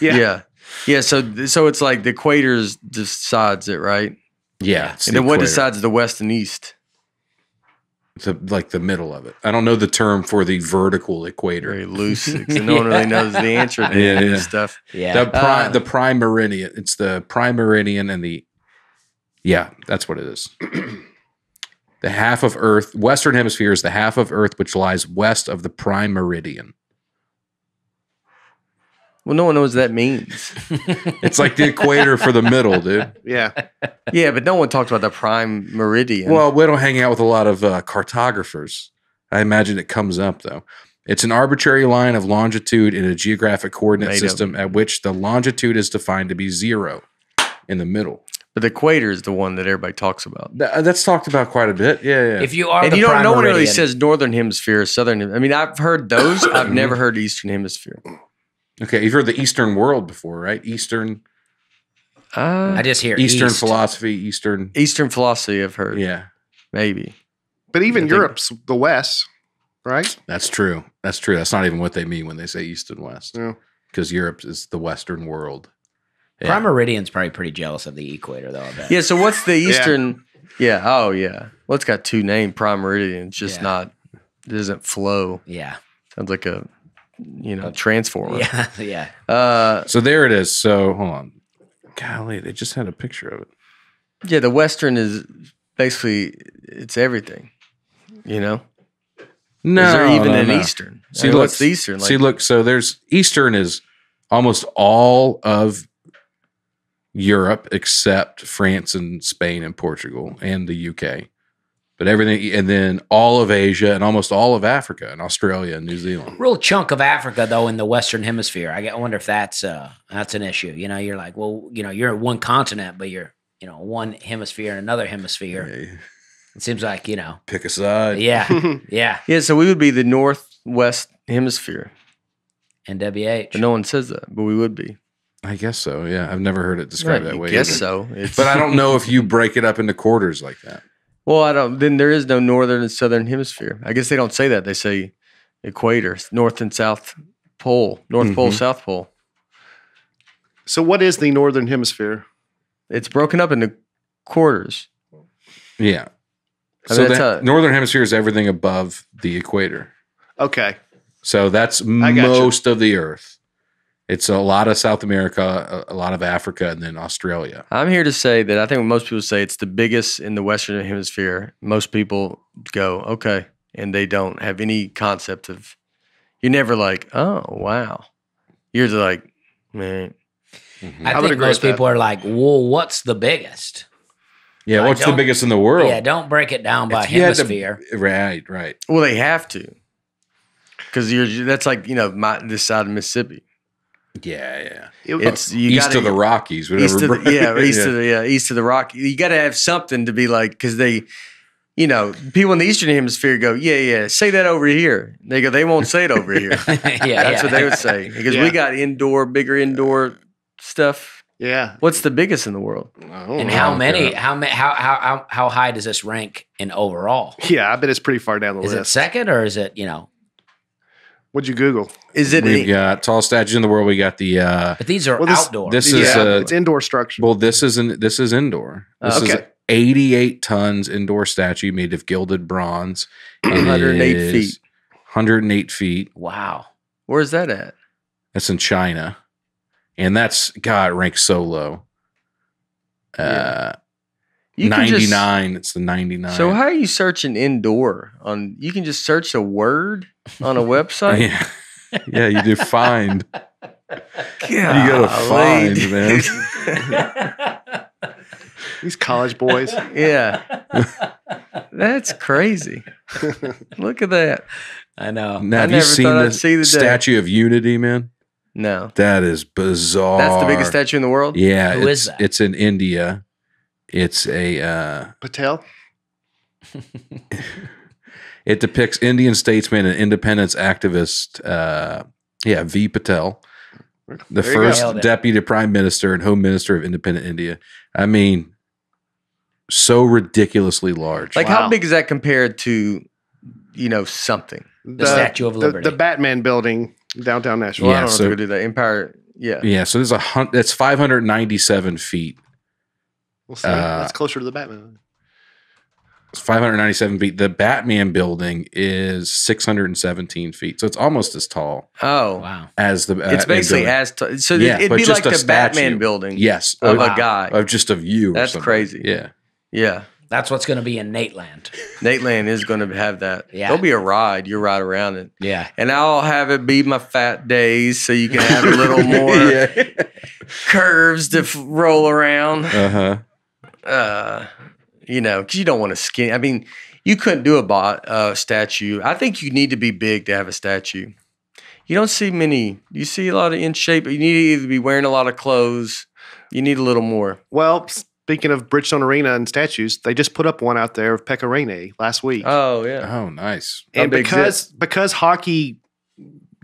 Yeah. Yeah. yeah. Yeah, so so it's like the equator decides it, right? Yeah. And then what decides the West and East? It's a, like the middle of it. I don't know the term for the vertical equator. Very loose. yeah. No one really knows the answer to yeah, that yeah. stuff. Yeah. The, pri uh, the prime meridian. It's the prime meridian and the... Yeah, that's what it is. The half of Earth, Western Hemisphere is the half of Earth which lies west of the prime meridian. Well, no one knows what that means. It's like the equator for the middle, dude. Yeah. Yeah, but no one talks about the prime meridian. Well, we don't hang out with a lot of uh, cartographers. I imagine it comes up, though. It's an arbitrary line of longitude in a geographic coordinate Made system up. at which the longitude is defined to be zero in the middle. But the equator is the one that everybody talks about. That, that's talked about quite a bit. Yeah, yeah. If you are, and the you don't. No one really says northern hemisphere, southern. I mean, I've heard those. I've never heard eastern hemisphere. Okay, you've heard the Eastern world before, right? Eastern. Uh, I just hear Eastern East. philosophy. Eastern. Eastern philosophy. I've heard. Yeah, maybe. But even I Europe's think. the West, right? That's true. That's true. That's not even what they mean when they say East and West. No, because Europe is the Western world. Yeah. Prime meridian's probably pretty jealous of the equator, though. I bet. Yeah. So what's the Eastern? yeah. yeah. Oh, yeah. Well, it's got two names. Prime meridian. It's just yeah. not. It doesn't flow. Yeah. Sounds like a, you know, transformer. Yeah. Yeah. Uh, so there it is. So hold on. Golly, they just had a picture of it. Yeah, the Western is basically it's everything. You know. No. Is there even no, an no. Eastern? See, I mean, look, what's the Eastern? Like? See, look. So there's Eastern is almost all of Europe, except France and Spain and Portugal and the U K, but everything, and then all of Asia and almost all of Africa and Australia and New Zealand. Real chunk of Africa though in the Western Hemisphere. I wonder if that's uh, that's an issue. You know, you're like, well, you know, you're one continent, but you're you know one hemisphere and another hemisphere. Yeah. It seems like you know, pick a side. Yeah, yeah, yeah. So we would be the Northwest Hemisphere, N W H. But no one says that, but we would be. I guess so, yeah. I've never heard it described right, that way. I guess either. so. It's but I don't know if you break it up into quarters like that. Well, I don't. Then there is no northern and southern hemisphere. I guess they don't say that. They say equator, north and south pole, north mm-hmm. pole, south pole. So what is the northern hemisphere? It's broken up into quarters. Yeah. I so mean, the northern hemisphere is everything above the equator. Okay. So that's most you. of the Earth. It's a lot of South America, a lot of Africa, and then Australia. I'm here to say that I think most people say it's the biggest in the Western Hemisphere. Most people go, okay, and they don't have any concept of – you're never like, oh, wow. You're just like, man. Mm-hmm. I, I think most people that. are like, well, what's the biggest? Yeah, like, what's the biggest in the world? Yeah, don't break it down by if hemisphere. To, right, right. Well, they have to because you're that's like, you know, my, this side of Mississippi. Yeah, yeah. It's you east gotta, of the Rockies, whatever. East of the, yeah, east yeah. of the yeah, east of the Rockies. You got to have something to be like because they, you know, people in the Eastern Hemisphere go, yeah, yeah, say that over here. They go, they won't say it over here. yeah, that's yeah. what they would say because yeah. we got indoor, bigger indoor stuff. Yeah. What's the biggest in the world? And how many? How how how how high does this rank in overall? Yeah, I bet it's pretty far down the list. Is it second or is it, you know? What'd you Google? Is it? We've got tallest statues in the world. We got the. Uh, but these are well, this, outdoor. This is yeah, a, it's indoor structure. Well, this isn't. This is indoor. This uh, okay. is eighty-eight tons indoor statue made of gilded bronze. one hundred eight feet. one hundred eight feet. Wow. Where's that at? That's in China, and that's God ranks so low. Yeah. Uh, ninety-nine. Just, it's the ninety-nine. So how are you searching indoor on? You can just search a word on a website. yeah. yeah, you do find. God, you gotta find, dude. man. These college boys. Yeah, that's crazy. Look at that. I know. Now, I have never you seen thought I'd see the Statue day. of Unity, man? No, that is bizarre. That's the biggest statue in the world. Yeah, who it's, is that? It's in India. It's a uh, Patel. It depicts Indian statesman and independence activist, uh, yeah, V. Patel, the there first deputy prime minister and home minister of independent India. I mean, so ridiculously large. Like, wow. How big is that compared to, you know, something? The, the Statue of Liberty, the, the Batman building downtown Nashville. Yeah, well, I don't so, know if they could do that. Empire, yeah, yeah. So there's a hundred. That's five hundred ninety-seven feet. We'll see. Uh, that's closer to the Batman. It's five hundred ninety-seven feet. The Batman building is six hundred seventeen feet. So it's almost as tall. Oh, wow. As the Batman It's basically building. as tall. So yeah, it'd be like the statue. Batman building. Yes. Of wow. a guy. Of just of you. That's crazy. Yeah. Yeah. That's what's going to be in Nateland. Nateland is going to have that. Yeah. There'll be a ride. You ride around it. Yeah. And I'll have it be my fat days so you can have a little more yeah. curves to f roll around. Uh-huh. Uh, you know, because you don't want a skinny. I mean, you couldn't do a bot, uh, statue. I think you need to be big to have a statue. You don't see many. You see a lot of in shape. You need to either be wearing a lot of clothes. You need a little more. Well, speaking of Bridgestone Arena and statues, they just put up one out there of Pekka Rinne last week. Oh, yeah. Oh, nice. And because because hockey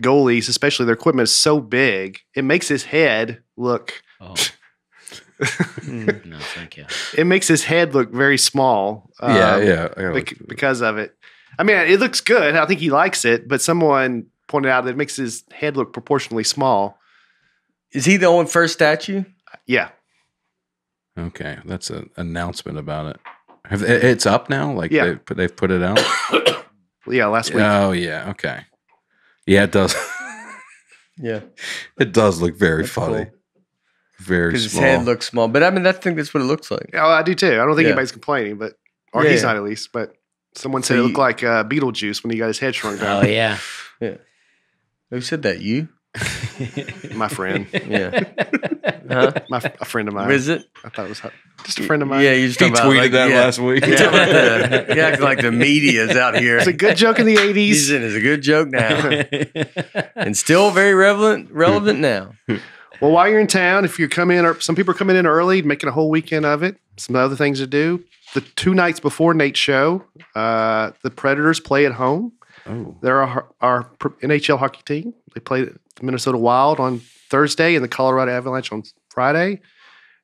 goalies, especially their equipment, is so big, it makes his head look... Oh. mm, no, thank you. It makes his head look very small. Um, yeah, yeah. Bec because of it. I mean, it looks good. I think he likes it, but someone pointed out that it makes his head look proportionally small. Is he the only first statue? Yeah. Okay, that's an announcement about it. Have, it's up now? Like yeah. they've, they've put it out? yeah, last week. Oh, yeah, okay. Yeah, it does. yeah. It does look very that's funny. Cool. Very Because his head looks small. But I mean, that thing, that's what it looks like. Oh, I do too. I don't think yeah. anybody's complaining, but, or yeah, he's yeah. not at least, but someone so said he, it looked like uh, Beetlejuice when he got his head shrunk down. Oh, yeah. yeah. Who said that? You? My friend. Yeah. Huh? My, a friend of mine. Is it? I thought it was hot. Just a friend of mine. Yeah, you just he tweeted about, like, that yeah. last week. Yeah, he acted like the media's out here. It's a good joke in the eighties. It's a good joke now. And still very relevant, relevant now. Well, while you're in town, if you come in, or some people are coming in early, making a whole weekend of it, some other things to do. The two nights before Nate's show, uh, the Predators play at home. Oh. They're our, our N H L hockey team. They play the Minnesota Wild on Thursday and the Colorado Avalanche on Friday.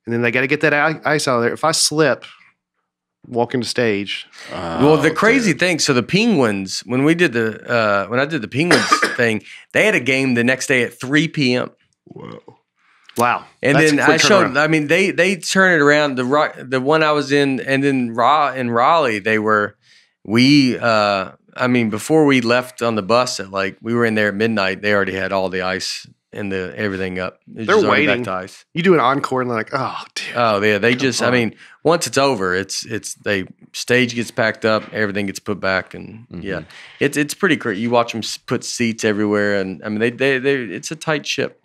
And then they got to get that ice out of there. If I slip, walking the stage. Uh, well, the crazy dude. thing, so the Penguins, when we did the, uh, when I did the Penguins thing, they had a game the next day at three P M Whoa. Wow. And that's then I showed around. I mean, they they turn it around. The rock, the one I was in, and then Ra in Raleigh, they were we uh I mean, before we left on the bus at like we were in there at midnight, they already had all the ice and the everything up. It's They're waiting. Ice. You do an encore and they're like, oh dude. Oh yeah, they just on. I mean, once it's over, it's it's they stage gets packed up, everything gets put back, and mm-hmm. yeah. It's it's pretty great. You watch them put seats everywhere, and I mean they they, they it's a tight ship.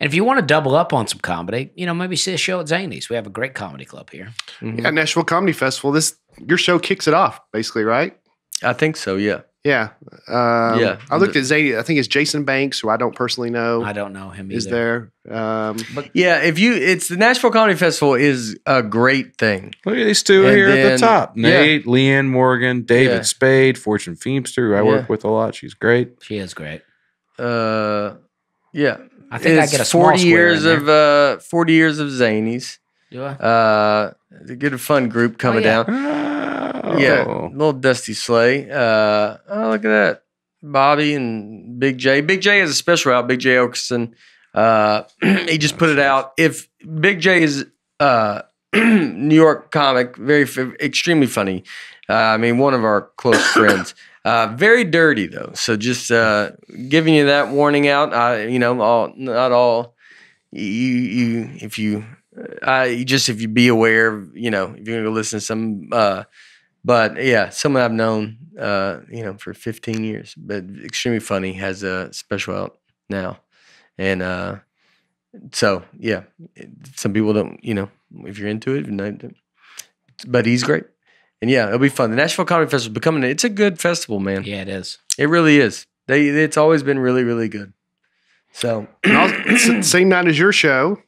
And if you want to double up on some comedy, you know, maybe see a show at Zanies. We have a great comedy club here. Mm-hmm. Yeah, Nashville Comedy Festival. This your show kicks it off, basically, right? I think so. Yeah. Yeah. Um, yeah. I looked at Zanies. I think it's Jason Banks, who I don't personally know. I don't know him either. Is there? Um, but yeah. If you, it's the Nashville Comedy Festival is a great thing. Look at these two and here then, at the top: Nate, yeah. Leanne Morgan, David yeah. Spade, Fortune Feimster, who I yeah. work with a lot. She's great. She is great. Uh, yeah. I think I get a small forty square years in there. of uh, forty years of Zanies. Do I? Uh, get a fun group coming oh, yeah. down. Oh. Yeah, little Dusty Slay. Uh, oh, look at that, Bobby and Big J. Big J has a special out. Big J Okerson. Uh, he just put it out. If Big J is uh, New York comic, very extremely funny. Uh, I mean, one of our close friends. Uh, very dirty though, so just uh, giving you that warning out. I, you know, all, not all. You, you, if you, I just if you be aware, you know, if you're gonna go listen to some. Uh, but yeah, someone I've known, uh, you know, for fifteen years, but extremely funny, has a special out now, and uh, so yeah, some people don't, you know, if you're into it, not, but he's great. And yeah, it'll be fun. The Nashville Comedy Festival is becoming, it's a good festival, man. Yeah, it is. It really is. They, it's always been really, really good. So, same night as your show,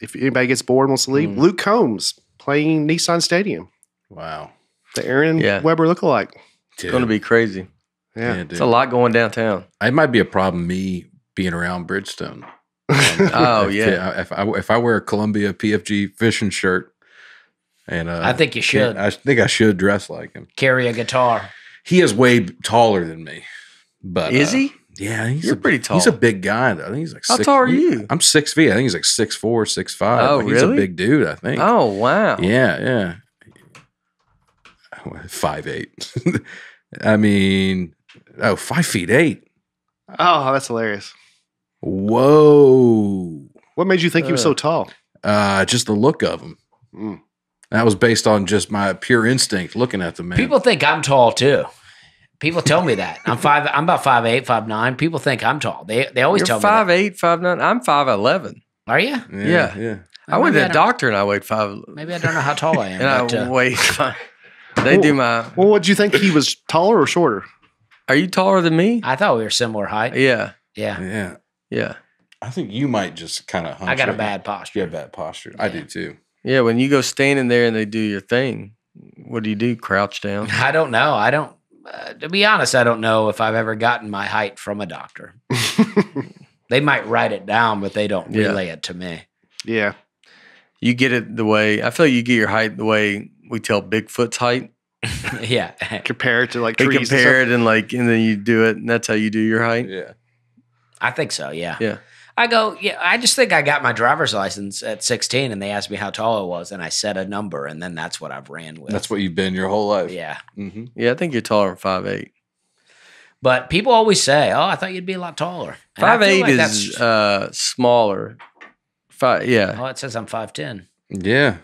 if anybody gets bored and wants to leave, mm. Luke Combs playing Nissan Stadium. Wow. The Aaron yeah. Weber lookalike. It's going to be crazy. Yeah. yeah it's a lot going downtown. It might be a problem, me being around Bridgestone. Um, oh, if, yeah. If I, if I wear a Columbia P F G fishing shirt, And, uh, I think you should. I think I should dress like him. Carry a guitar. He is way taller than me. But is uh, he? Yeah, he's You're a, pretty tall. He's a big guy. Though. I think he's like. How six, tall are you? I'm six feet. I think he's like six four, six five. Oh, like, really? He's a big dude. I think. Oh wow. Yeah, yeah. Five eight. I mean, oh, five feet eight. Oh, that's hilarious. Whoa. What made you think uh, he was so tall? Uh, just the look of him. Mm. That was based on just my pure instinct looking at the man. People think I'm tall too. People tell me that. I'm five I'm about five eight, five nine. People think I'm tall. They they always You're tell five me. Five eight, five nine. I'm five eleven. Are you? Yeah. Yeah. yeah. I went to the doctor and I weighed five Maybe I don't know how tall I am. and but, I uh, weigh five. They well, do my Well, what do you think he was taller or shorter? Are you taller than me? I thought we were similar height. Yeah. Yeah. Yeah. Yeah. I think you might just kind of hunch. I got a bad posture. You have bad posture. Yeah. I do too. Yeah, when you go standing there and they do your thing, what do you do? Crouch down? I don't know. I don't, uh, to be honest, I don't know if I've ever gotten my height from a doctor. They might write it down, but they don't relay yeah. it to me. Yeah. You get it the way, I feel like you get your height the way we tell Bigfoot's height. yeah. Compare it to like trees. They compare it and like, and then you do it, and that's how you do your height. Yeah. I think so, yeah. Yeah. I go, yeah, I just think I got my driver's license at sixteen and they asked me how tall I was and I said a number and then that's what I've ran with. That's what you've been your whole life. Yeah. Mm-hmm. Yeah, I think you're taller than five eight. But people always say, oh, I thought you'd be a lot taller. five eight like is that's, uh, smaller. Five, yeah. Oh, it says I'm five ten. Yeah.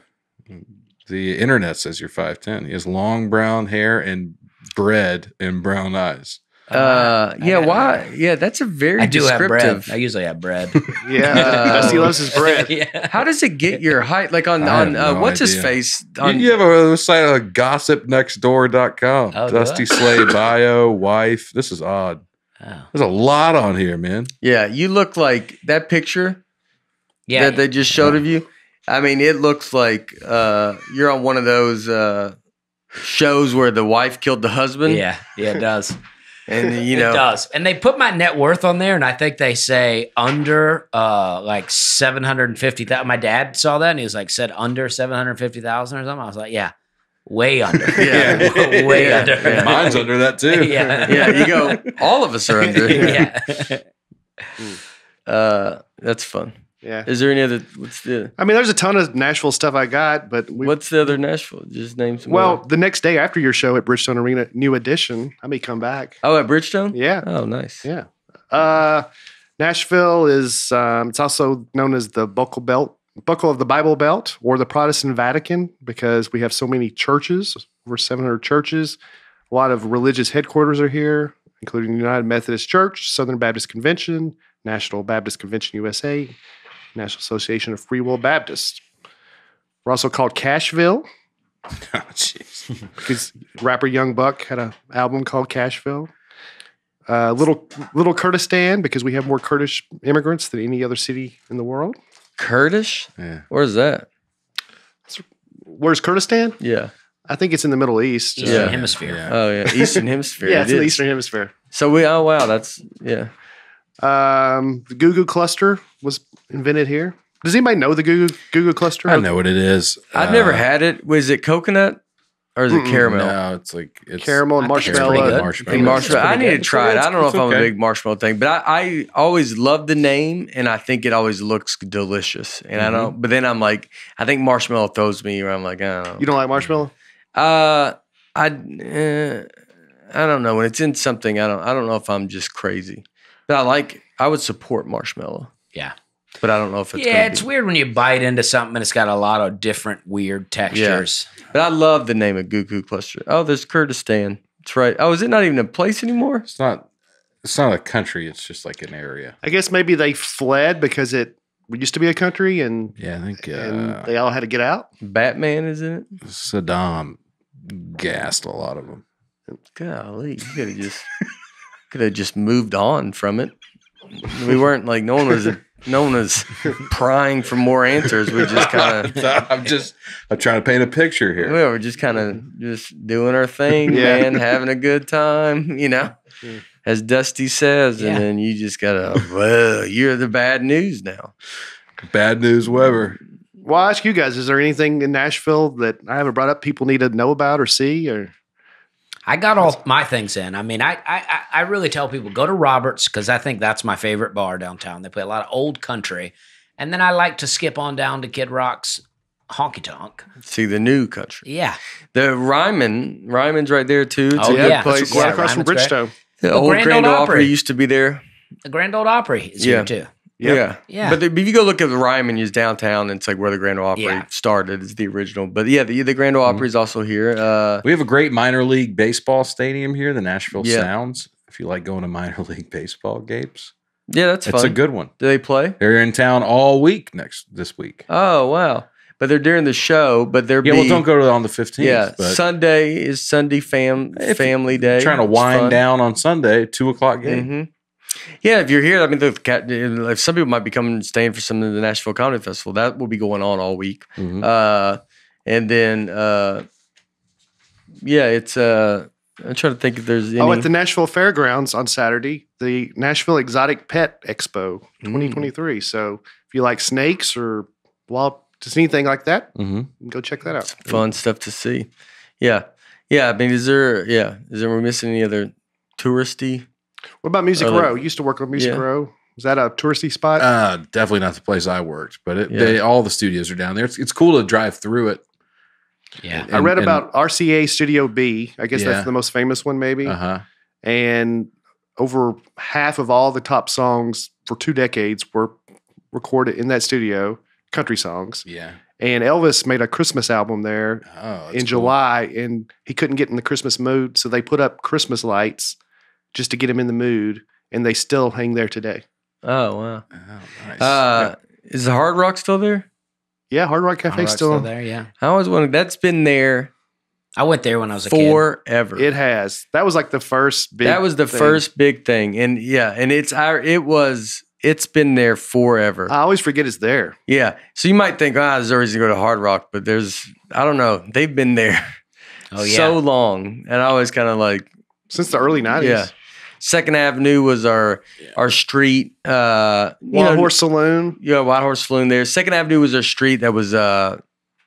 The internet says you're five ten. He has long brown hair and bread and brown eyes. Uh, yeah, why? Yeah, that's a very I do descriptive. Have bread. I usually have bread. yeah, Dusty loves his bread. yeah. How does it get your height? Like on, on uh, no what's idea. His face? On you, you have a site like gossip next door dot com. Oh, Dusty Slay, bio, wife. This is odd. Oh. There's a lot on here, man. Yeah, you look like that picture yeah. that they just showed yeah. of you. I mean, it looks like uh, you're on one of those uh, shows where the wife killed the husband. Yeah, yeah, it does. And you know, it does. And they put my net worth on there, and I think they say under uh like seven hundred and fifty thousand. My dad saw that and he was like, said under seven hundred and fifty thousand or something. I was like, yeah, way under. yeah, way yeah. under. Yeah. Mine's under that too. yeah. yeah, you go, all of us are under. yeah. uh that's fun. Yeah. Is there any other what's the I mean, there's a ton of Nashville stuff I got, but we, what's the other Nashville? Just name some. Well, more. The next day after your show at Bridgestone Arena, New Edition, I may come back. Oh, at Bridgestone? Yeah. Oh, nice. Yeah. Uh, Nashville is um, it's also known as the buckle belt, buckle of the Bible Belt, or the Protestant Vatican, because we have so many churches, over seven hundred churches. A lot of religious headquarters are here, including United Methodist Church, Southern Baptist Convention, National Baptist Convention U S A. National Association of Free Will Baptists. We're also called Cashville. Oh, jeez. Because rapper Young Buck had an album called Cashville. Uh, little Little Kurdistan, because we have more Kurdish immigrants than any other city in the world. Kurdish? Yeah. Where's that? Where's Kurdistan? Yeah. I think it's in the Middle East. Eastern yeah. Hemisphere. Yeah. Oh, yeah. Eastern Hemisphere. yeah, it's it in the Eastern Hemisphere. So we, oh, wow, that's, yeah. Um, the Goo Goo Cluster was invented here. Does anybody know the Goo Goo, Goo Goo Cluster? I know what it is. I've uh, never had it. Was it coconut or is it caramel? No, it's like it's, caramel and marshmallow. Marshmallow. And marshmallow. I need to try it. I don't know if okay. I'm a big marshmallow thing, but I, I always love the name and I think it always looks delicious. And mm-hmm. I don't, but then I'm like, I think marshmallow throws me where I'm like, I don't know. You don't like marshmallow? Uh, I, uh, I don't know. When it's in something, I don't, I don't know if I'm just crazy. But I like, I would support marshmallow. Yeah. But I don't know if it's Yeah, it's be. weird when you bite into something and it's got a lot of different weird textures. Yeah. But I love the name of Goo Goo Cluster. Oh, there's Kurdistan. That's right. Oh, is it not even a place anymore? It's not It's not a country. It's just like an area. I guess maybe they fled because it used to be a country and, yeah, I think, uh, and they all had to get out. Batman is in it. Saddam gassed a lot of them. Golly, you could have just... Could have just moved on from it. We weren't like no one was no one was prying for more answers. We just kind of. I'm just. I'm trying to paint a picture here. We were just kind of just doing our thing, yeah. man, having a good time, you know, yeah. as Dusty says. Yeah. And then you just gotta. Well, you're the bad news now. Bad news, Weber. Well, I ask you guys: is there anything in Nashville that I haven't brought up? People need to know about or see or. I got all my things in. I mean, I I, I really tell people, go to Robert's because I think that's my favorite bar downtown. They play a lot of old country. And then I like to skip on down to Kid Rock's Honky Tonk. See, the new country. Yeah. The Ryman. Ryman's right there, too. It's oh, a yeah. good place. It's right yeah, across Ryman's from Bridgestone. The, the old Grand, Grand Ole Opry used to be there. The Grand Ole Opry is yeah. here, too. Yep. Yeah. yeah. But, the, but if you go look at the Ryman, it's downtown, and it's like where the Grand Ole Opry yeah. started. It's the original. But yeah, the, the Grand Ole Opry mm-hmm. is also here. Uh, we have a great minor league baseball stadium here, the Nashville yeah. Sounds. If you like going to minor league baseball games. Yeah, that's fun. It's a good one. Do they play? They're in town all week next this week. Oh, wow. But they're during the show, but they're Yeah, be, well, don't go to on the fifteenth. Yeah, but Sunday is Sunday fam family day. Trying to wind fun. down on Sunday, two o'clock game. Mm-hmm. Yeah, if you're here, I mean, the, if some people might be coming and staying for some of the Nashville Comedy Festival. That will be going on all week. Mm-hmm. Uh, and then, uh, yeah, it's, uh, I'm trying to think if there's any. Oh, at the Nashville Fairgrounds on Saturday, the Nashville Exotic Pet Expo twenty twenty-three. Mm-hmm. So if you like snakes or wild, just anything like that, mm-hmm. go check that out. It's fun stuff to see. Yeah. Yeah, I mean, is there, yeah, is there, we're missing any other touristy? What about Music Early. Row? You used to work on Music yeah. Row. Is that a touristy spot? Uh, definitely not the place I worked, but it, yeah. they, all the studios are down there. It's, it's cool to drive through it. Yeah, and, I read and, about R C A Studio B. I guess yeah. that's the most famous one, maybe. Uh huh. And over half of all the top songs for two decades were recorded in that studio, country songs. Yeah. And Elvis made a Christmas album there oh, in July, cool. and he couldn't get in the Christmas mood, so they put up Christmas lights. Just to get him in the mood, and they still hang there today. Oh, wow. Oh, nice. Uh, yeah. Is the Hard Rock still there? Yeah, Hard Rock Cafe still, still there, yeah. I always wondered, that's been there. I went there when I was a forever. kid. Forever. It has. That was like the first big That was the thing. first big thing. And yeah, and it's our, it was, it's been there forever. I always forget it's there. Yeah. So you might think, ah, oh, there's no reason to go to Hard Rock, but there's, I don't know, they've been there oh, yeah. so long. And I always kind of like, since the early nineties. Yeah. Second Avenue was our yeah. our street. Uh, Wild know, Horse Saloon. Yeah, Wild Horse Saloon there. Second Avenue was our street that was uh,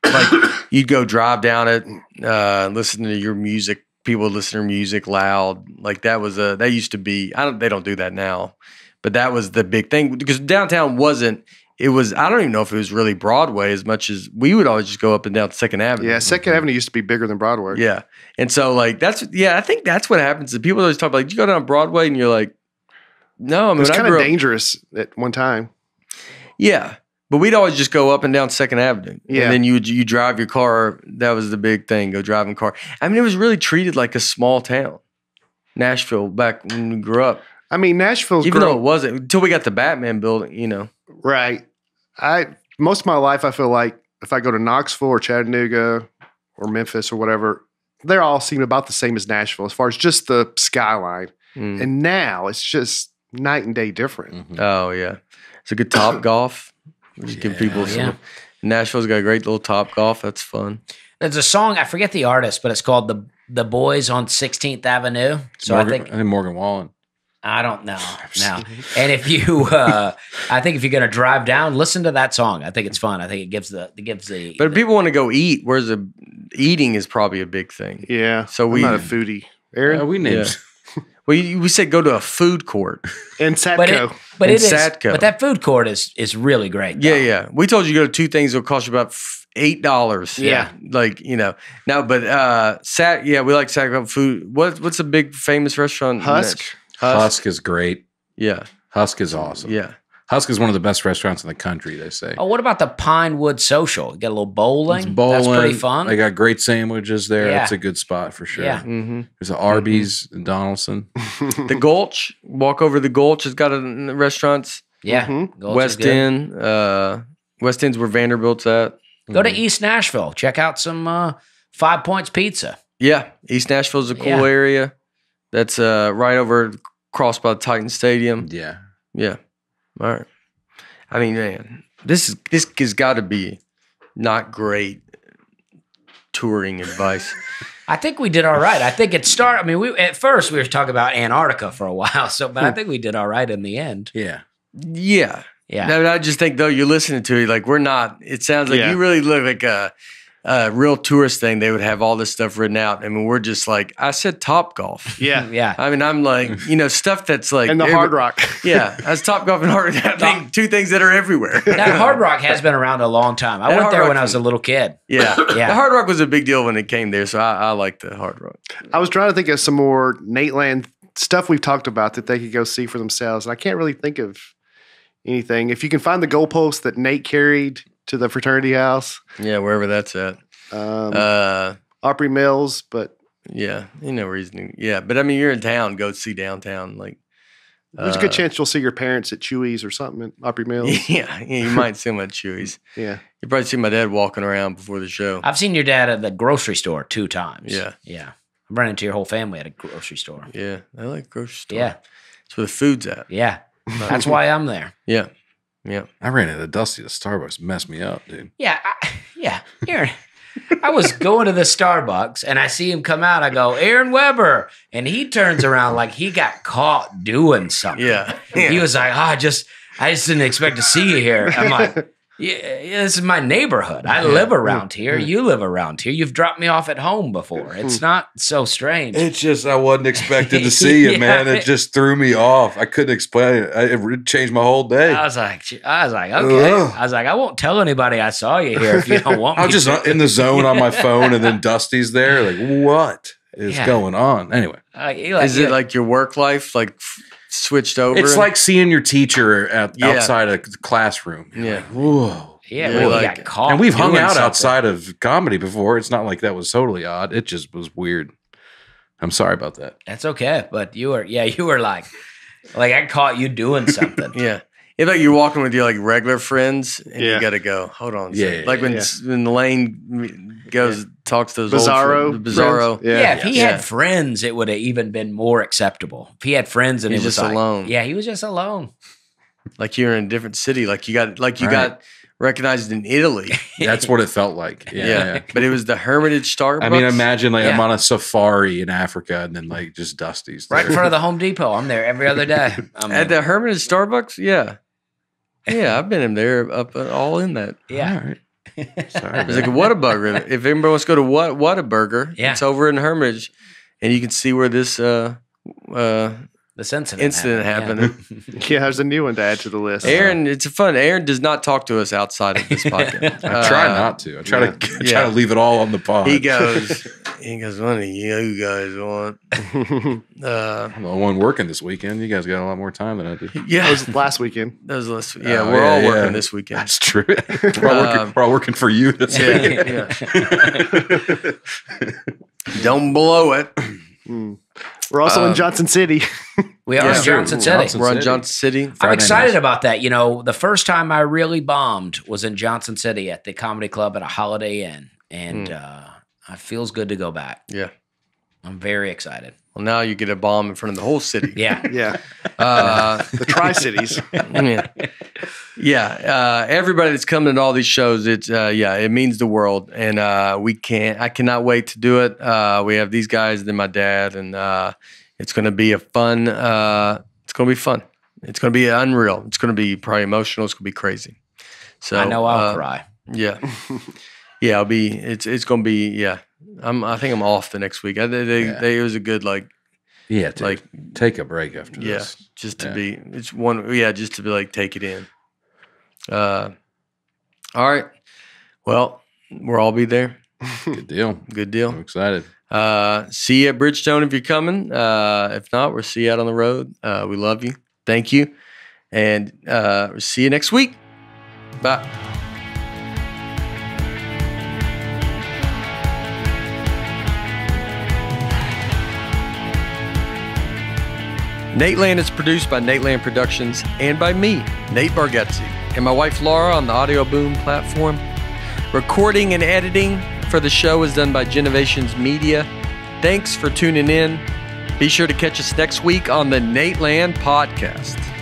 like you'd go drive down it, uh, listen to your music. People would listen to music loud. Like that was a that used to be. I don't. They don't do that now, but that was the big thing because downtown wasn't. It was. I don't even know if it was really Broadway as much as we would always just go up and down Second Avenue. Yeah, Second Avenue used to be bigger than Broadway. Yeah, and so like that's yeah. I think that's what happens. That people always talk about like you go down Broadway and you're like, no, I mean, it was kind of dangerous at one time. Yeah, but we'd always just go up and down Second Avenue. Yeah, and then you you drive your car. That was the big thing. Go driving car. I mean, it was really treated like a small town, Nashville back when we grew up. I mean, Nashville's even grown, though it wasn't until we got the Batman building, you know. Right. I most of my life I feel like if I go to Knoxville or Chattanooga or Memphis or whatever, they're all seem about the same as Nashville as far as just the skyline. Mm. And now it's just night and day different. Mm-hmm. Oh yeah. It's a good Top Golf. Just yeah, give people some yeah. Nashville's got a great little Top Golf. That's fun. There's a song, I forget the artist, but it's called The The Boys on sixteenth Avenue. So Morgan, I think I think Morgan Wallen. I don't know. No. And if you, uh, I think if you're going to drive down, listen to that song. I think it's fun. I think it gives the, it gives the. But if the, people want to go eat, where's the eating is probably a big thing. Yeah. So I'm we not a foodie. Aaron, yeah, we need. Yeah. well, you, we said go to a food court in Satco. But it, but, it is, Satco. But that food court is is really great. Though. Yeah, yeah. We told you to go to two things that'll cost you about eight dollars. Yeah. yeah, like you know. No, but uh, Sat. Yeah, we like Satco food. What what's a big famous restaurant? Husk. Husk. Husk is great. Yeah. Husk is awesome. Yeah. Husk is one of the best restaurants in the country, they say. Oh, what about the Pinewood Social? You got a little bowling. It's bowling. That's pretty fun. They got great sandwiches there. Yeah. That's a good spot for sure. Yeah. Mm-hmm. There's an Arby's mm-hmm. in Donaldson. The Gulch. Walk over the Gulch has got a, restaurants. Yeah. Mm-hmm. West End. Uh, West End's where Vanderbilt's at. Go mm-hmm. to East Nashville. Check out some uh, Five Points Pizza. Yeah. East Nashville's a cool yeah. area. That's uh, right over across by the Titan Stadium. Yeah. Yeah. All right. I mean, man, this is this has got to be not great touring advice. I think we did all right. I think it started. I mean, we at first we were talking about Antarctica for a while, so but I think we did all right in the end. Yeah. Yeah. Yeah. No, I just think though you're listening to it, like we're not. It sounds like yeah. you really look like a. Uh, real tourist thing, they would have all this stuff written out. I mean, we're just like, I said Topgolf. Yeah. Yeah. I mean, I'm like, you know, stuff that's like. And the Hard Rock. Yeah. That's Topgolf and Hard Rock. I think two things that are everywhere. Now, Hard Rock has been around a long time. I that went Hard there Rock when I was a little kid. Yeah. yeah. The Hard Rock was a big deal when it came there, so I, I like the Hard Rock. I was trying to think of some more Nateland stuff we've talked about that they could go see for themselves, and I can't really think of anything. If you can find the goalpost that Nate carried to the fraternity house. Yeah, wherever that's at. Um, uh, Opry Mills, but. Yeah, you know, reason. Yeah, but I mean, you're in town, go see downtown. Like, There's uh, a good chance you'll see your parents at Chewy's or something at Opry Mills. Yeah, yeah you might see them at Chewy's. Yeah. You probably see my dad walking around before the show. I've seen your dad at the grocery store two times. Yeah. Yeah. I've run into your whole family at a grocery store. Yeah, I like grocery store. Yeah. That's where the food's at. Yeah, that's why I'm there. Yeah. Yeah, I ran into Dusty at Starbucks. Messed me up, dude. Yeah, I, yeah. Aaron, I was going to the Starbucks and I see him come out. I go, Aaron Weber, and he turns around like he got caught doing something. Yeah, yeah. He was like, oh, I just, I just didn't expect to see you here. I'm like, yeah, yeah this is my neighborhood. I yeah. live around here. You live around here. You've dropped me off at home before. It's not so strange. It's just I wasn't expecting to see you, yeah. man. It just threw me off. I couldn't explain it. It changed my whole day. I was like, I was like, okay. Ugh. I was like, I won't tell anybody I saw you here if you don't want me. I'm just to. in the zone on my phone, and then Dusty's there. Like, what is yeah. going on? Anyway, uh, like, is it like your work life, like? Switched over. It's like seeing your teacher at, yeah. outside a classroom. You're yeah. Like, whoa. Yeah. yeah we like, got caught and we've hung out something. outside of comedy before. It's not like that was totally odd. It just was weird. I'm sorry about that. That's okay. But you were, yeah, you were like, like I caught you doing something. yeah. It's like you're walking with your like regular friends and yeah. you got to go, hold on. Yeah. yeah like when, yeah. when Lane goes, yeah. talks to those Bizarro. Old friends, Bizarro. Yeah. yeah. If he yeah. had friends, it would have even been more acceptable. If he had friends and he was just like, alone. Yeah. He was just alone. Like you're in a different city. Like you got, like you right. got recognized in Italy. That's what it felt like. Yeah. yeah. yeah. But it was the Hermitage Starbucks. I mean, imagine like yeah. I'm on a safari in Africa and then like just Dusty's. There. Right in front of the Home Depot. I'm there every other day. I'm At there. the Hermitage Starbucks? Yeah. Yeah, I've been in there up all in that. Yeah. All right. Sorry. It's like a Whataburger. If anybody wants to go to what Whataburger, yeah. it's over in Hermitage, and you can see where this uh, uh, this incident, incident happened. happened. Yeah. yeah, there's a new one to add to the list. Aaron, it's fun. Aaron does not talk to us outside of this podcast. I uh, try not to. I try yeah. to I try yeah. to leave it all on the pod. He goes, he goes, what do you guys want? Uh, I'm the one working this weekend. You guys got a lot more time than I do. Yeah, it was last weekend. That was last. Yeah, uh, we're yeah, all yeah. working this weekend. That's true. We're all, working, um, we're all working for you this yeah, weekend. Yeah. Don't blow it. Mm. We're also um, in Johnson City. We are yeah, in Johnson City. Johnson We're City. in Johnson City. Friday I'm excited night. about that. You know, the first time I really bombed was in Johnson City at the comedy club at a Holiday Inn. And mm. uh, it feels good to go back. Yeah. I'm very excited. Well, now you get a bomb in front of the whole city. Yeah. yeah. Uh, the Tri-Cities. yeah. yeah. Uh, everybody that's coming to all these shows, it's, uh, yeah, it means the world. And uh, we can't, I cannot wait to do it. Uh, we have these guys, then my dad, and uh, it's going to be a fun, uh, It's going to be fun. It's going to be unreal. It's going to be probably emotional. It's going to be crazy. So I know I'll uh, cry. Yeah. Yeah, I'll be, it's it's going to be, yeah. I'm, I think I'm off the next week. I, they, yeah. they, it was a good, like, yeah, dude, like take a break after yeah, this. Just yeah, just to be, it's one, yeah, just to be like, take it in. Uh, all right. Well, we'll all be there. Good deal. Good deal. I'm excited. Uh, see you at Bridgestone if you're coming. Uh, if not, we'll see you out on the road. Uh, we love you. Thank you. And uh, we'll see you next week. Bye. Nateland is produced by Nateland Productions and by me, Nate Bargatze, and my wife Laura on the Audio Boom platform. Recording and editing for the show is done by Genovations Media. Thanks for tuning in. Be sure to catch us next week on the Nateland Podcast.